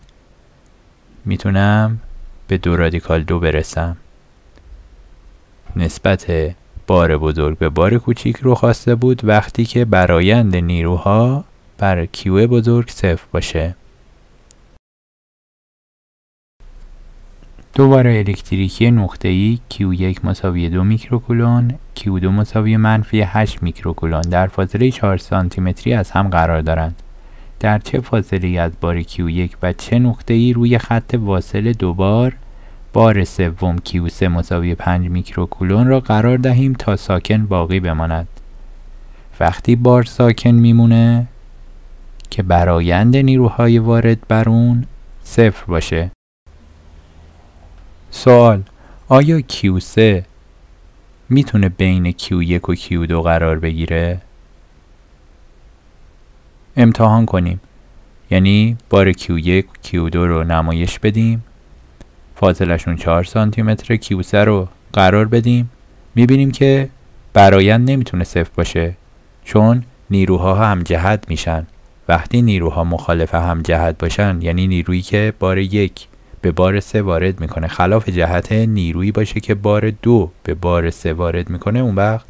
میتونم به دو رادیکال دو برسم. نسبت بار بزرگ به بار کوچیک رو خواسته بود وقتی که برایند نیروها بر کیو بزرگ صفر باشه. دو بار الکتریکی نقطه‌ای Q1 مساوی 2 میکروکولون، Q2 مساوی منفی 8 میکروکولون در فاصله 4 سانتیمتری از هم قرار دارند. در چه فاصله‌ای از بار Q1 و چه نقطه‌ای روی خط واصل دوبار بار سوم Q3 مساوی 5 میکروکولون را قرار دهیم تا ساکن باقی بماند؟ وقتی بار ساکن میمونه که برایند نیروهای وارد بر اون صفر باشه. سوال: آیا Q3 میتونه بین Q1 و Q2 قرار بگیره؟ امتحان کنیم، یعنی بار Q1 Q2 رو نمایش بدیم، فاصلشون 4 سانتی متر، Q3 رو قرار بدیم، میبینیم که برایند نمیتونه صفر باشه چون نیروها همجهت میشن. وقتی نیروها مخالف همجهت باشن، یعنی نیرویی که بار یک به بار سه وارد میکنه خلاف جهت نیرویی باشه که بار دو به بار سه وارد میکنه، اون وقت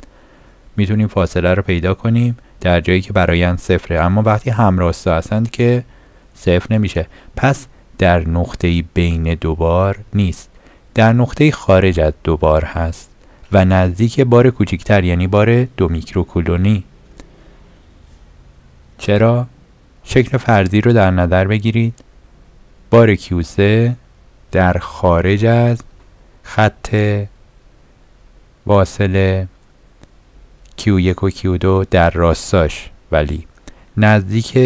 میتونیم فاصله رو پیدا کنیم در جایی که برایند صفره. اما وقتی همراستا هستند که صفر نمیشه. پس در نقطه‌ای بین دو بار نیست، در نقطه‌ای خارج از دو بار هست و نزدیک بار کوچکتر، یعنی بار دو میکروکولونی. چرا؟ شکل فرضی رو در نظر بگیرید. بار Q3 در خارج از خط واصل Q1 و Q2 در راستاش، ولی نزدیک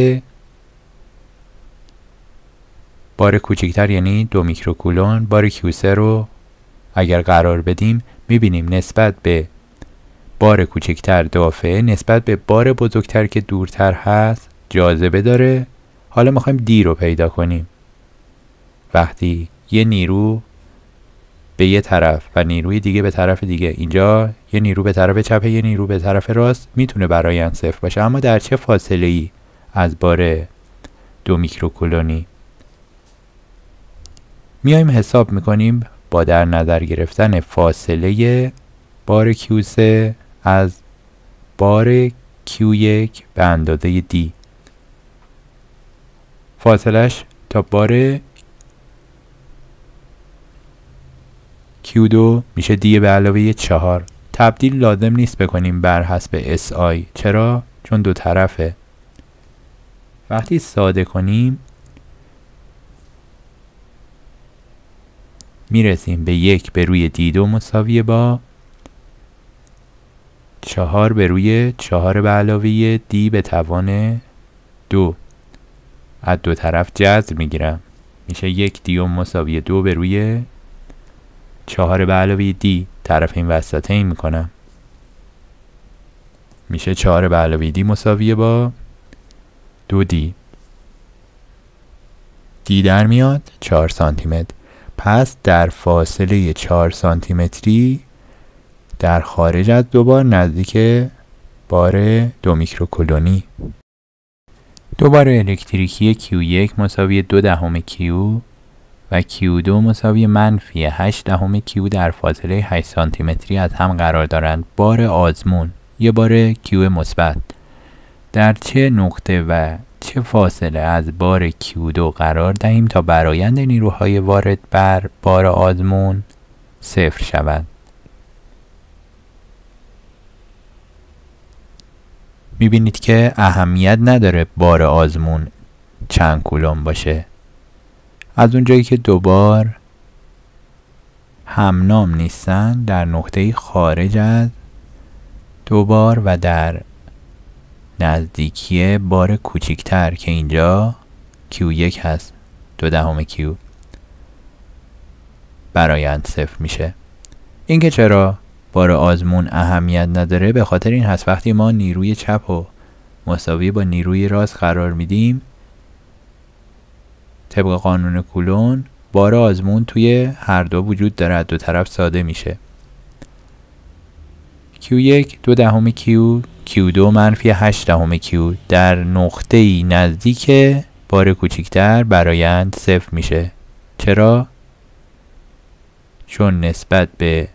بار کوچکتر یعنی دو میکروکولون. بار Q3 رو اگر قرار بدیم میبینیم نسبت به بار کوچکتر دافعه، نسبت به بار بزرگتر که دورتر هست جاذبه داره. حالا میخوایم دی رو پیدا کنیم. وقتی یه نیرو به یه طرف و نیروی دیگه به طرف دیگه، اینجا یه نیرو به طرف چپ یه نیرو به طرف راست، میتونه برایند صفر باشه، اما در چه فاصله ای از بار دو میکروکولونی؟ میایم حساب میکنیم با در نظر گرفتن فاصله بار Q3 از بار Q1 به اندازه D. فاصلش تا بار Q2 میشه دیگه به علاوه 4. تبدیل لازم نیست بکنیم بر حسب SI. چرا؟ چون دو طرفه. وقتی ساده کنیم میرسیم به 1 به روی D2 مساوی با 4 به روی 4 به علاوه D به توان 2. از دو طرف جذر میگیرم، میشه 1 D مساوی 2 به روی 4 به علاوه دی. طرف این وسطه این میکنم، میشه 4 به علاوه دی مساویه با 2 دی. دی در میاد 4 سانتی متر. پس در فاصله 4 سانتی متری در خارج از دو بار نزدیک بار دو میکروکولونی. دو بار الکتریکی Q1 مساوی 0.2 Q و Q2 مساوی منفی 0.8 Q در فاصله 8 سانتی متری از هم قرار دارند. بار آزمون یه بار Q مثبت در چه نقطه و چه فاصله از بار Q2 قرار دهیم تا برایند نیروهای وارد بر بار آزمون صفر شود؟ میبینید که اهمیت نداره بار آزمون چند کولوم باشه، از اونجایی که دوبار همنام نیستن، در نقطه‌ای خارج از دوبار و در نزدیکی بار کوچکتر که اینجا Q1 هست 0.2 Q برآیند 0 میشه. این که چرا بار آزمون اهمیت نداره به خاطر این هست وقتی ما نیروی چپ و مساوی با نیروی راست قرار میدیم طبق قانون کولن بار آزمون توی هر دو وجود داره، دو طرف ساده میشه. Q1 0.2 Q Q2 منفی 0.8 Q در نقطه‌ای نزدیک بار کوچکتر برآیند 0 میشه. چرا؟ چون نسبت به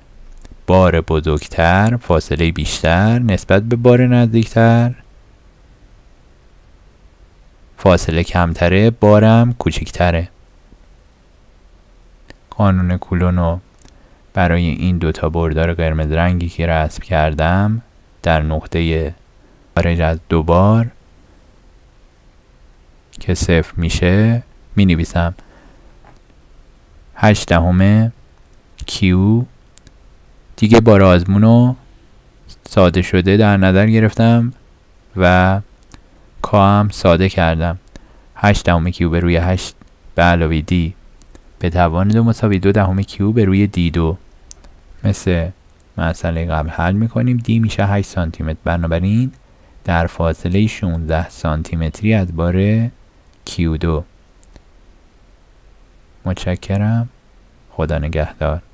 بار بزرگتر فاصله بیشتر، نسبت به بار نزدیکتر فاصله کمتره، بارم کوچکتره. قانون کولن برای این دوتا بردار قرمز رنگی که رسم کردم در نقطه خارج از دو بار که صفر میشه می نویسم 0.8 Q. دیگه بار آزمون رو ساده شده در نظر گرفتم و K هم ساده کردم. 0.8 Q به روی 8 به علاوه D به توان 2 مساوی 0.2 Q به روی D2. مثل مسئله قبل حل میکنیم. D میشه 8 سانتی متر، بنابراین در فاصله 16 سانتی متری از بار Q2. متشکرم. خدا نگهدار.